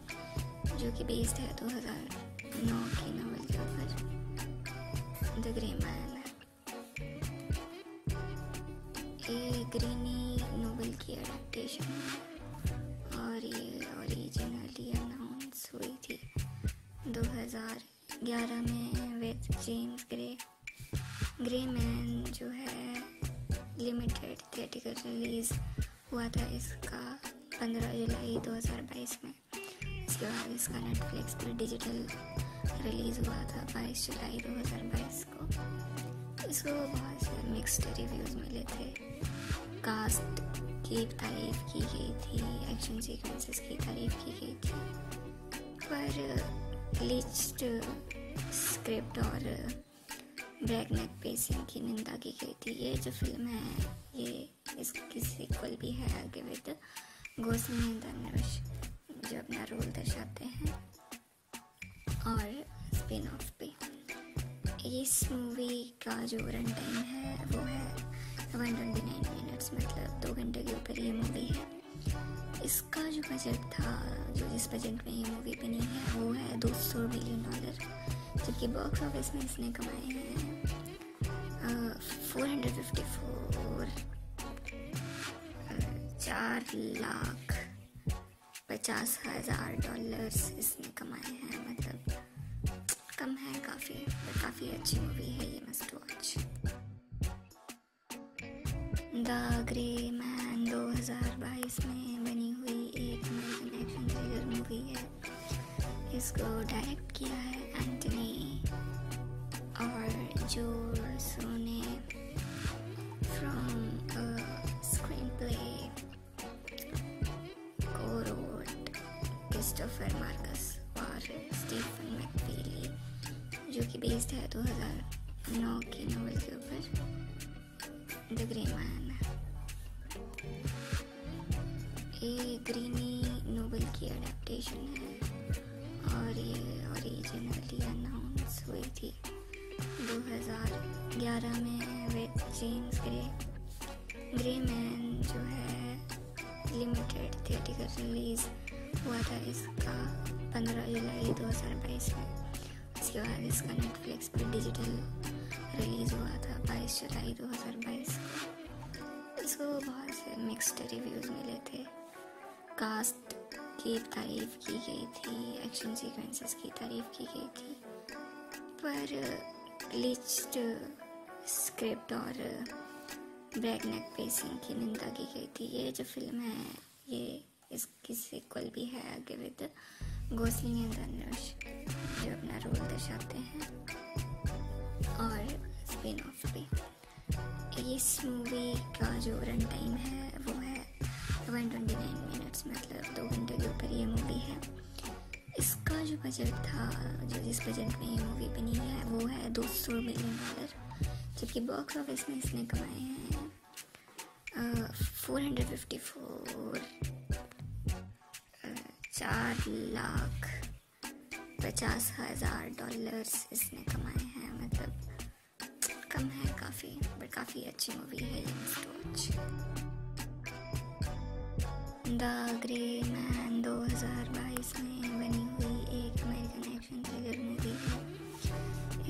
जो कि बेस्ड है 2009 की नॉवेल के ऊपर द ग्रे मैन। ये ग्रीनी नॉवेल की अडेप्टेशन है और ये ओरिजिनली अनाउंस हुई थी 2011 में with James Gray. Grey man जो है लिमिटेड थिएटिकल रिलीज़ हुआ था इसका 15 जुलाई 2022 में। उसके बाद इसका नेटफ्लिक्स पर डिजिटल रिलीज़ हुआ था 22 जुलाई 2022 को। इसको बहुत से मिक्स्ड रिव्यूज़ मिले थे। कास्ट की तारीफ़ की गई थी, एक्शन सीक्वेंसेस की तारीफ़ की गई थी, पर ग्लिच्ड स्क्रिप्ट और ब्रैग नेक पेसिंग की निंदा की गई थी। ये जो फिल्म है ये इसकी सीक्वल भी है आगे विद गोसलिंग एंड धनुष जो अपना रोल दर्शाते हैं और स्पिन ऑफ पे। इस मूवी का जो रन टाइम है वो है 129 मिनट्स, मतलब 2 घंटे के ऊपर ये मूवी है। इसका जो बजट था, जो जिस बजट में ये मूवी बनी है वो है $200 मिलियन, जबकि बॉक्स ऑफिस में इसने कमाए हैं 454 $4,50,000 इसने कमाए हैं। मतलब कम है काफ़ी, पर काफ़ी अच्छी मूवी है ये, must watch. The grey man 2022 में बनी हुई एक अमेरिकन एक्शन थ्रिलर मूवी है। इसको डायरेक्ट किया है एंटनी और जो सोने फ्रॉम स्क्रीन प्ले को रोट क्रिस्टोफर मार्कस और स्टीफन मैकफीली, जो कि बेस्ड है 2009 की नॉवल के ऊपर द ग्रे मैन। ये ग्रीनी नॉवल की अडेप्टेशन है और ये ओरिजिनली अनाउंस हुई थी 2011 में with James Gray. Grey man जो है लिमिटेड थिएटर रिलीज हुआ था इसका 15 जुलाई 2022 में। इसके बाद इसका नेटफ्लिक्स पर डिजिटल रिलीज़ हुआ था 22 जुलाई 2022 को। इसको बहुत से मिक्स्ड रिव्यूज़ मिले थे। कास्ट की तारीफ़ की गई थी, एक्शन सीक्वेंसेस की तारीफ़ की गई थी, पर ग्लिच्ड स्क्रिप्ट और ब्रैगनेक पेसिंग की निंदा की गई थी। ये जो फिल्म है ये इसकी सीक्वल भी है आगे विद गोसलिंग एंड धनुष जो अपना रोल दर्शाते हैं और स्पिन ऑफ पे। इस मूवी का जो रन टाइम है वो है 129 मिनट्स, मतलब 2 घंटे के ऊपर ये मूवी है। इसका जो बजट था, जो जिस बजट में ये मूवी बनी है वो है $200 मिलियन, जबकि बॉक्स ऑफिस में इसने कमाए हैं 454 $4,50,000 इसने कमाए हैं। मतलब कम है काफ़ी, पर काफ़ी अच्छी मूवी है ये, must watch. The grey man 2022 में बनी हुई एक अमेरिकन एक्शन थ्रिलर मूवी है।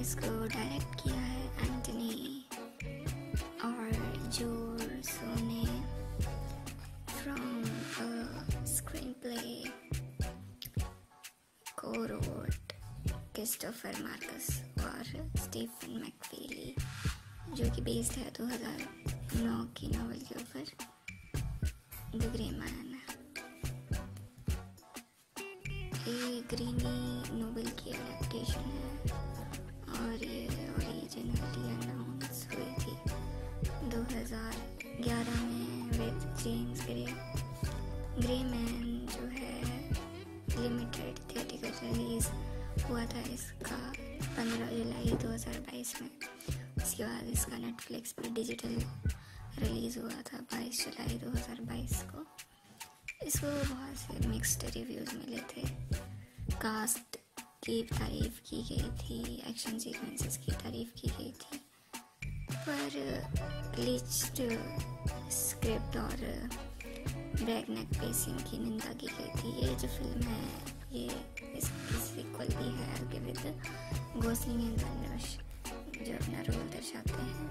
इसको डायरेक्ट किया है एंटनी और जो सोने from screenplay wrote Christopher Marcus और स्टीफन मैकफीली, जो कि बेस्ड है 2009 की नॉवल के ऊपर द ग्रे मैन। ये ग्रीनी नॉवल की अडेप्टेशन है और ये ओरिजिनली अनाउंस हुई थी 2011 में with James Gray. Grey man जो है लिमिटेड थिएटर रिलीज़ हुआ था इसका 15 जुलाई 2022 में। उसके बाद इसका नेटफ्लिक्स पर डिजिटल रिलीज़ हुआ था 22 जुलाई 2022 को। इसको बहुत से मिक्स्ड रिव्यूज़ मिले थे। कास्ट की तारीफ़ की गई थी, एक्शन सीक्वेंसेस की तारीफ़ की गई थी, पर ग्लिच्ड स्क्रिप्ट और ब्रैगनेक पेसिंग की निंदा की गई थी। ये जो फिल्म है ये इसकी सीक्वल भी है आगे विद गोसलिंग एंड धनुष जो अपना रोल दर्शाते हैं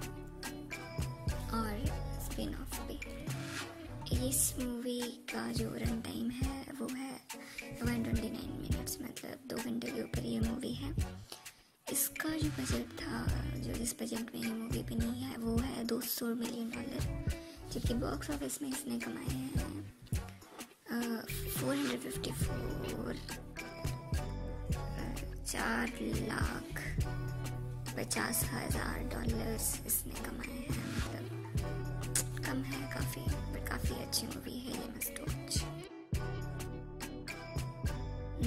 और स्पिन ऑफ पे। इस मूवी का जो रन टाइम है वो है 129 मिनट्स, मतलब 2 घंटे के ऊपर ये मूवी है। इसका जो बजट था, जो जिस बजट में ये मूवी बनी है वो है $200 मिलियन, जबकि बॉक्स ऑफिस में इसने कमाए हैं 454 $4,50,000 इसने कमाए हैं। मतलब कम है काफ़ी, पर काफ़ी अच्छी मूवी है ये, must watch.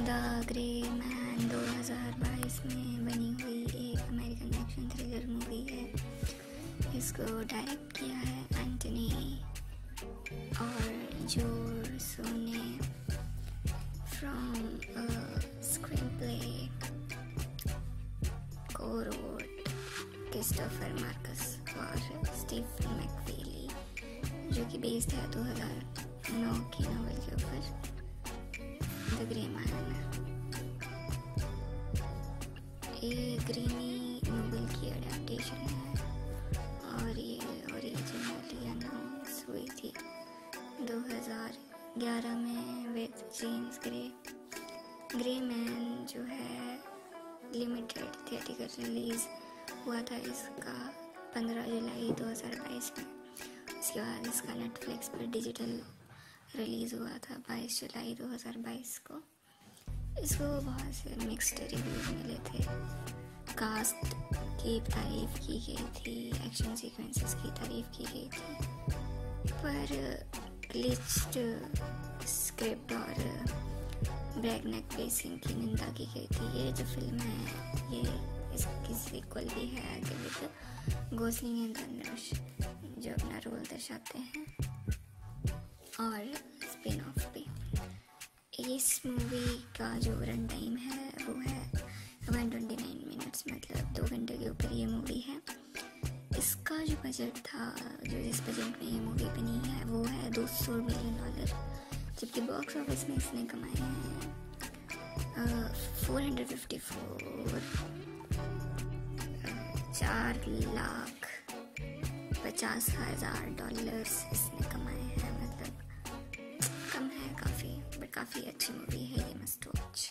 The grey man 2022 में बनी हुई एक अमेरिकन एक्शन थ्रिलर मूवी इसको डायरेक्ट किया है एंटनी और जोरसो ने फ्रॉम स्क्रीन प्ले को रोड क्रिस्टोफर मार्कस और स्टीव मैकफीली जो कि बेस्ड है 2009 की नॉवल के ऊपर द ग्रे मैन। ये ग्रीनी नॉवल की अडेप्टेशन है और ये ओरिजिनली अनाउंस हुई थी 2011 में with James Gray. Grey man जो है लिमिटेड थिएटर रिलीज़ हुआ था इसका 15 जुलाई 2022 में। उसके बाद इसका नेटफ्लिक्स पर डिजिटल रिलीज़ हुआ था 22 जुलाई 2022 को। इसको बहुत से मिक्स्ड रिव्यूज मिले थे। कास्ट की तारीफ की गई थी, एक्शन सीक्वेंसेस की तारीफ की गई थी, पर ग्लिच्ड स्क्रिप्ट और ब्रैगनेक पेसिंग की निंदा की गई थी। ये जो फिल्म है ये इसकी सीक्वल भी है आगे विद गोसलिंग एंड धनुष जो अपना रोल दर्शाते हैं और स्पिन ऑफ भी। इस मूवी का जो रन टाइम है वो है 129 मिनट्स, मतलब 2 घंटे के ऊपर ये मूवी है। इसका जो बजट था, जो जिस बजट में ये मूवी बनी है वो है $200 मिलियन, जबकि बॉक्स ऑफिस में इसने कमाए हैं 454 $4,50,000 इसने कमाए हैं। मतलब कम है काफ़ी, बट काफ़ी अच्छी मूवी है, ये must watch.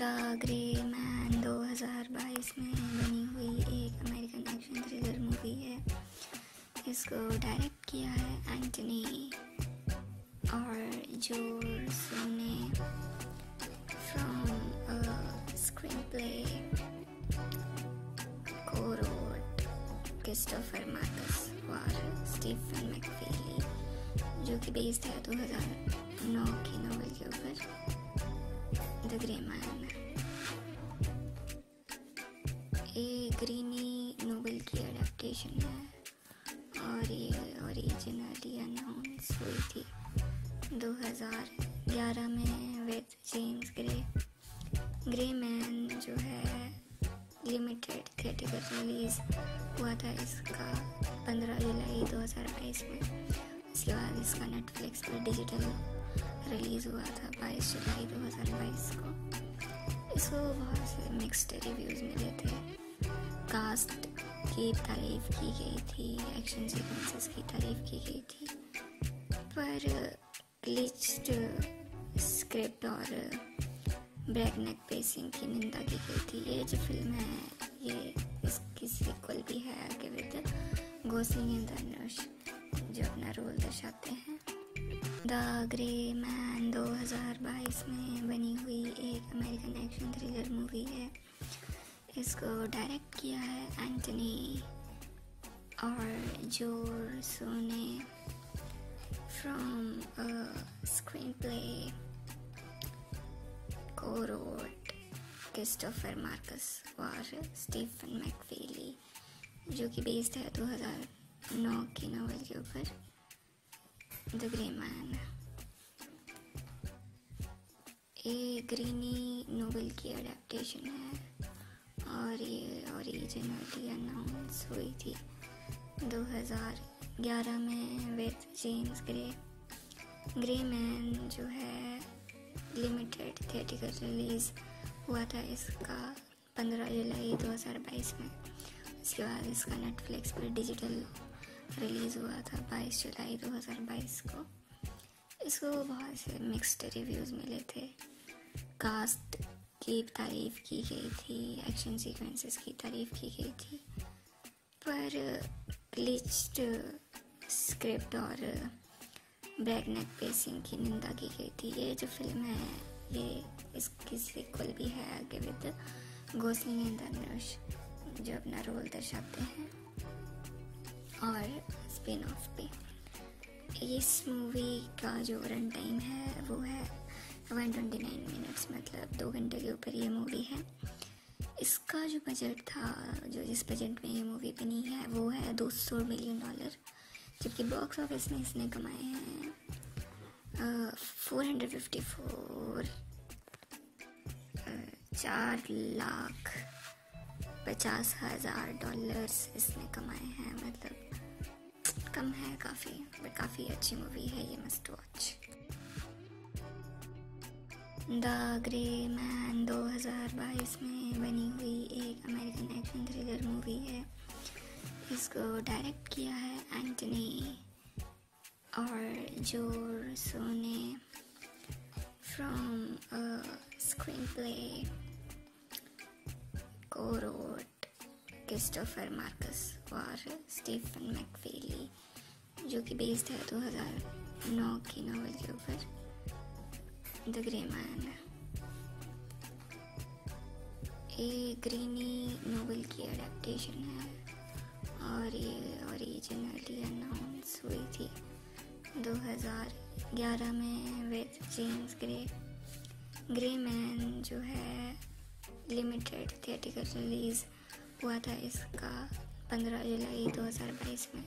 The grey man 2022 में बनी हुई एक अमेरिकन एक्शन थ्रिलर मूवी है। इसको डायरेक्ट किया है एंटनी और जोरसो ने फ्रॉम स्क्रीन प्ले को रोड क्रिस्टोफर मार्कस और स्टीफन मैकफीली जो कि बेस्ड है 2009 की नॉवल के ऊपर द ग्रे मैन। ये ग्रीनी नॉवल की अडेप्टेशन है और ये ओरिजिनली अनाउंस हुई थी 2011 में with James Gray. Grey man जो है लिमिटेड थिएटर रिलीज़ हुआ था इसका 15 जुलाई 2022 में। उसके बाद इसका नेटफ्लिक्स पर डिजिटल रिलीज़ हुआ था 22 जुलाई 2022 को। इसको बहुत से मिक्स्ड रिव्यूज़ मिले थे। कास्ट की तारीफ की गई थी, एक्शन सीक्वेंसेस की तारीफ की गई थी, पर ग्लिच्ड स्क्रिप्ट और ब्रैगनेक पेसिंग की निंदा की गई थी। ये जो फिल्म है ये इसकी सीक्वल भी है आगे विद गोसलिंग एंड धनुष जो अपना रोल दर्शाते हैं। द ग्रे मैन 2022 में बनी हुई एक अमेरिकन एक्शन थ्रिलर मूवी है। इसको डायरेक्ट किया है एंटनी और जोरसो ने फ्रॉम स्क्रीन प्ले को रोड क्रिस्टोफर मार्कस और स्टीफन मैकफीली जो कि बेस्ड है 2009 की नॉवल के ऊपर द ग्रे मैन। ये ग्रीनी नॉवल की अडेप्टेशन है और ये ओरिजिनली अनाउंस हुई थी 2011 में with James Gray. Grey man जो है लिमिटेड थिएटर रिलीज़ हुआ था इसका 15 जुलाई 2022 में। उसके बाद इसका नेटफ्लिक्स पर डिजिटल रिलीज़ हुआ था 22 जुलाई 2022 को। इसको बहुत से मिक्स्ड रिव्यूज़ मिले थे। कास्ट की तारीफ की गई थी, एक्शन सीक्वेंसेस की तारीफ की गई थी, पर ग्लिच्ड स्क्रिप्ट और ब्रैगनेक पेसिंग की निंदा की गई थी। ये जो फिल्म है ये इसकी सीक्वल भी है आगे विद गोसलिंग एंड धनुष जो अपना रोल दर्शाते हैं और स्पिन ऑफ भी। इस मूवी का जो रन टाइम है वो है 129 मिनट्स, मतलब 2 घंटे के ऊपर ये मूवी है। इसका जो बजट था, जो जिस बजट में ये मूवी बनी है वो है $200 मिलियन, जबकि बॉक्स ऑफिस में इसने कमाए हैं 454 $450,000 इसने कमाए हैं। मतलब कम है काफ़ी, बट काफ़ी अच्छी मूवी है ये, must watch. The grey man 2022 में बनी हुई एक अमेरिकन एक्शन थ्रिलर मूवी है। इसको डायरेक्ट किया है एंटनी और जोरसो ने फ्रॉम स्क्रीन प्ले को रोट क्रिस्टोफर मार्कस और स्टीफन मैकफीली, जो कि बेस्ड है 2009 की नॉवल के ऊपर। The grey Man a Greaney novel की अडेप्टेशन है और ये ओरिजिनली अनाउंस हुई थी 2011 में with James Gray. Grey man जो है लिमिटेड थिएटिकल रिलीज़ हुआ था इसका 15 जुलाई 2022 में।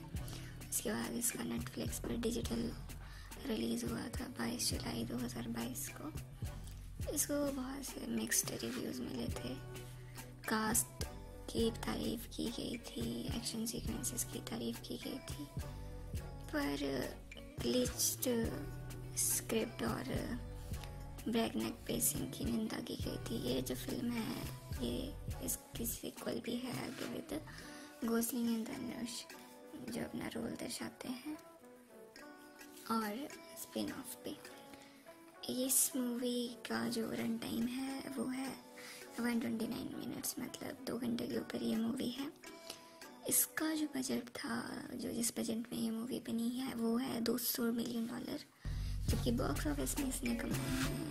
उसके बाद इसका नेटफ्लिक्स पर डिजिटल रिलीज़ हुआ था 22 जुलाई 2022 को। इसको बहुत से मिक्स्ड रिव्यूज़ मिले थे। कास्ट की तारीफ की गई थी, एक्शन सीक्वेंसेस की तारीफ की गई थी, पर ग्लिच्ड स्क्रिप्ट और ब्रैकनेक पेसिंग की निंदा की गई थी। ये जो फिल्म है ये इसकी सीक्वल भी है आगे विद गोसलिंग एंड धनुष, जो अपना रोल दर्शाते हैं, और स्पिन ऑफ भी। इस मूवी का जो रन टाइम है वो है 129 मिनट्स, मतलब 2 घंटे के ऊपर ये मूवी है। इसका जो बजट था, जो जिस बजट में ये मूवी बनी है वो है $200 मिलियन, जबकि बॉक्स ऑफिस में इसने कमाए हैं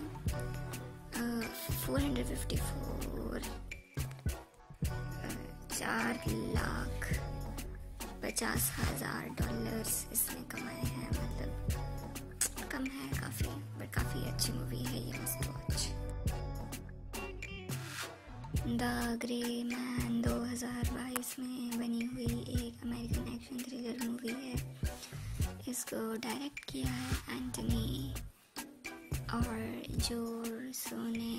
454 $450,000 इसने कमाए हैं। मतलब कम है काफ़ी, बट काफ़ी अच्छी मूवी है ये, must watch. The grey man 2022 में बनी हुई एक अमेरिकन एक्शन थ्रिलर मूवी है। इसको डायरेक्ट किया है एंटनी और जोरसो ने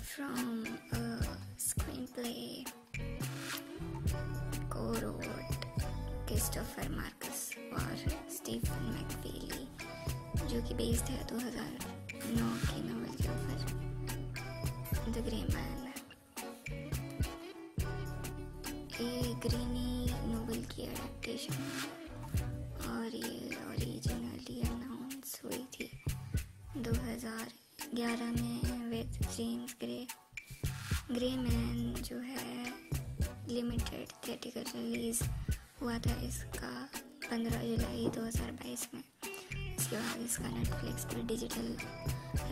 फ्रॉम स्क्रीन प्ले को रोट क्रिस्टोफर मार्कस और स्टीफन मैकफीली, जो कि बेस्ड है 2009 की नॉवल के ऊपर। The grey Man a Greaney novel की अडेप्टेशन है और ये ओरिजिनली अनाउंस हुई थी 2011 में with James Gray. Grey man जो है लिमिटेड थिएटिकल रिलीज़ हुआ था इसका 15 जुलाई 2022 में। उसके बाद इसका नेटफ्लिक्स पर डिजिटल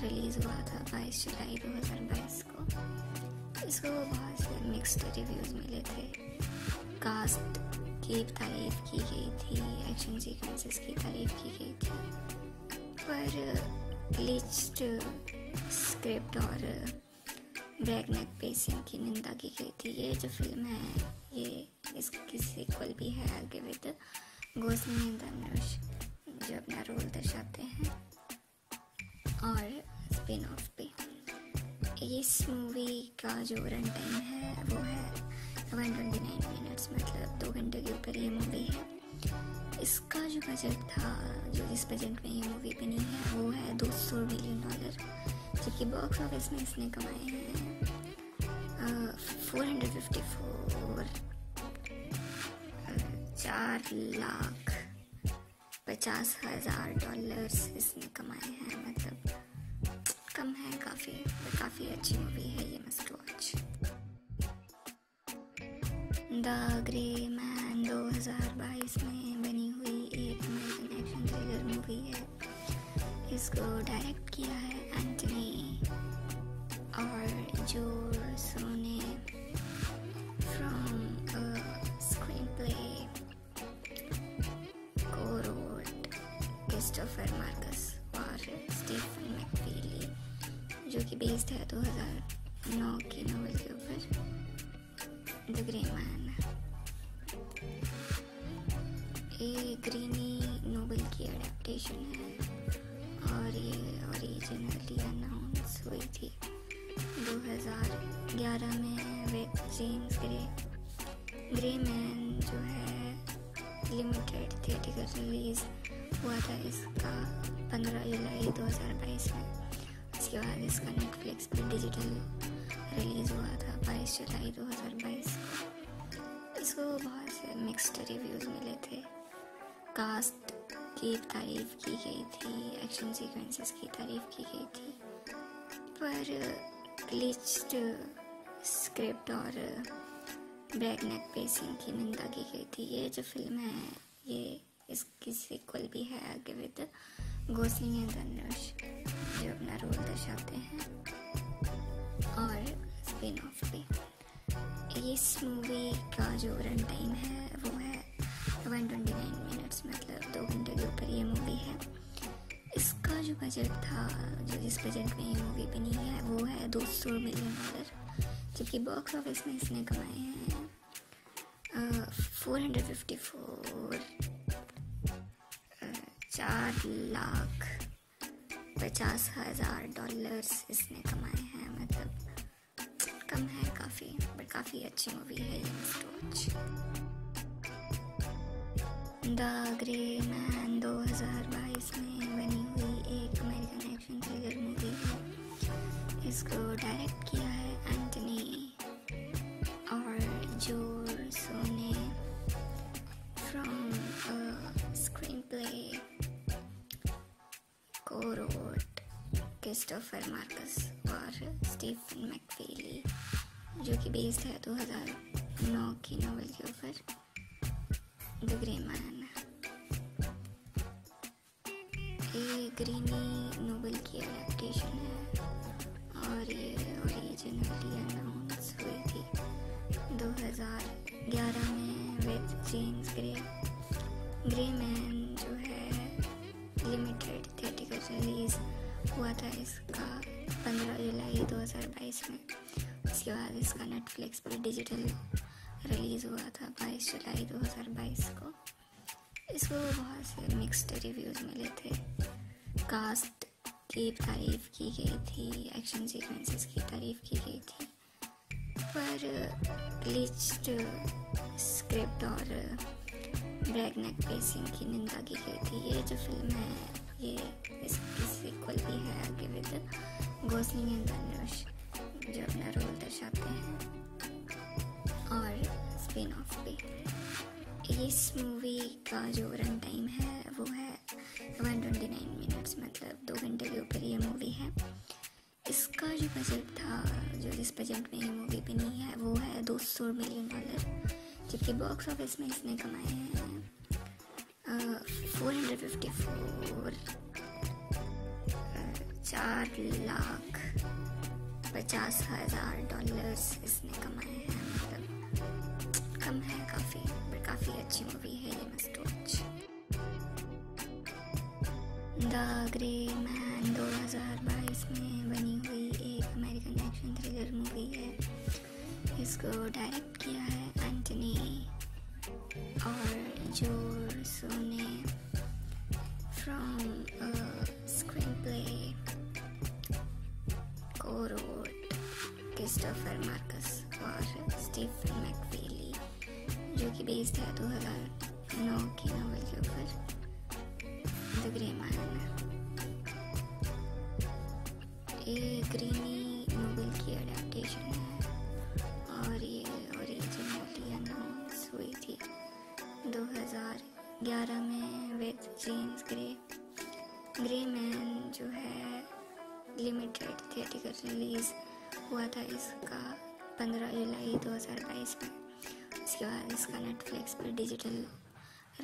रिलीज़ हुआ था 22 जुलाई 2022 को। इसको बहुत से मिक्स्ड रिव्यूज़ मिले थे। कास्ट की तारीफ की गई थी, एक्शन सीक्वेंसेस की तारीफ की गई थी, पर ग्लिच्ड स्क्रिप्ट और ब्रैकनेक पेसिंग की निंदा की गई थी। ये जो फिल्म है ये इसकी सीक्वल भी है आगे विद गोसलिंग एंड धनुष, जो अपना रोल दर्शाते हैं, और स्पिन ऑफ भी। इस मूवी का जो रन टाइम है वो है 129 मिनट्स, मतलब 2 घंटे के ऊपर ये मूवी है। इसका जो बजट था, जो जिस बजट में ये मूवी बनी है वो है $200 मिलियन, जबकि बॉक्स ऑफिस में इसने कमाए हैं 454 $450,000 इसने कमाए हैं। मतलब कम है काफ़ी, पर काफ़ी अच्छी मूवी है ये, must watch. The grey man 2022 में बनी हुई एक अमेरिकन एक्शन थ्रिलर मूवी है। इसको डायरेक्ट किया है एंटनी और जोरसो ने फ्रॉम स्क्रीन प्ले को रोट क्रिस्टोफर मार्कस और स्टीफन मैकफीली, जो कि बेस्ड है 2009 की नॉवल के ऊपर। green one. ये ग्रीनी नोबेल की एडेप्टेशन है और ये ओरिजिनली अनाउंस हुई थी 2011 में। विद जेम्स ग्रे मैन जो है लिमिटेड थिएटर रिलीज हुआ था इसका 15 जुलाई 2022 में। उसके बाद इसका नेटफ्लिक्स पर डिजिटल रिलीज़ हुआ था 22 जुलाई 2022 को। इसको बहुत से मिक्स्ड रिव्यूज़ मिले थे। कास्ट की तारीफ की गई थी, एक्शन सीक्वेंसेस की तारीफ की गई थी, पर ग्लिच्ड स्क्रिप्ट और ब्रेकनेक पेसिंग की निंदा की गई थी। ये जो फिल्म है ये इसकी सीक्वल भी है आगे विद गोसलिंग एंड धनुष जो अपना रोल दर्शाते हैं और स्पिन ऑफ भी। इस मूवी का जो रन टाइम है वो है 129 मिनट्स, मतलब 2 घंटे के ऊपर ये मूवी है। इसका जो बजट था, जो जिस बजट में ये मूवी बनी है वो है $200 मिलियन, जबकि बॉक्स ऑफिस में इसने कमाए हैं 454 $4,50,000 इसने कमाए हैं। मतलब कम है काफ़ी, बट काफ़ी अच्छी मूवी है ये। द ग्रे मैन 2022 में बनी हुई एक अमेरिकन एक्शन थ्रिलर मूवी है। इसको डायरेक्ट किया है एंटनी और जोर सोने फ्रॉम स्क्रीन प्ले को रोट क्रिस्टोफर मार्कस और स्टीफन मैकफीली, जो कि बेस्ड है 2009 की नॉवल के ऊपर द ग्रे मैन। ये ग्रीनी नोबेल की एडेप्टेशन है और ये ओरिजिनली अनाउंस हुई थी 2011 में। विद जेम्स ग्रे मैन जो है लिमिटेड थिएटर रिलीज हुआ था इसका 15 जुलाई 2022 में। उसके बाद इसका नेटफ्लिक्स पर डिजिटल रिलीज़ हुआ था 22 जुलाई 2022 को। इसको बहुत से मिक्स्ड रिव्यूज़ मिले थे। कास्ट की तारीफ की गई थी, एक्शन सीक्वेंसेस की तारीफ की गई थी, पर ग्लिच्ड स्क्रिप्ट और ब्रेकनेक पेसिंग की निंदा की गई थी। ये जो फिल्म है ये इसकी सीक्वल भी है आगे विद गोसलिंग एंड धनुष जो अपना रोल दर्शाते हैं और स्पिन ऑफ भी। इस मूवी का जो रन टाइम है वो है 129 मिनट्स, मतलब 2 घंटे के ऊपर ये मूवी है। इसका जो बजट था, जो जिस बजट में ये मूवी बनी है वो है $200 मिलियन, जबकि बॉक्स ऑफिस में इसने कमाए हैं 454 $4,50,000 इसने कमाए हैं। मतलब कम है काफ़ी, पर काफ़ी अच्छी मूवी है ये, must watch. The grey man 2022 में बनी हुई एक अमेरिकन एक्शन थ्रिलर मूवी है। इसको डायरेक्ट किया है एंटनी और जोर सोने फ्रॉम स्क्रीन प्ले को रोट क्रिस्टोफर मार्कस और स्टीफन मैकफीली, जो कि बेस्ड है 2009 की नॉवल के ऊपर द ग्रे मैन। ये ग्रीनी नोबेल की एडेप्टेशन है और ये ओरिजिनली अनाउंस हुई थी 2011 में। विद जेम्स ग्रे मैन जो है लिमिटेड थिएटर रिलीज हुआ था इसका 15 जुलाई 2022 में। उसके बाद इसका नेटफ्लिक्स पर डिजिटल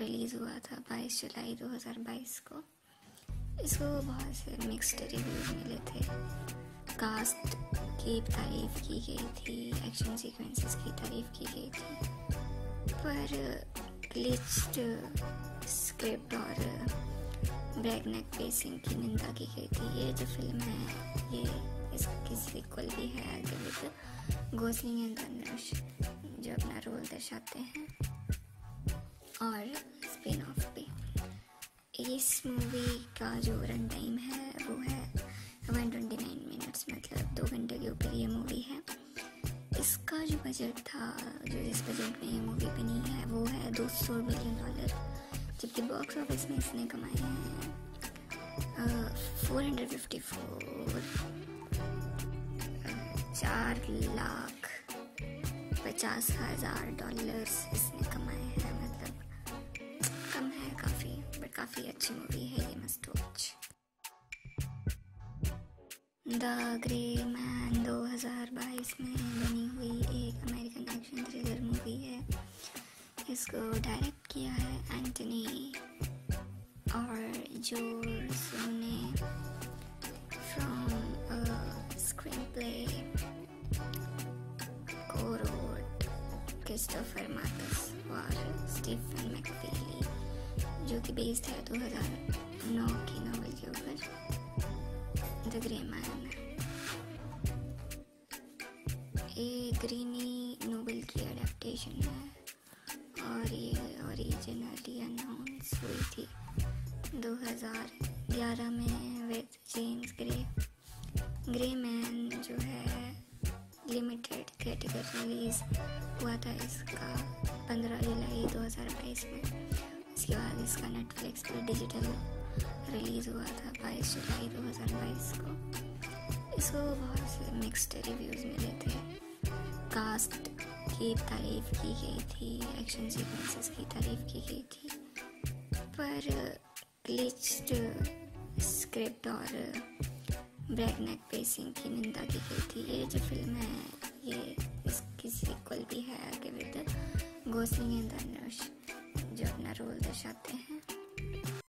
रिलीज़ हुआ था 22 जुलाई 2022 को। इसको बहुत से मिक्स्ड रिव्यूज़ मिले थे। कास्ट की तारीफ की गई थी, एक्शन सीक्वेंसेस की तारीफ की गई थी, पर ग्लिच्ड स्क्रिप्ट और ब्रेकनेक पेसिंग की निंदा की गई थी। ये जो फिल्म है ये इसकी सीक्वल भी है आगे विद गोसलिंग एंड धनुष जो अपना रोल दर्शाते हैं, और स्पिन ऑफ भी। इस मूवी का जो रन टाइम है वो है 129 मिनट्स, मतलब 2 घंटे के ऊपर ये मूवी है। इसका जो बजट था, जो जिस बजट में ये मूवी बनी है वो है $200 मिलियन, जबकि बॉक्स ऑफिस में इसने कमाए हैं 454 $4,50,000 इसने कमाए हैं। मतलब कम है काफ़ी, बट काफ़ी अच्छी मूवी है ये, must watch. The grey man 2022 में बनी हुई एक अमेरिकन एक्शन थ्रिलर मूवी है। इसको डायरेक्ट किया है एंटनी और जोर्सो ने from screenplay Christopher Marcus और स्टीफन मैकफीली, जो कि बेस्ड है 2009 की नॉवल के ऊपर द ग्रे मैन। ये ग्रीनी नॉवल की अडेप्टेशन है और ये ओरिजिनली अनाउंस हुई थी 2011 में with James Gray. Grey man जो है लिमिटेड थिएटर रिलीज हुआ था इसका 15 जुलाई 2022 में। उसके बाद इसका नेटफ्लिक्स पर डिजिटल रिलीज़ हुआ था 22 जुलाई 2022 को। इसको बहुत से मिक्स्ड रिव्यूज़ मिले थे। कास्ट की तारीफ की गई थी, एक्शन सीक्वेंसेस की तारीफ की गई थी, पर ग्लिच्ड स्क्रिप्ट और ब्रेकनेक पेसिंग की निंदा की गई थी। ये जो फिल्म है ये इसकी सीक्वल भी है, आगे विद गोसलिंग एंड धनुष जो अपना रोल दर्शाते हैं।